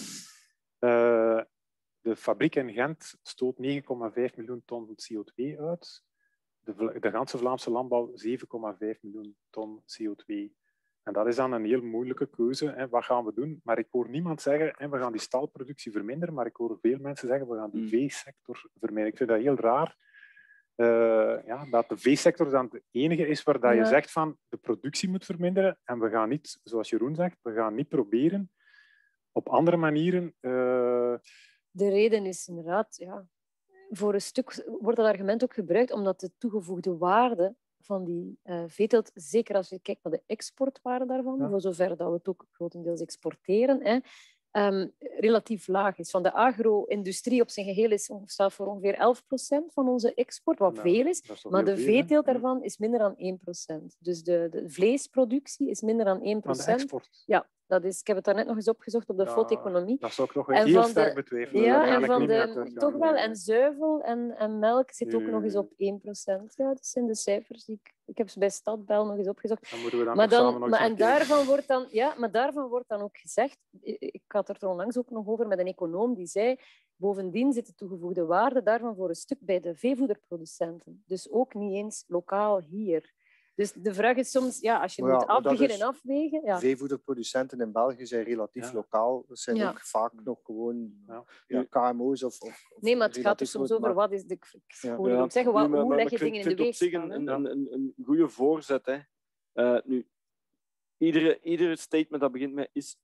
de fabriek in Gent stoot 9,5 miljoen ton CO2 uit. De ganse Vlaamse landbouw 7,5 miljoen ton CO2. En dat is dan een heel moeilijke keuze. Hè. Wat gaan we doen? Maar ik hoor niemand zeggen, hè, we gaan die staalproductie verminderen, maar ik hoor veel mensen zeggen, we gaan die veesector verminderen. Ik vind dat heel raar, dat de veesector dan de enige is waar dat je zegt van de productie moet verminderen. En we gaan niet, zoals Jeroen zegt, we gaan niet proberen op andere manieren... De reden is inderdaad, voor een stuk wordt dat argument ook gebruikt omdat de toegevoegde waarde van die veeteelt, zeker als je kijkt naar de exportwaarde daarvan, voor zover dat we het ook grotendeels exporteren, relatief laag is. Van de agro-industrie op zijn geheel staat voor ongeveer 11% van onze export, wat veel is, maar de veeteelt daarvan is minder dan 1%. Dus de vleesproductie is minder dan 1%. Van de export? Ja. Dat is, ik heb het daarnet nog eens opgezocht op de food-economie. Dat zou ik nog heel sterk betwijfelen. Ja, en van de, toch wel. En zuivel en melk zit ook nog eens op 1%. Ja, dat zijn de cijfers. Ik heb ze bij Stadbel nog eens opgezocht. Dan moeten we dan samen nog eens maar daarvan wordt dan ook gezegd... Ik had er onlangs ook nog over met een econoom die zei... Bovendien zit de toegevoegde waarde daarvan voor een stuk bij de veevoederproducenten. Dus ook niet eens lokaal hier. Dus de vraag is soms, als je moet beginnen afwegen... Ja. Veevoederproducenten in België zijn relatief lokaal. Dat zijn ook vaak nog gewoon KMO's of nee, maar het gaat er soms over wat is... hoe leg je dingen in de weeg? Ik vind op zich een goede voorzet. Hè. Nu, iedere statement dat begint met is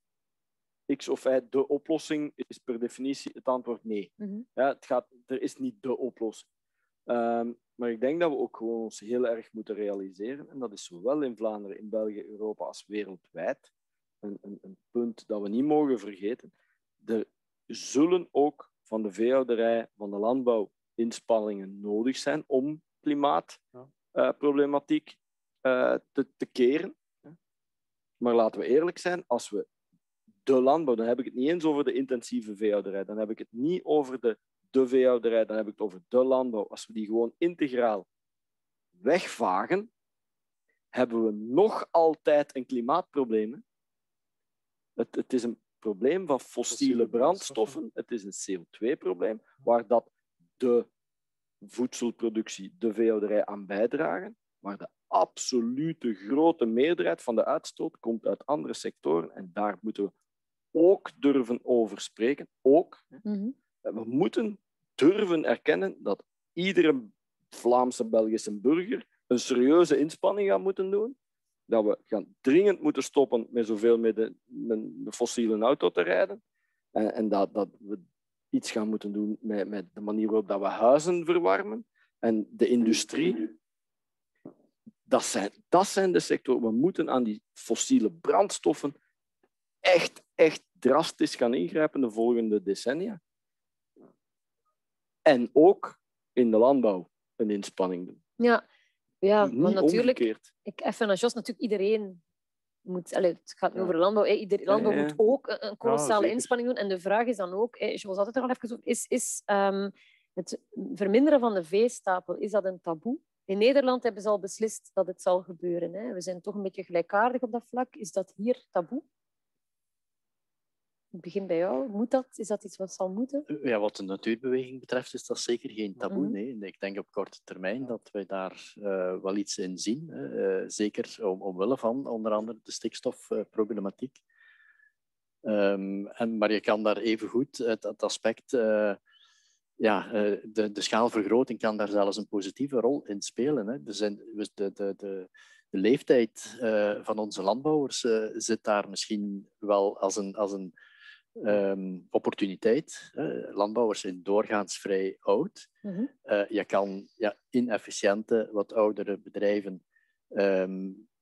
X of Y de oplossing, is per definitie het antwoord nee. Ja, er is niet de oplossing. Maar ik denk dat we ook gewoon ons heel erg moeten realiseren, en dat is zowel in Vlaanderen, in België, Europa als wereldwijd, een punt dat we niet mogen vergeten. Er zullen ook van de veehouderij, van de landbouw, inspanningen nodig zijn om klimaatproblematiek te keren. Maar laten we eerlijk zijn, als we de landbouw, dan heb ik het niet eens over de intensieve veehouderij, dan heb ik het niet over de veehouderij, dan heb ik het over de landbouw. Als we die gewoon integraal wegvagen, hebben we nog altijd een klimaatprobleem. Het is een probleem van fossiele brandstoffen. Het is een CO2-probleem, waar dat de voedselproductie, de veehouderij aan bijdragen. Maar de absolute grote meerderheid van de uitstoot komt uit andere sectoren. En daar moeten we ook durven over spreken. Ook. We moeten durven erkennen dat iedere Vlaamse, Belgische burger een serieuze inspanning gaat moeten doen. Dat we gaan dringend moeten stoppen met zoveel met de fossiele auto te rijden. En dat we iets gaan moeten doen met de manier waarop dat we huizen verwarmen. En de industrie. Dat zijn de sectoren. We moeten aan die fossiele brandstoffen echt drastisch gaan ingrijpen de volgende decennia. En ook in de landbouw een inspanning doen. Ja, maar natuurlijk, even naar Jos, natuurlijk iedereen moet... het gaat nu over landbouw. Landbouw moet ook een kolossale inspanning doen. En de vraag is dan ook, Jos had het er al even over, is het verminderen van de veestapel, is dat een taboe? In Nederland hebben ze al beslist dat het zal gebeuren. Hè? We zijn toch een beetje gelijkaardig op dat vlak. Is dat hier taboe? Ik begin bij jou. Moet dat? Is dat iets wat zal moeten? Ja, wat de natuurbeweging betreft is dat zeker geen taboe. Nee. Ik denk op korte termijn dat wij daar wel iets in zien. Zeker omwille van onder andere de stikstofproblematiek. Maar je kan daar evengoed het aspect... de schaalvergroting kan daar zelfs een positieve rol in spelen. Hè. Dus de leeftijd van onze landbouwers zit daar misschien wel als een opportuniteit. Landbouwers zijn doorgaans vrij oud. Je kan inefficiënte, wat oudere bedrijven...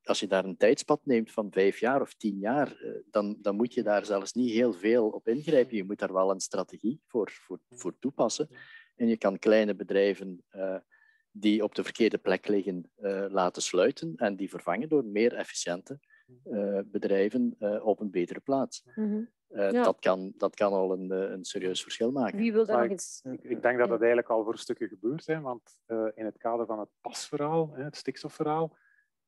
als je daar een tijdspad neemt van 5 jaar of 10 jaar, dan moet je daar zelfs niet heel veel op ingrijpen. Je moet daar wel een strategie voor toepassen. En je kan kleine bedrijven die op de verkeerde plek liggen laten sluiten en die vervangen door meer efficiënte bedrijven op een betere plaats. Dat kan al een serieus verschil maken. Wie wil daar nog iets... Ik denk dat dat eigenlijk al voor stukken gebeurt. Hè, want in het kader van het pasverhaal, het stikstofverhaal,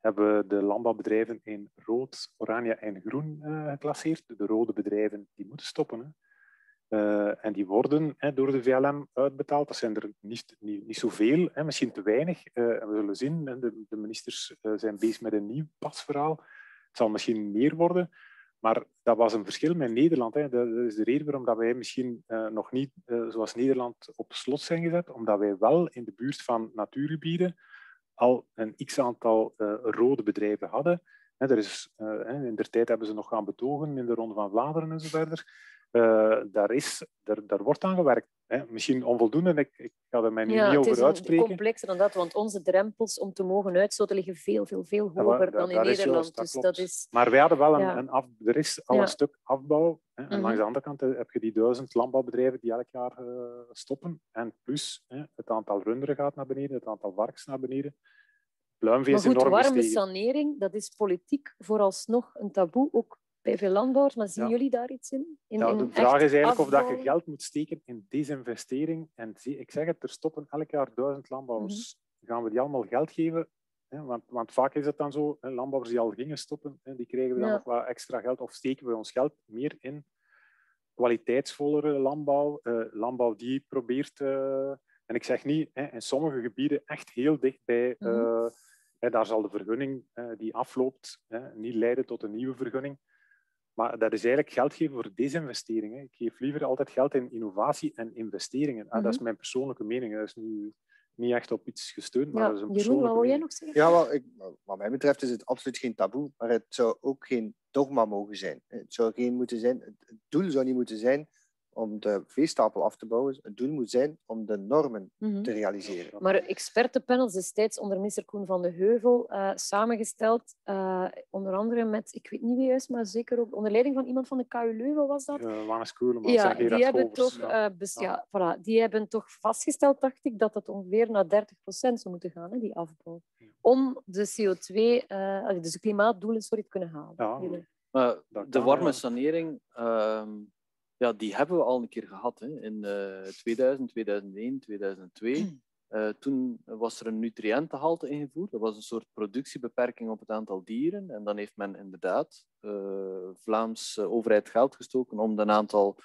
hebben we de landbouwbedrijven in rood, oranje en groen geclasseerd. De rode bedrijven die moeten stoppen. Hè. En die worden door de VLM uitbetaald. Dat zijn er niet zoveel, misschien te weinig. En we zullen zien, de ministers zijn bezig met een nieuw pasverhaal. Het zal misschien meer worden. Maar dat was een verschil met Nederland. Hè. Dat is de reden waarom wij misschien nog niet, zoals Nederland, op slot zijn gezet. Omdat wij wel in de buurt van natuurgebieden al een x-aantal rode bedrijven hadden. In der tijd hebben ze nog gaan betogen in de Ronde van Vlaanderen en zo verder. Daar wordt aan gewerkt. Misschien onvoldoende, ik ga er mij nu niet over uitspreken. Het is complexer dan dat, want onze drempels om te mogen uitstoten liggen veel hoger dan in Nederland. Maar wij hadden wel een stuk afbouw. Hè. En langs de andere kant heb je die 1000 landbouwbedrijven die elk jaar stoppen. En plus, het aantal runderen gaat naar beneden, het aantal varkens naar beneden. Pluimvee is enorm gestegen. Warme sanering, dat is politiek vooralsnog een taboe, ook bij veel landbouwers, maar zien jullie daar iets in? De vraag is eigenlijk of dat je geld moet steken in desinvestering. En ik zeg het, er stoppen elk jaar 1000 landbouwers. Gaan we die allemaal geld geven? Want vaak is het dan zo, landbouwers die al gingen stoppen, die krijgen we dan nog wat extra geld. Of steken we ons geld meer in kwaliteitsvollere landbouw? Landbouw die probeert... En ik zeg niet, in sommige gebieden echt heel dicht bij... Daar zal de vergunning die afloopt niet leiden tot een nieuwe vergunning. Maar dat is eigenlijk geld geven voor desinvesteringen. Ik geef liever altijd geld in innovatie en investeringen. Dat is mijn persoonlijke mening. Dat is nu niet echt op iets gesteund, maar dat is een persoonlijke mening. Jeroen, wat wil jij nog zeggen? Ja, wat mij betreft is het absoluut geen taboe, maar het zou ook geen dogma mogen zijn. Het doel zou niet moeten zijn om de veestapel af te bouwen. Het doel moet zijn om de normen te realiseren. Maar expertenpanels destijds onder minister Koen van de Heuvel samengesteld, onder andere met, ik weet niet wie juist, maar zeker ook onder leiding van iemand van de KU Leuven was dat. Die hebben toch vastgesteld, dacht ik, dat ongeveer naar 30% zou moeten gaan, die afbouw. Ja. Om de de klimaatdoelen te kunnen halen. Ja. De warme sanering... die hebben we al een keer gehad, hè. In 2000, 2001, 2002. Toen was er een nutriëntenhalte ingevoerd. Dat was een soort productiebeperking op het aantal dieren. En dan heeft men inderdaad Vlaamse overheid geld gestoken om een aantal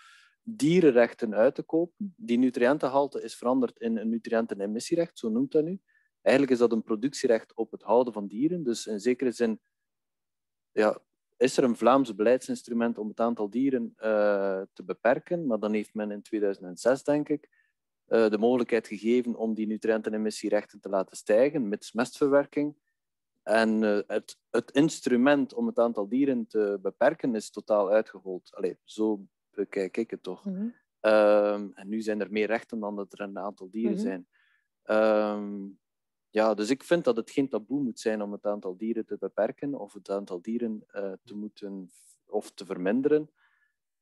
dierenrechten uit te kopen. Die nutriëntenhalte is veranderd in een nutriëntenemissierecht, zo noemt dat nu. Eigenlijk is dat een productierecht op het houden van dieren. Dus in zekere zin... is er een Vlaams beleidsinstrument om het aantal dieren te beperken, maar dan heeft men in 2006, denk ik, de mogelijkheid gegeven om die nutriëntenemissierechten te laten stijgen, mits mestverwerking. En het instrument om het aantal dieren te beperken is totaal uitgehold. Zo bekijk ik het toch. En nu zijn er meer rechten dan dat er een aantal dieren zijn. Ja, dus ik vind dat het geen taboe moet zijn om het aantal dieren te beperken of het aantal dieren te moeten of te verminderen.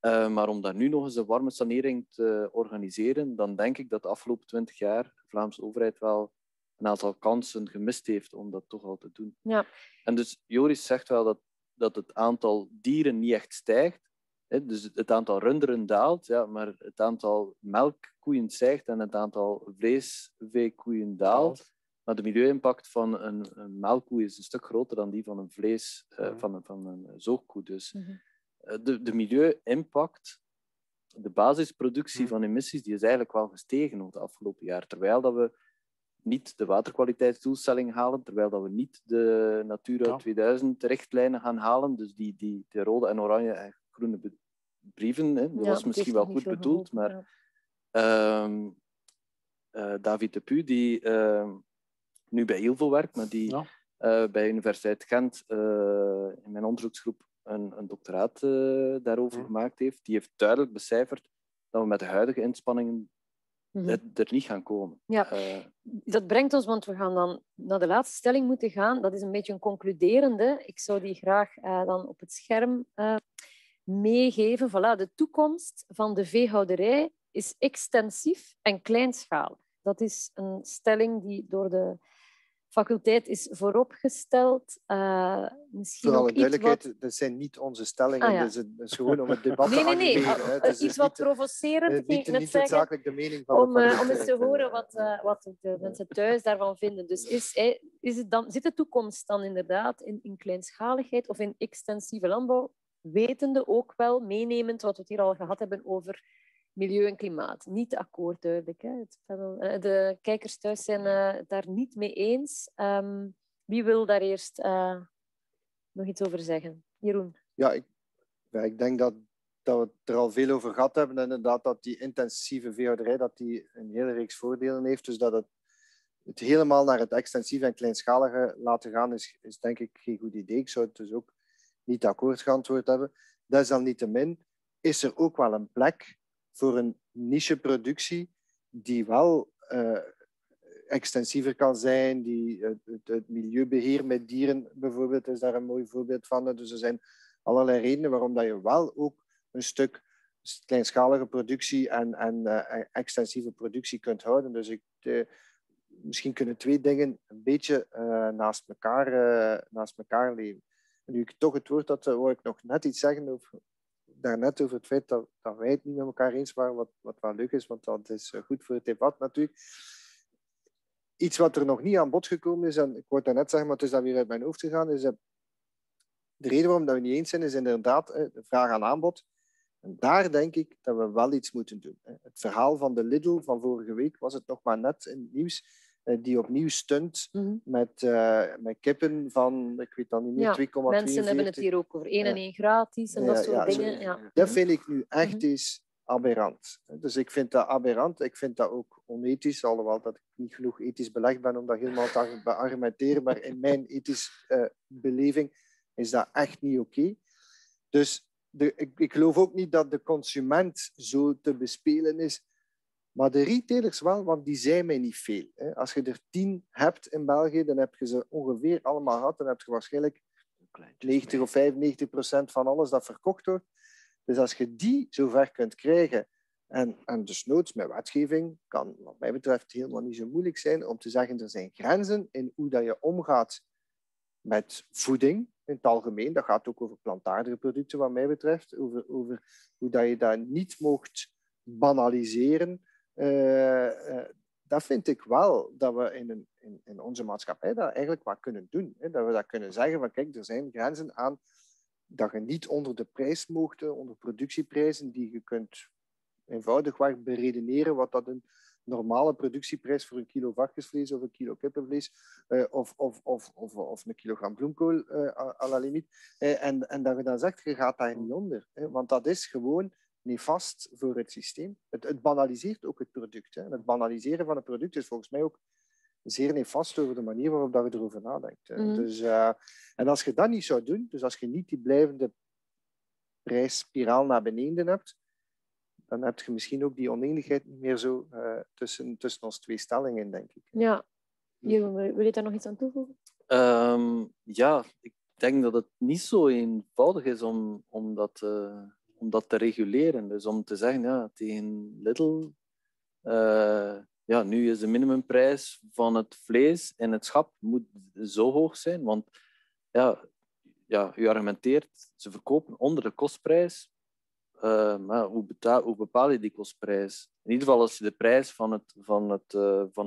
Maar om daar nu nog eens een warme sanering te organiseren, dan denk ik dat de afgelopen 20 jaar de Vlaamse overheid wel een aantal kansen gemist heeft om dat toch al te doen. Ja. En dus Joris zegt wel dat het aantal dieren niet echt stijgt. Hè? Dus het aantal runderen daalt, ja, maar het aantal melkkoeien stijgt en het aantal vleesveekoeien daalt. Maar de milieu-impact van een melkkoe is een stuk groter dan die van een van een zoogkoe. Dus de milieu-impact, de basisproductie van emissies, die is eigenlijk wel gestegen over de afgelopen jaar. Terwijl dat we niet de waterkwaliteitsdoelstelling halen, terwijl dat we niet de Natura 2000 richtlijnen gaan halen. Dus die rode en oranje en groene brieven, hè, dat was misschien wel goed bedoeld, maar David de Puy, die nu bij ILVO werkt, maar die bij Universiteit Gent in mijn onderzoeksgroep een doctoraat daarover gemaakt heeft, die heeft duidelijk becijferd dat we met de huidige inspanningen er niet gaan komen. Ja. Dat brengt ons, want we gaan dan naar de laatste stelling moeten gaan. Dat is een beetje een concluderende. Ik zou die graag dan op het scherm meegeven. Voilà, de toekomst van de veehouderij is extensief en kleinschalig. Dat is een stelling die door de faculteit is vooropgesteld. Misschien ook iets wat... Dat zijn niet onze stellingen. Ah, ja. Dus gewoon om het debat te animeren. Nee. Iets wat provocerend. Niet noodzakelijk de mening van om eens te horen wat de mensen thuis daarvan vinden. Dus is het dan, zit de toekomst dan inderdaad in kleinschaligheid of in extensieve landbouw? Wetende ook wel, meenemend wat we het hier al gehad hebben over milieu en klimaat. Niet akkoord, duidelijk. Hè? De kijkers thuis zijn het daar niet mee eens. Wie wil daar eerst nog iets over zeggen? Jeroen? Ja, ik denk dat we het er al veel over gehad hebben. En inderdaad, dat die intensieve veehouderij dat die een hele reeks voordelen heeft. Dus dat het helemaal naar het extensieve en kleinschalige laten gaan, is denk ik geen goed idee. Ik zou het dus ook niet akkoord geantwoord hebben. Desalniettemin is er ook wel een plek voor een nicheproductie die wel extensiever kan zijn. Het milieubeheer met dieren bijvoorbeeld is daar een mooi voorbeeld van. Dus er zijn allerlei redenen waarom dat je wel ook een stuk kleinschalige productie en extensieve productie kunt houden. Dus misschien kunnen twee dingen een beetje naast elkaar leven. Nu ik toch het woord had, wou ik nog net iets zeggen over... Daarnet over het feit dat wij het niet met elkaar eens waren, wat wel leuk is, want dat is goed voor het debat natuurlijk. Iets wat er nog niet aan bod gekomen is, en ik wou daarnet zeggen, maar het is dan weer uit mijn hoofd gegaan, is de reden waarom dat we niet eens zijn, is inderdaad de vraag aan aanbod. En daar denk ik dat we wel iets moeten doen. Het verhaal van de Lidl van vorige week was het nog maar net in het nieuws, die opnieuw stunt met kippen van, ik weet dan niet meer, 2,42. Mensen hebben het hier ook over 1 en 1 gratis en dat soort dingen. Ja. Dat vind ik nu echt eens aberrant. Dus ik vind dat aberrant. Ik vind dat ook onethisch, alhoewel dat ik niet genoeg ethisch belegd ben om dat helemaal te beargumenteren. Maar in mijn ethische beleving is dat echt niet oké. Dus ik geloof ook niet dat de consument zo te bespelen is. Maar de retailers wel, want die zijn mij niet veel. Als je er 10 hebt in België, dan heb je ze ongeveer allemaal gehad. Dan heb je waarschijnlijk 90 of 95% van alles dat verkocht wordt. Dus als je die zover kunt krijgen, en dus noods met wetgeving, kan wat mij betreft helemaal niet zo moeilijk zijn om te zeggen, er zijn grenzen in hoe dat je omgaat met voeding in het algemeen. Dat gaat ook over plantaardige producten wat mij betreft. Over hoe dat je dat niet mocht banaliseren. Dat vind ik wel dat we in onze maatschappij dat eigenlijk wat kunnen doen. Hè? Dat we dat kunnen zeggen van kijk, er zijn grenzen aan dat je niet onder de prijs mocht, onder productieprijzen, die je kunt eenvoudigweg beredeneren wat dat een normale productieprijs voor een kilo varkensvlees of een kilo kippenvlees of een kilogram bloemkool à la limiet. En dat je dan zegt, je gaat daar niet onder. Hè? Want dat is gewoon nefast voor het systeem. Het banaliseert ook het product. Hè. Het banaliseren van het product is volgens mij ook zeer nefast over de manier waarop dat je erover nadenkt. Dus, en als je dat niet zou doen, dus als je niet die blijvende prijsspiraal naar beneden hebt, dan heb je misschien ook die oneenigheid niet meer zo tussen ons twee stellingen, denk ik. Ja. Jeroen, wil je daar nog iets aan toevoegen? Ja, ik denk dat het niet zo eenvoudig is om dat te reguleren. Dus om te zeggen, ja, tegen Lidl... ja, nu is de minimumprijs van het vlees in het schap moet zo hoog zijn, want ja, u argumenteert, ze verkopen onder de kostprijs. Maar hoe bepaal je die kostprijs? In ieder geval als je de prijs van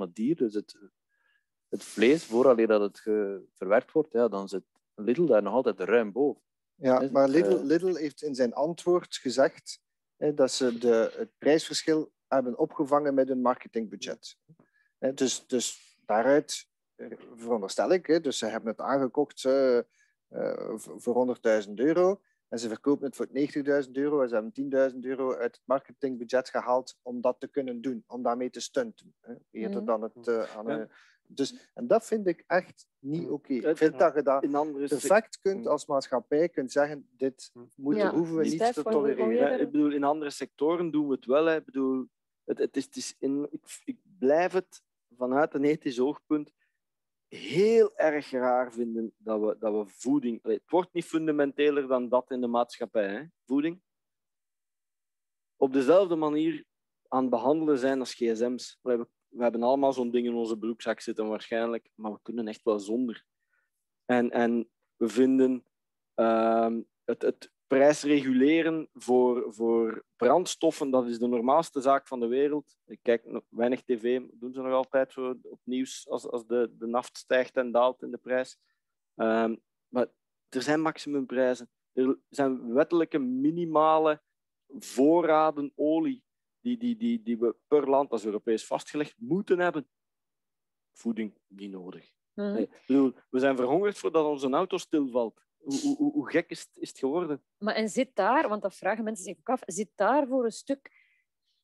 het dier, dus het vlees, vooraleer dat het verwerkt wordt, ja, dan zit Lidl daar nog altijd ruim boven. Ja, maar Lidl heeft in zijn antwoord gezegd dat ze het prijsverschil hebben opgevangen met hun marketingbudget. Dus daaruit veronderstel ik, dus ze hebben het aangekocht voor €100.000 en ze verkopen het voor €90.000 en ze hebben €10.000 uit het marketingbudget gehaald om dat te kunnen doen, om daarmee te stunten. Eerder dan het en dat vind ik echt niet oké. Ik vind dat je dat perfect kunt als maatschappij kunt zeggen, dit hoeven we niet te tolereren. Ik bedoel, in andere sectoren doen we het wel. Ik bedoel, ik blijf het vanuit een ethisch oogpunt heel erg raar vinden dat we voeding... Het wordt niet fundamenteler dan dat in de maatschappij, hè? Voeding. Op dezelfde manier aan het behandelen zijn als gsm's. We hebben allemaal zo'n ding in onze broekzak zitten waarschijnlijk, maar we kunnen echt wel zonder. En we vinden het prijsreguleren voor brandstoffen, dat is de normaalste zaak van de wereld. Ik kijk weinig tv, doen ze nog altijd zo op nieuws als de naft stijgt en daalt in de prijs. Maar er zijn maximumprijzen. Er zijn wettelijke minimale voorraden olie die we per land als Europees vastgelegd moeten hebben. Voeding niet nodig. Nee, bedoel, we zijn verhongerd voordat onze auto stilvalt. Hoe gek is het geworden? Maar en zit daar, want dat vragen mensen zich ook af, zit daar voor een stuk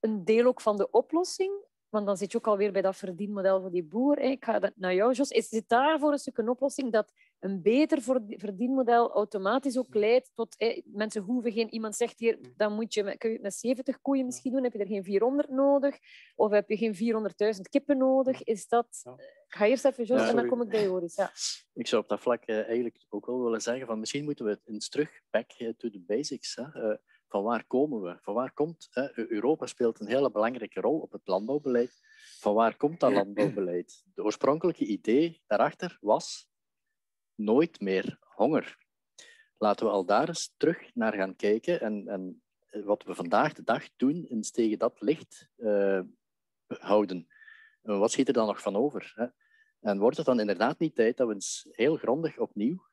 een deel ook van de oplossing? Want dan zit je ook alweer bij dat verdienmodel van die boer. Ik ga dat naar jou, Jos. Zit daar voor een stuk een oplossing dat een beter verdienmodel automatisch ook leidt tot... mensen hoeven geen... Iemand zegt hier, dan kun je het met 70 koeien misschien doen. Heb je er geen 400 nodig? Of heb je geen 400.000 kippen nodig? Is dat... Ik ga eerst even, Jos, en dan kom ik bij Joris. Ja. Ik zou op dat vlak eigenlijk ook wel willen zeggen van misschien moeten we het eens terug back to the basics... Van waar komen we? Van waar komt... Europa speelt een hele belangrijke rol op het landbouwbeleid. Van waar komt dat landbouwbeleid? De oorspronkelijke idee daarachter was nooit meer honger. Laten we al daar eens terug naar gaan kijken. En wat we vandaag de dag doen, eens tegen dat licht houden. Wat schiet er dan nog van over? Hè? En wordt het dan inderdaad niet tijd dat we eens heel grondig opnieuw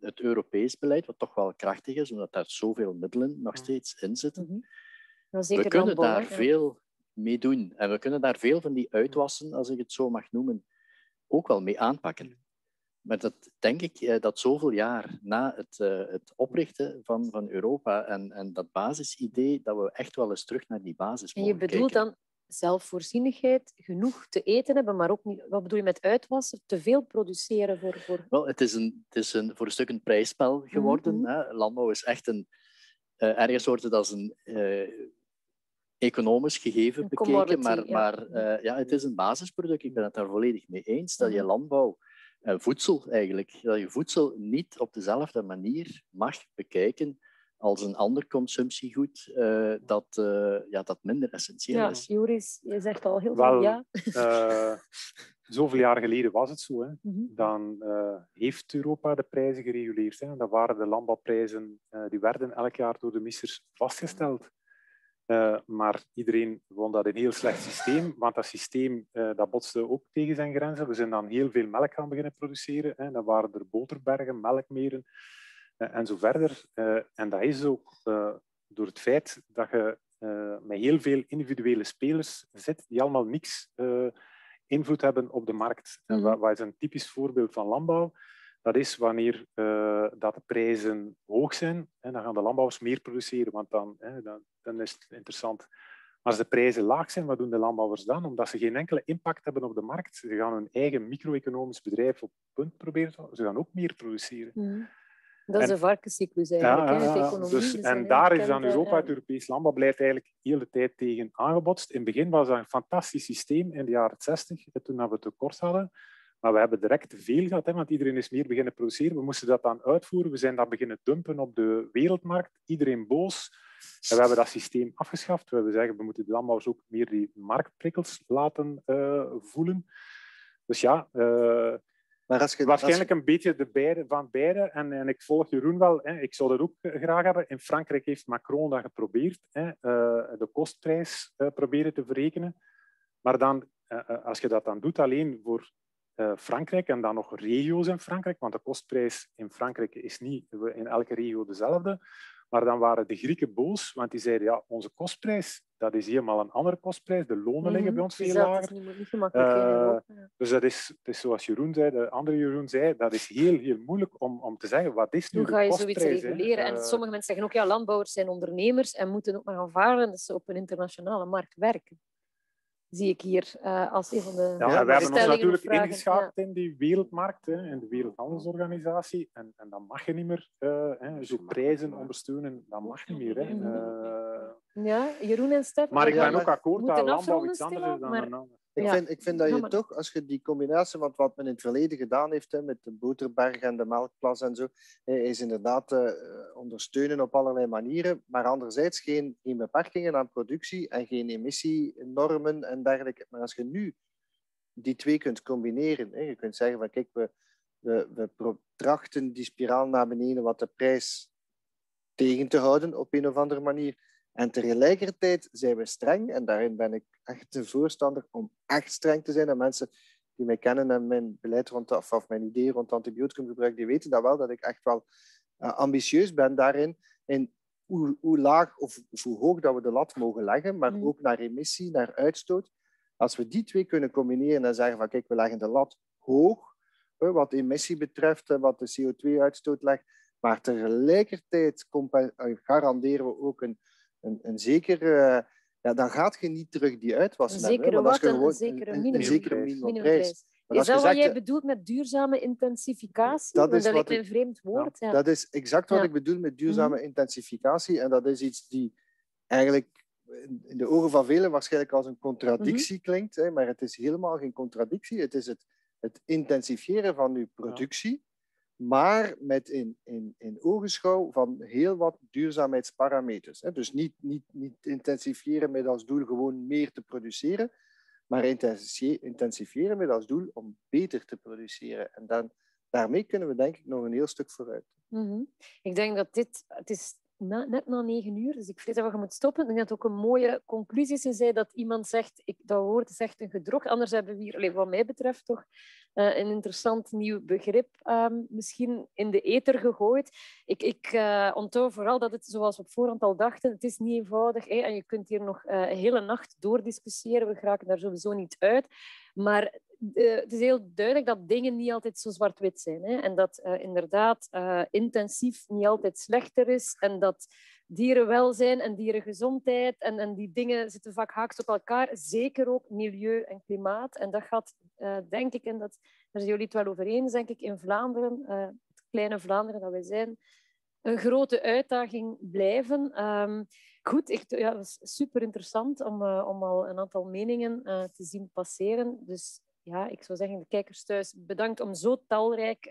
het Europees beleid, wat toch wel krachtig is, omdat daar zoveel middelen nog steeds in zitten, we kunnen daar veel mee doen. En we kunnen daar veel van die uitwassen, als ik het zo mag noemen, ook wel mee aanpakken. Maar dat denk ik dat zoveel jaar na het oprichten van Europa en dat basisidee, dat we echt wel eens terug naar die basis mogen kijken. En je bedoelt dan... zelfvoorzienigheid, genoeg te eten hebben, maar ook niet... Wat bedoel je met uitwassen? Te veel produceren voor... Wel, het is voor een stuk een prijsspel geworden. Hè? Landbouw is echt een... ergens wordt het als een economisch gegeven bekeken, maar het is een basisproduct. Ik ben het daar volledig mee eens, dat je landbouw en voedsel eigenlijk, dat je voedsel niet op dezelfde manier mag bekijken als een ander consumptiegoed dat minder essentieel is. Joris, je zegt al heel veel ja. Zoveel jaar geleden was het zo. Hè. Dan heeft Europa de prijzen gereguleerd. Hè. Dat waren de landbouwprijzen, die werden elk jaar door de ministers vastgesteld. Maar iedereen vond dat een heel slecht systeem, want dat systeem dat botste ook tegen zijn grenzen. We zijn dan heel veel melk gaan beginnen produceren. Hè. Dan waren er boterbergen, melkmeren... en zo verder. En dat is ook door het feit dat je met heel veel individuele spelers zit die allemaal niks invloed hebben op de markt. En wat is een typisch voorbeeld van landbouw? Dat is wanneer dat de prijzen hoog zijn, en dan gaan de landbouwers meer produceren, want dan is het interessant. Maar als de prijzen laag zijn, wat doen de landbouwers dan? Omdat ze geen enkele impact hebben op de markt. Ze gaan hun eigen micro-economisch bedrijf op punt proberen. Ze gaan ook meer produceren. Dat is de varkenscyclus eigenlijk. Ja, en daar is dan dus ook uit het Europees landbouwbeleid eigenlijk heel de tijd tegen aangebotst. In het begin was dat een fantastisch systeem in de jaren 60, toen we het tekort hadden. Maar we hebben direct veel gehad, hè, want iedereen is meer beginnen produceren. We moesten dat dan uitvoeren. We zijn dat beginnen dumpen op de wereldmarkt. Iedereen boos. En we hebben dat systeem afgeschaft. We hebben zeggen, we moeten de landbouwers ook meer die marktprikkels laten voelen. Dus ja... maar als je, waarschijnlijk een beetje de beide, van beide. En ik volg Jeroen wel. Hè. Ik zou dat ook graag hebben. In Frankrijk heeft Macron dat geprobeerd. Hè, de kostprijs proberen te verrekenen. Maar dan, als je dat dan doet alleen voor Frankrijk en dan nog regio's in Frankrijk, want de kostprijs in Frankrijk is niet in elke regio dezelfde. Maar dan waren de Grieken boos, want die zeiden ja, onze kostprijs, dat is helemaal een andere kostprijs. De lonen liggen bij ons veel lager. Dat is niet gemakkelijk. Dus dat is, het is zoals Jeroen zei, de andere Jeroen zei, dat is heel, heel moeilijk om te zeggen, wat is nu de kostprijs? Hoe ga je zoiets reguleren? En sommige mensen zeggen ook, ja, landbouwers zijn ondernemers en moeten ook maar aanvaarden dat ze op een internationale markt werken. Zie ik hier als een van de we hebben ons natuurlijk ingeschaakt in die wereldmarkt, hè, in de Wereldhandelsorganisatie. En dan mag je niet meer zo prijzen ondersteunen. Dat mag niet meer. Hè. Jeroen en Stef. Maar ik ben ook akkoord dat landbouw iets anders is dan een ander. Ik vind dat je toch, als je die combinatie, want wat men in het verleden gedaan heeft met de boterberg en de melkplas en zo, is inderdaad ondersteunen op allerlei manieren, maar anderzijds geen beperkingen aan productie en geen emissienormen en dergelijke. Maar als je nu die twee kunt combineren, je kunt zeggen van kijk, we trachten die spiraal naar beneden wat de prijs tegen te houden op een of andere manier. En tegelijkertijd zijn we streng, en daarin ben ik echt een voorstander om echt streng te zijn. En mensen die mij kennen en mijn beleid rond, of mijn ideeën rond antibioticumgebruik, die weten dat wel, dat ik echt wel ambitieus ben daarin. In hoe laag of hoe hoog dat we de lat mogen leggen, maar ook naar emissie, naar uitstoot. Als we die twee kunnen combineren en zeggen van kijk, we leggen de lat hoog, wat emissie betreft, wat de CO2-uitstoot legt. Maar tegelijkertijd garanderen we ook een zekere... Ja, dan gaat je niet terug die uitwas hebben. Een zekere minimumprijs. Is dat wat jij bedoelt met duurzame intensificatie? Dat lijkt me een vreemd woord. Ja. Ja. Dat is exact wat ik bedoel met duurzame intensificatie. En dat is iets die eigenlijk in de ogen van velen waarschijnlijk als een contradictie klinkt. Hè, maar het is helemaal geen contradictie. Het is het intensifieren van je productie. Ja. Maar met in ogenschouw van heel wat duurzaamheidsparameters. Dus niet intensifieren met als doel gewoon meer te produceren, maar intensifieren met als doel om beter te produceren. En dan, daarmee kunnen we denk ik nog een heel stuk vooruit. Ik denk dat het is net na 9 uur, dus ik vrees dat we moeten stoppen. Ik denk dat het ook een mooie conclusie is dat iemand zegt, dat woord is echt een gedrocht. Anders hebben we hier, wat mij betreft, toch een interessant nieuw begrip misschien in de ether gegooid. Ik onthoud vooral dat het, zoals we op voorhand al dachten, het is niet eenvoudig. Hè? En je kunt hier nog een hele nacht doordiscussiëren. We geraken daar sowieso niet uit. Maar het is heel duidelijk dat dingen niet altijd zo zwart-wit zijn. Hè? En dat inderdaad intensief niet altijd slechter is. En dat dierenwelzijn en dierengezondheid en die dingen zitten vaak haaks op elkaar. Zeker ook milieu en klimaat. En dat gaat, denk ik, en dat, daar zijn jullie het wel over eens, denk ik, in Vlaanderen, het kleine Vlaanderen dat wij zijn, een grote uitdaging blijven. Goed, het was super interessant om al een aantal meningen te zien passeren. Dus ja, ik zou zeggen, de kijkers thuis, bedankt om zo talrijk.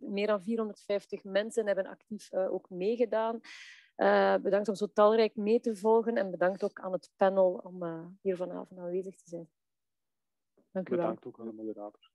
Meer dan 450 mensen hebben actief ook meegedaan. Bedankt om zo talrijk mee te volgen. En bedankt ook aan het panel om hier vanavond aanwezig te zijn. Dank u wel. Bedankt ook aan de moderator.